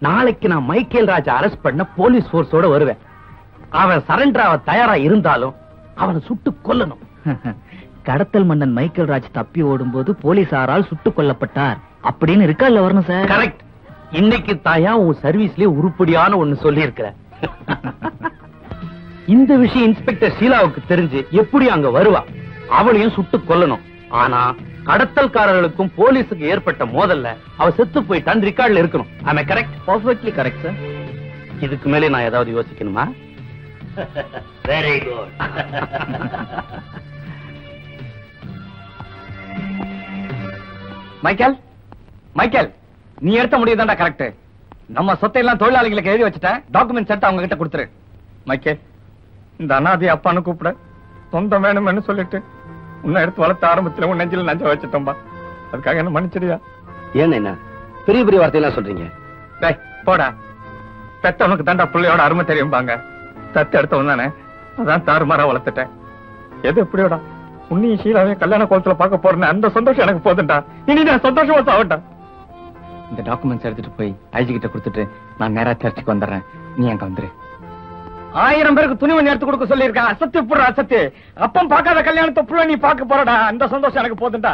நாளைக்கு நான் மைக்கேல் ராஜா அரெஸ்ட் பண்ண போலீஸ் போர்ஸோட வருவேன். அவன் சரண்டர் ஆக தயாரா இருந்தாலும் அவனை சுட்டு கொல்லணும். கடத்தல் மன்னன் மைக்கேல் ராஜ் தப்பி ஓடும் போது போலீசாரால் சுட்டுக் கொல்லப்பட்டார் அப்படின்னு இருக்கால வரணும் சார். கரெக்ட். இன்னைக்கு தாயா உன் சர்வீஸ்லயே உருப்படியான ஒண்ணு சொல்லி இருக்கிற. இந்த விஷயம் இன்ஸ்பெக்டர் ஷீலாவுக்கு தெரிஞ்சு எப்படி அங்க வருவா? அவளையும் சுட்டு கொல்லணும். ஆனா கடத்தல்காரர்களுக்கும் போலீஸுக்கு ஏற்பட்ட மோதல்ல அவ செத்து போயிட்டான் ரிகார்ட்ல இருக்கணும். ஆமா கரெக்ட். Perfectly correct sir. இதுக்கு மேலே நான் ஏதாவது யோசிக்கணுமா? Very good. மைக்கேல் மைக்கேல் நீ எடுத்த முடிவு தான்டா கரெக்ட். நம்ம சொத்தை எல்லாம் தொழிலாளிகளுக்கு எழுதி வச்சுட்டேன். டாக்குமெண்ட்ஸ் எடுத்து அவங்க கிட்ட கொடுத்துரு. மைக்கேல் இந்த அனாதி அப்பான்னு கூப்பிட சொந்தம் வேணும்னு சொல்லிட்டு உன்னை எடுத்து வளர்த்த ஆரம்பத்துல உன் நெஞ்சில நஞ்ச வச்சுட்டோம்பா. அதுக்காக என்ன மன்னிச்சிடியா? ஏன் என்ன பெரிய பெரிய வார்த்தையெல்லாம் சொல்றீங்க? டேய் போடா. பெத்தவனுக்கு தாண்டா பிள்ளையோட அருமை தெரியும்பாங்க. தத்து எடுத்தவன் தானே, அதான் தாறுமாறா வளர்த்துட்டேன். எது எப்படியோடா உன்னையும் ஷீலாவையும் கல்யாண கோலத்துல பார்க்க போறேன்னு அந்த சந்தோஷம் எனக்கு போதுண்டா. இனி நான் சந்தோஷமா சாவட்டா. இந்த டாக்குமெண்ட்ஸ் எடுத்துட்டு போய் ஐஜி கிட்ட கொடுத்துட்டு நான் நேரா சர்ச்சுக்கு வந்துடுறேன். நீ அங்க வந்துரு. ஆயிரம் பேருக்கு துணிமணி எடுத்து கொடுக்க சொல்லியிருக்கேன். அசத்து புற அசத்து. அப்பம் பார்க்காத கல்யாணத்தை புள்ள நீ பார்க்க போறடா. அந்த சந்தோஷம் எனக்கு போதுண்டா.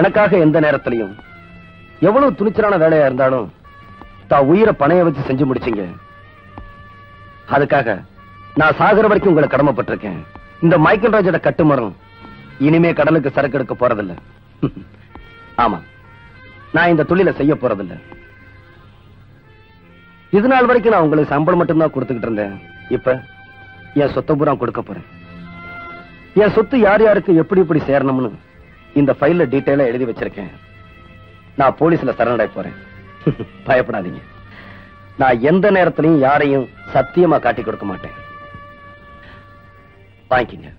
எனக்காக எந்த நேரத்திலையும் எவ்வளவு துணிச்சலான வேலையா இருந்தாலும் தான் உயிரை பணைய வச்சு செஞ்சு முடிச்சீங்க. அதுக்காக நான் சாகர வரைக்கும் உங்களை கடமைப்பட்டிருக்கேன். இந்த மைக்கேல் ராஜோட கட்டுமரம் இனிமே கடலுக்கு சரக்கு எடுக்க போறதில்லை. ஆமா, நான் இந்த தொழிலை செய்ய போறதில்லை. இது நாள் வரைக்கும் நான் உங்களுக்கு சம்பளம் மட்டும்தான் கொடுத்துக்கிட்டு இருந்தேன். இப்ப என் சொத்தை பூரா கொடுக்க போறேன். என் சொத்து யார் யாருக்கு எப்படி எப்படி சேரணும்னு இந்த ஃபைல்ல டீட்டெயிலா எழுதி வச்சிருக்கேன். நான் போலீஸ்ல சரணடை போறேன். பயப்படாதீங்க. நான் எந்த நேரத்திலையும் யாரையும் சத்தியமா காட்டி கொடுக்க மாட்டேன். வாங்கிக்கங்க.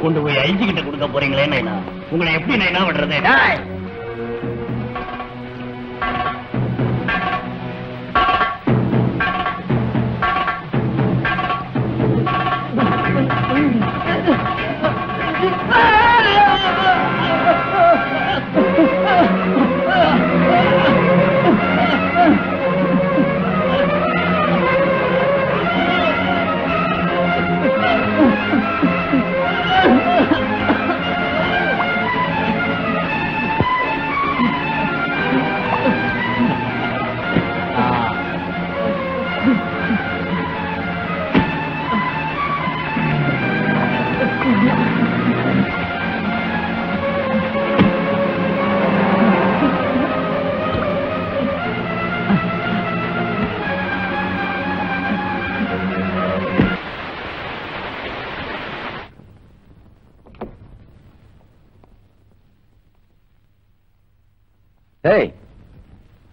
கொண்டு போய் ஐஜி கிட்ட கொடுக்க போறீங்களே நைனா. உங்களை எப்படி நைனா விடுறது?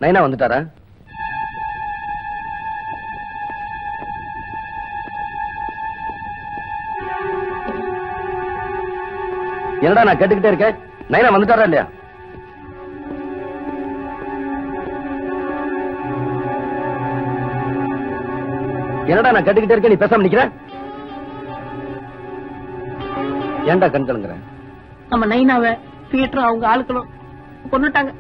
நைனா வந்துட்டாரா? என்னடா நான் கேட்டுக்கிட்டே இருக்கேன். நைனா வந்துட்டாரா இல்லையா? என்னடா நான் கேட்டுக்கிட்டே இருக்கேன், நீ பேசாம நிக்கிற? ஏன்டா கண் கலங்குற? நம்ம நைனாவை தியேட்டர் அவங்க ஆளுக்களும் கொன்னுட்டாங்க.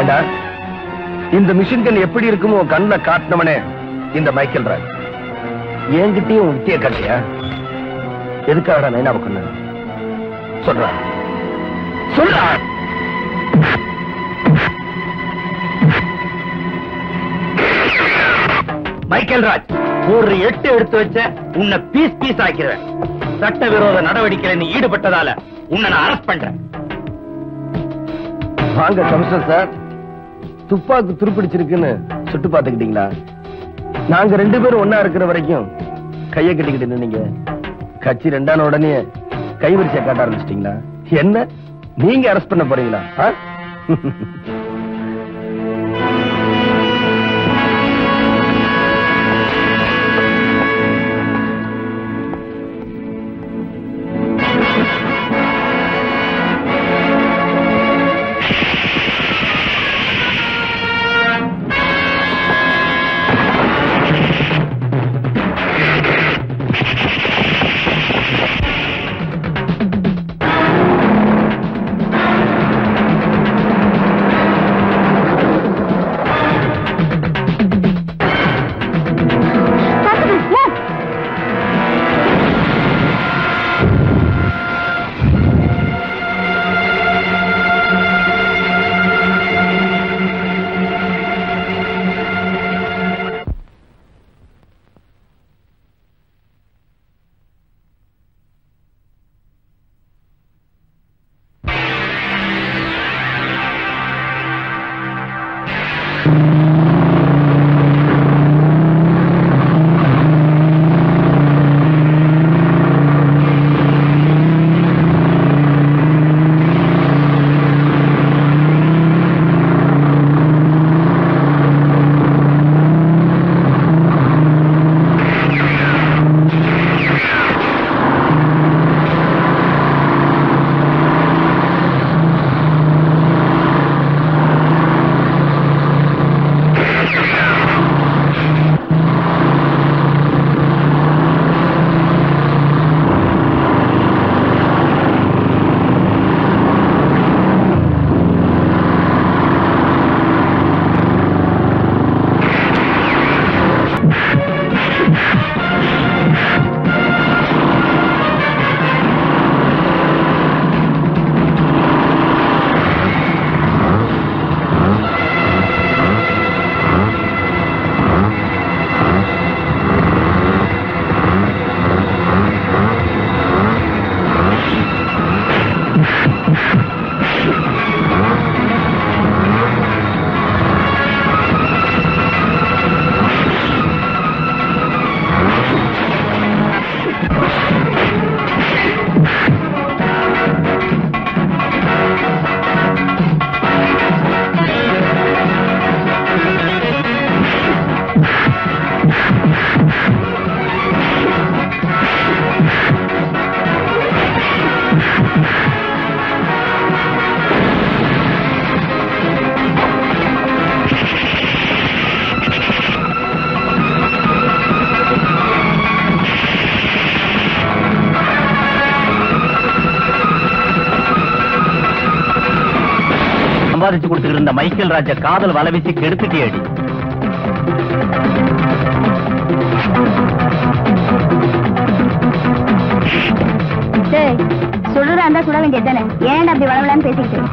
ஏண்டா இந்த மிஷின் கன் எப்படி இருக்குமோ கண்ண காட்டினவனே இந்த மைக்கேல் ராய். என்கிட்டயும் உத்திய கண்டையா? எதுக்காக நைனாவுக்கு கொண்டு சொல்றான் சொல்றான் மைக்கேல் ராய், ஒரு எட்டு எடுத்து வச்ச உன்னை பீஸ் பீஸ் ஆக்கிறேன். சட்டவிரோத நடவடிக்கையில் நீ ஈடுபட்டதால உன்னை நான் அரெஸ்ட் பண்றேன். வாங்க கமிஷனர் சார், துப்பாக்கு துருப்பிடிச்சிருக்குன்னு சுட்டு பாத்துக்கிட்டீங்களா? நாங்க ரெண்டு பேரும் ஒன்னா இருக்கிற வரைக்கும் கையை கட்டிக்கிட்டு நின்னீங்க. கட்சி ரெண்டான உடனே கைவரிசை காட்ட ஆரம்பிச்சிட்டீங்களா? என்ன நீங்க அரெஸ்ட் பண்ண போறீங்களா? கொடுத்திருந்த மைக்கேல் ராஜ காதல் வலை வச்சு கெடுத்துட்டே அடி. டேய், சொல்றதா இருந்தா சொல்ல வேண்டியதுதானே, ஏன் அப்படி வளவலன்னு பேசிக்கிட்டு?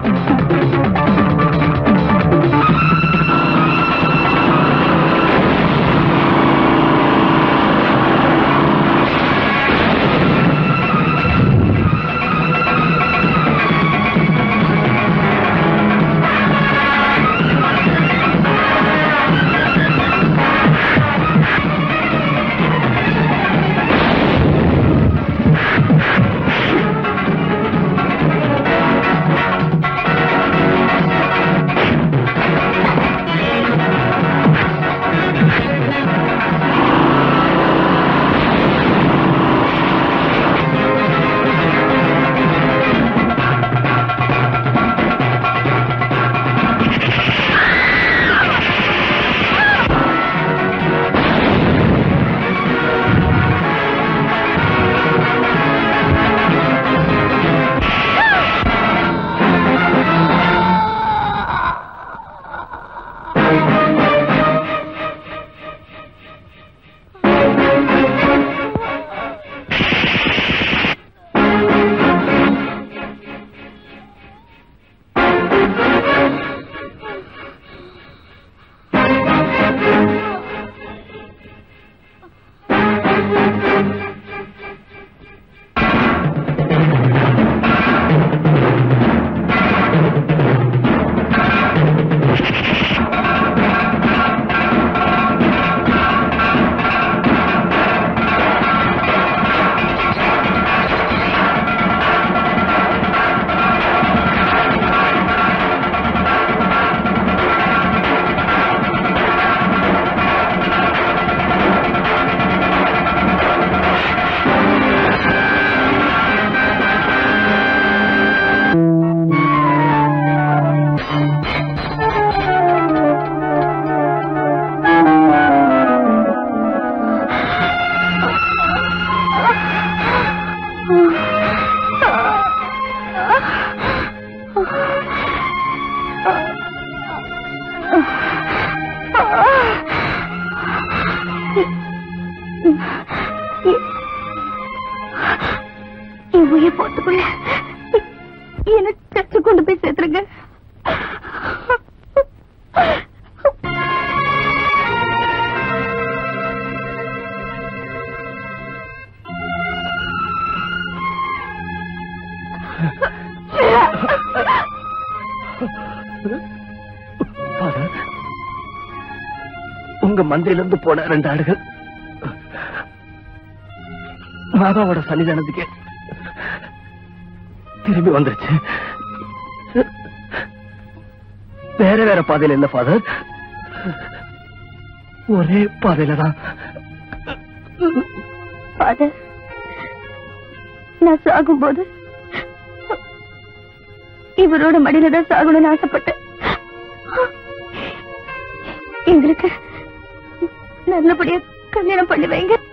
பாரு, உங்க மந்தையிலிருந்து போன ரெண்டு ஆடுகள் மாதாவோட சன்னிதானத்துக்கு திரும்பி வந்துருச்சு. வேற வேற பாதையில இல்ல ஃபாதர், ஒரே பாதையில தான். நான் சாகும் போது இவரோட மடியில தான் சாகணும்னு ஆசைப்பட்டேன். எங்களுக்கு நல்லபடியா கல்யாணம் பண்ணி வைங்க.